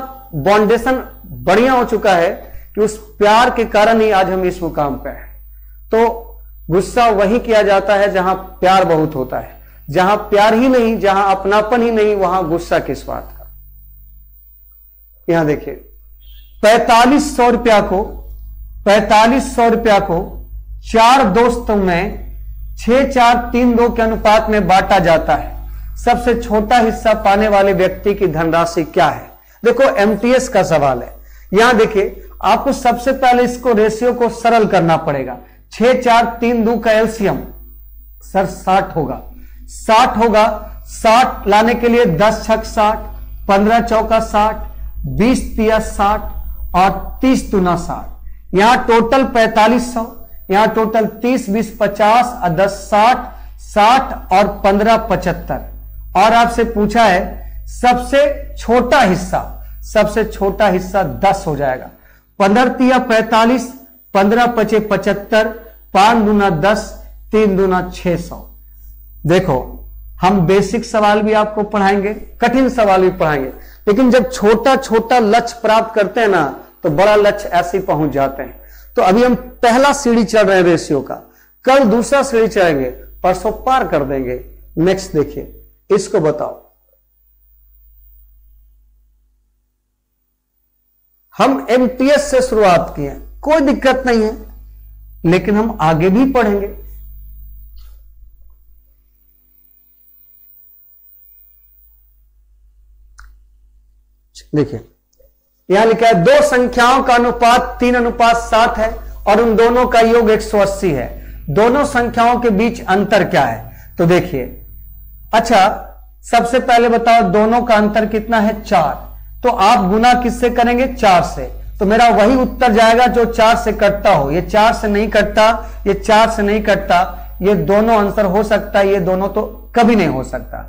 बॉन्डेशन बढ़िया हो चुका है कि उस प्यार के कारण ही आज हम इस मुकाम पे हैं। तो गुस्सा वही किया जाता है जहां प्यार बहुत होता है। जहां प्यार ही नहीं, जहां अपनापन ही नहीं, वहां गुस्सा किस बात का? यहां देखिए, 4500 रुपया को 4 दोस्तों में 6432 के अनुपात में बांटा जाता है। सबसे छोटा हिस्सा पाने वाले व्यक्ति की धनराशि क्या है? देखो एमटीएस का सवाल है। यहां देखिए आपको सबसे पहले इसको रेशियो को सरल करना पड़ेगा। 6432 का एलसीएम सर 60 होगा, 60 होगा। 60 लाने के लिए 10 छक 60, 15 चौका 60, 20 तिया 60 और 30 दुना 60। यहां टोटल 4500, यहां टोटल 30 20 50 और 10 60 और 15 75। और आपसे पूछा है सबसे छोटा हिस्सा, सबसे छोटा हिस्सा 10 हो जाएगा। 15 तिया 45, 15 पचे 75, 5 दूना 10, 3 दूना 600। देखो हम बेसिक सवाल भी आपको पढ़ाएंगे, कठिन सवाल भी पढ़ाएंगे, लेकिन जब छोटा छोटा लक्ष्य प्राप्त करते हैं ना तो बड़ा लक्ष्य ऐसे पहुंच जाते हैं। तो अभी हम पहला सीढ़ी चढ़ रहे हैं रेशियो का, कल दूसरा सीढ़ी चढ़ेंगे, परसों पार कर देंगे। नेक्स्ट देखिए, इसको बताओ हम एमटीएस से शुरुआत किए, कोई दिक्कत नहीं है, लेकिन हम आगे भी पढ़ेंगे। देखिए यहां लिखा है 2 संख्याओं का अनुपात 3:7 है और उन दोनों का योग 180 है। दोनों संख्याओं के बीच अंतर क्या है? तो देखिए, अच्छा सबसे पहले बताओ दोनों का अंतर कितना है? 4। तो आप गुना किससे करेंगे? 4 से। तो मेरा वही उत्तर जाएगा जो 4 से कटता हो। ये 4 से नहीं कटता, ये 4 से नहीं कटता, ये दोनों आंसर हो सकता है, ये दोनों तो कभी नहीं हो सकता।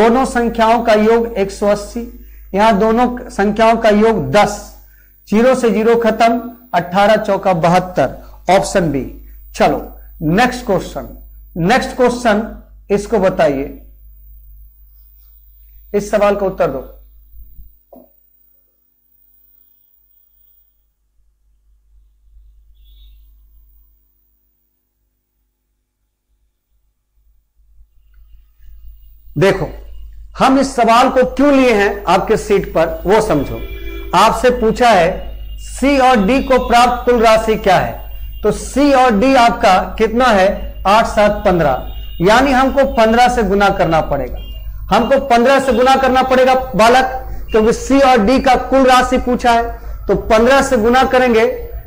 दोनों संख्याओं का योग 180, यहां दोनों संख्याओं का योग 10, 0 से 0 खत्म, 18 चौका 72, ऑप्शन बी। चलो नेक्स्ट क्वेश्चन, नेक्स्ट क्वेश्चन इसको बताइए, इस सवाल का उत्तर दो। देखो हम इस सवाल को क्यों लिए हैं आपके सीट पर, वो समझो। आपसे पूछा है सी और डी को प्राप्त कुल राशि क्या है? तो सी और डी आपका कितना है? 8 7 15, यानी हमको 15 से गुना करना पड़ेगा। हमको 15 से गुना करना पड़ेगा बालक, क्योंकि सी और डी का कुल राशि पूछा है। तो 15 से गुना करेंगे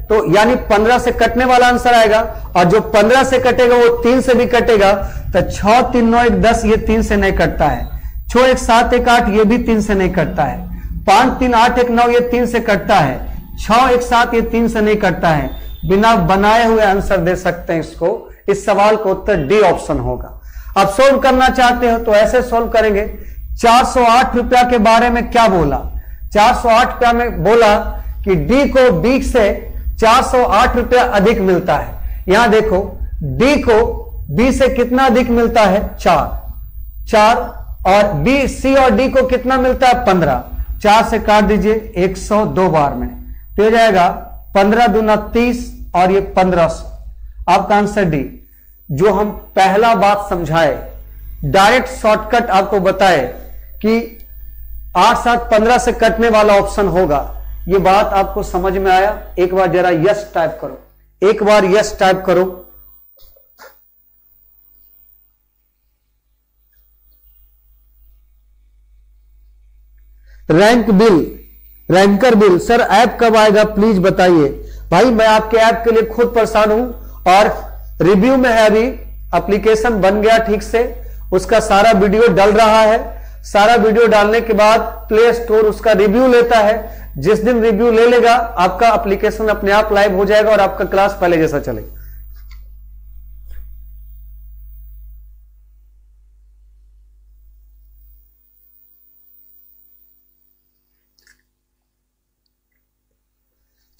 तो यानी 15 से कटने वाला आंसर आएगा, और जो 15 से कटेगा वो 3 से भी कटेगा। तो 6 3 9 1 10, ये 3 से नहीं कटता है। 6 1 7 1 8, ये भी 3 से नहीं कटता है। 5 3 8 1 9, ये 3 से कटता है। 6 1 7, ये 3 से नहीं कटता है। बिना बनाए हुए आंसर दे सकते हैं इसको। इस सवाल का उत्तर डी ऑप्शन होगा। अब सोल्व करना चाहते हो तो ऐसे सोल्व करेंगे। 408 रुपया के बारे में क्या बोला? 408 रुपया में बोला कि डी को बी से 408 रुपया अधिक मिलता है। यहां देखो डी को बी से कितना अधिक मिलता है? 4 4, और बी सी और डी को कितना मिलता है? 15। 4 से काट दीजिए 102 बार में, तो जाएगा 15 दूना 30 और ये 1500। आपका आंसर डी। जो हम पहला बात समझाए, डायरेक्ट शॉर्टकट आपको बताए कि 8 7 15 से कटने वाला ऑप्शन होगा। ये बात आपको समझ में आया? एक बार जरा यस टाइप करो, एक बार यस टाइप करो। रैंक बिल, रैंकर बिल सर ऐप कब आएगा प्लीज बताइए। भाई मैं आपके ऐप के लिए खुद परेशान हूं और रिव्यू में है। अभी एप्लीकेशन बन गया ठीक से, उसका सारा वीडियो डल रहा है। सारा वीडियो डालने के बाद प्ले स्टोर उसका रिव्यू लेता है। जिस दिन रिव्यू ले लेगा आपका एप्लीकेशन अपने आप लाइव हो जाएगा और आपका क्लास पहले जैसा चले।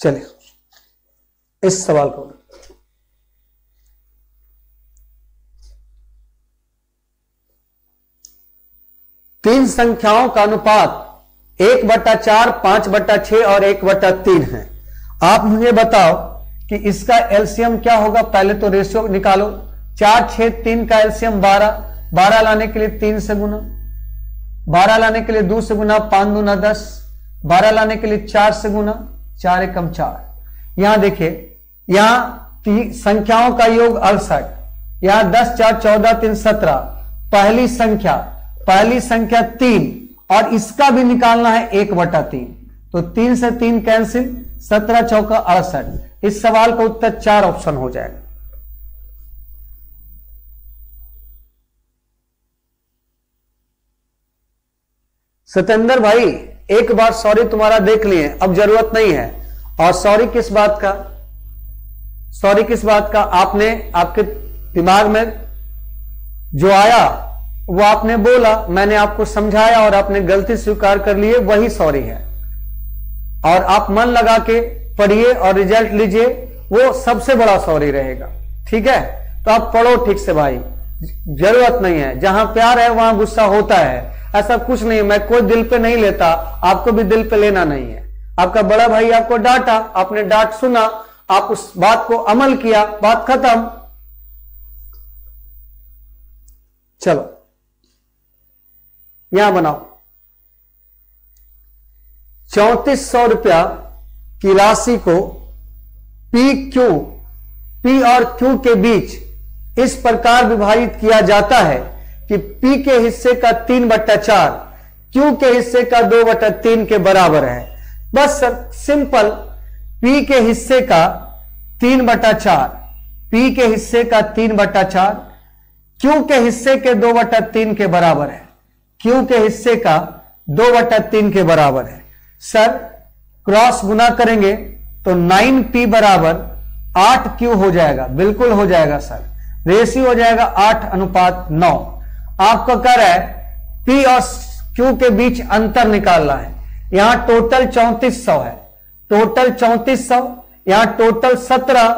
चलिए इस सवाल को, तीन संख्याओं का अनुपात 1 बटा 4, 5 बटा 6 और 1 बटा 3 है। आप मुझे बताओ कि इसका एलसीएम क्या होगा? पहले तो रेशियो निकालो। 4 6 3 का एलसीएम 12, 12 लाने के लिए 3 से गुना, 12 लाने के लिए 2 से गुना, 5 दूना 10, 12 लाने के लिए 4 से गुना, 4 एकम 4। यहां देखिए, यहां संख्याओं का योग 68, यहाँ 10 4 14 3 17 पहली संख्या 3 और इसका भी निकालना है 1/3 तो 3 से 3 कैंसिल 17 चौका 68। इस सवाल का उत्तर 4 ऑप्शन हो जाएगा। सतेंद्र भाई एक बार सॉरी तुम्हारा देख लिए, अब जरूरत नहीं है। और सॉरी किस बात का? सॉरी किस बात का? आपने आपके दिमाग में जो आया वो आपने बोला, मैंने आपको समझाया और आपने गलती स्वीकार कर लिए, वही सॉरी है। और आप मन लगा के पढ़िए और रिजल्ट लीजिए, वो सबसे बड़ा सॉरी रहेगा। ठीक है, तो आप पढ़ो ठीक से भाई, जरूरत नहीं है। जहां प्यार है वहां गुस्सा होता है, ऐसा कुछ नहीं। मैं कोई दिल पे नहीं लेता, आपको भी दिल पे लेना नहीं है। आपका बड़ा भाई आपको डांटा, आपने डांट सुना, आप उस बात को अमल किया, बात खत्म। चलो यहां बनाओ, 3400 रुपया की राशि को पी और क्यू के बीच इस प्रकार विभाजित किया जाता है कि P के हिस्से का 3/4 Q के हिस्से का 2/3 के बराबर है। बस सर सिंपल, P के हिस्से का 3/4 P के हिस्से का 3/4 Q के हिस्से के 2/3 के बराबर है, Q के हिस्से का 2/3 के बराबर है। सर क्रॉस गुना करेंगे तो 9P = 8Q हो जाएगा। बिल्कुल हो जाएगा सर, रेशियो हो जाएगा 8:9। आपको कह रहा है P और Q के बीच अंतर निकालना है। यहां टोटल 3400 है, टोटल 3400, यहां टोटल 17।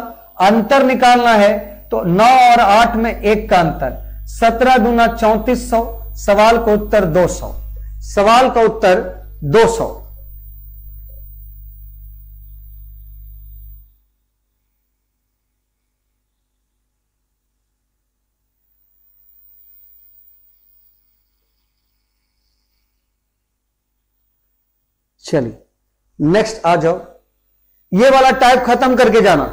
अंतर निकालना है तो 9 और 8 में 1 का अंतर, 17 दूना 3400। सवाल का उत्तर 200, सवाल का उत्तर 200। चलिए नेक्स्ट आ जाओ, ये वाला टाइप खत्म करके जाना।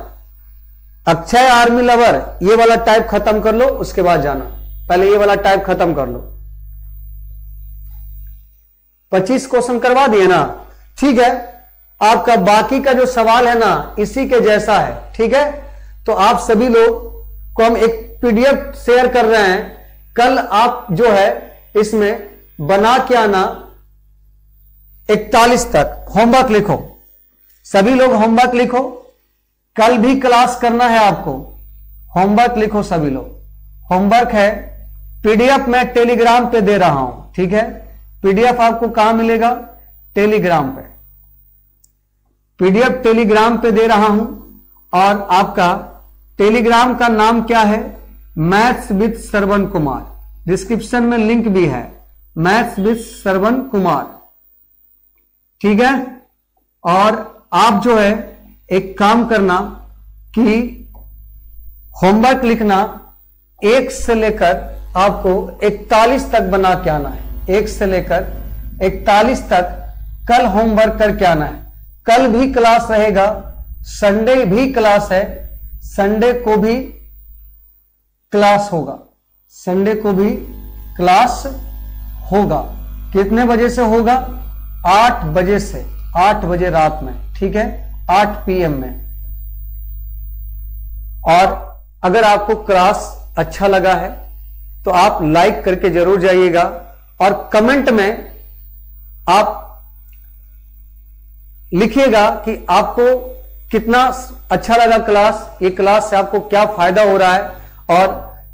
अक्षय आर्मी लवर, ये वाला टाइप खत्म कर लो, उसके बाद जाना। पहले ये वाला टाइप खत्म कर लो। 25 क्वेश्चन करवा दिए ना, ठीक है। आपका बाकी का जो सवाल है ना, इसी के जैसा है। ठीक है, तो आप सभी लोग को हम एक पीडीएफ शेयर कर रहे हैं, कल आप जो है इसमें बना के आना 41 तक। होमवर्क लिखो, सभी लोग होमवर्क लिखो, कल भी क्लास करना है आपको। होमवर्क लिखो सभी लोग, होमवर्क है। पीडीएफ मैं टेलीग्राम पे दे रहा हूं, ठीक है। पीडीएफ आपको कहां मिलेगा? टेलीग्राम पे। पीडीएफ टेलीग्राम पे दे रहा हूं, और आपका टेलीग्राम का नाम क्या है? Maths with Shravan Kumar. Description में लिंक भी है, मैथ्स विद श्रवण कुमार, ठीक है। और आप जो है एक काम करना कि होमवर्क लिखना 1 से लेकर आपको 41 तक बना के आना है। 1 से लेकर 41 तक कल होमवर्क करके आना है। कल भी क्लास रहेगा, संडे भी क्लास है, संडे को भी क्लास होगा, संडे को भी क्लास होगा। कितने बजे से होगा? 8 बजे से, 8 बजे रात में, ठीक है, 8 PM में। और अगर आपको क्लास अच्छा लगा है तो आप लाइक करके जरूर जाइएगा, और कमेंट में आप लिखिएगा कि आपको कितना अच्छा लगा क्लास, ये क्लास से आपको क्या फायदा हो रहा है। और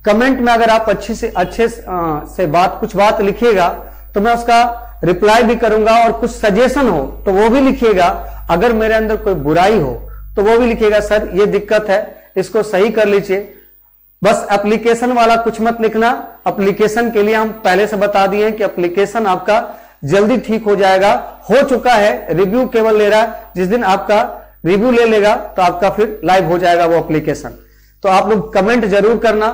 कमेंट में अगर आप अच्छे से कुछ बात लिखिएगा तो मैं उसका रिप्लाई भी करूंगा, और कुछ सजेशन हो तो वो भी लिखिएगा। अगर मेरे अंदर कोई बुराई हो तो वो भी लिखिएगा, सर ये दिक्कत है, इसको सही कर लीजिए। बस एप्लीकेशन वाला कुछ मत लिखना, एप्लीकेशन के लिए हम पहले से बता दिए हैं कि एप्लीकेशन आपका जल्दी ठीक हो जाएगा, हो चुका है, रिव्यू केवल ले रहा है। जिस दिन आपका रिव्यू ले लेगा तो आपका फिर लाइव हो जाएगा वो एप्लीकेशन। तो आप लोग कमेंट जरूर करना,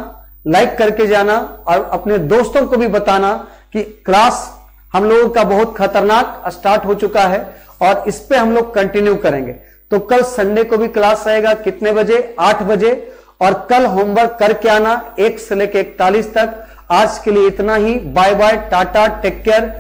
लाइक करके जाना, और अपने दोस्तों को भी बताना कि क्लास हम लोगों का बहुत खतरनाक स्टार्ट हो चुका है, और इस पे हम लोग कंटिन्यू करेंगे। तो कल संडे को भी क्लास रहेगा, कितने बजे? 8 बजे। और कल होमवर्क करके आना 1 से लेकर 41 तक। आज के लिए इतना ही, bye bye, tata, take care,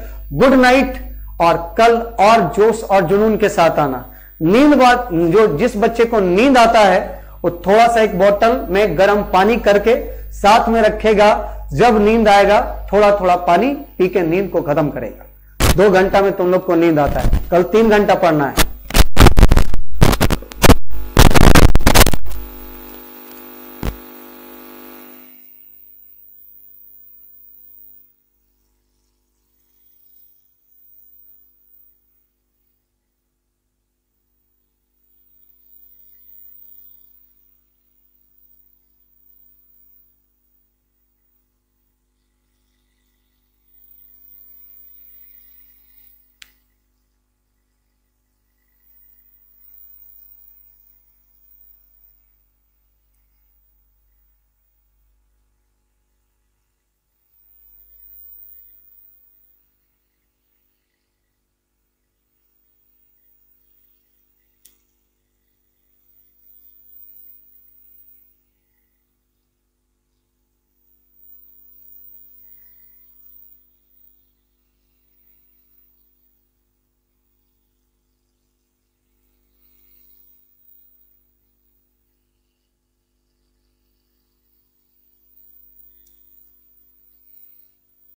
good night. और कल और जोश और जुनून के साथ आना। नींद बात जो जिस बच्चे को नींद आता है वो थोड़ा सा एक बोतल में गर्म पानी करके साथ में रखेगा, जब नींद आएगा थोड़ा थोड़ा पानी पी के नींद को खत्म करेगा। 2 घंटा में तुम लोग को नींद आता है, कल 3 घंटा पढ़ना है।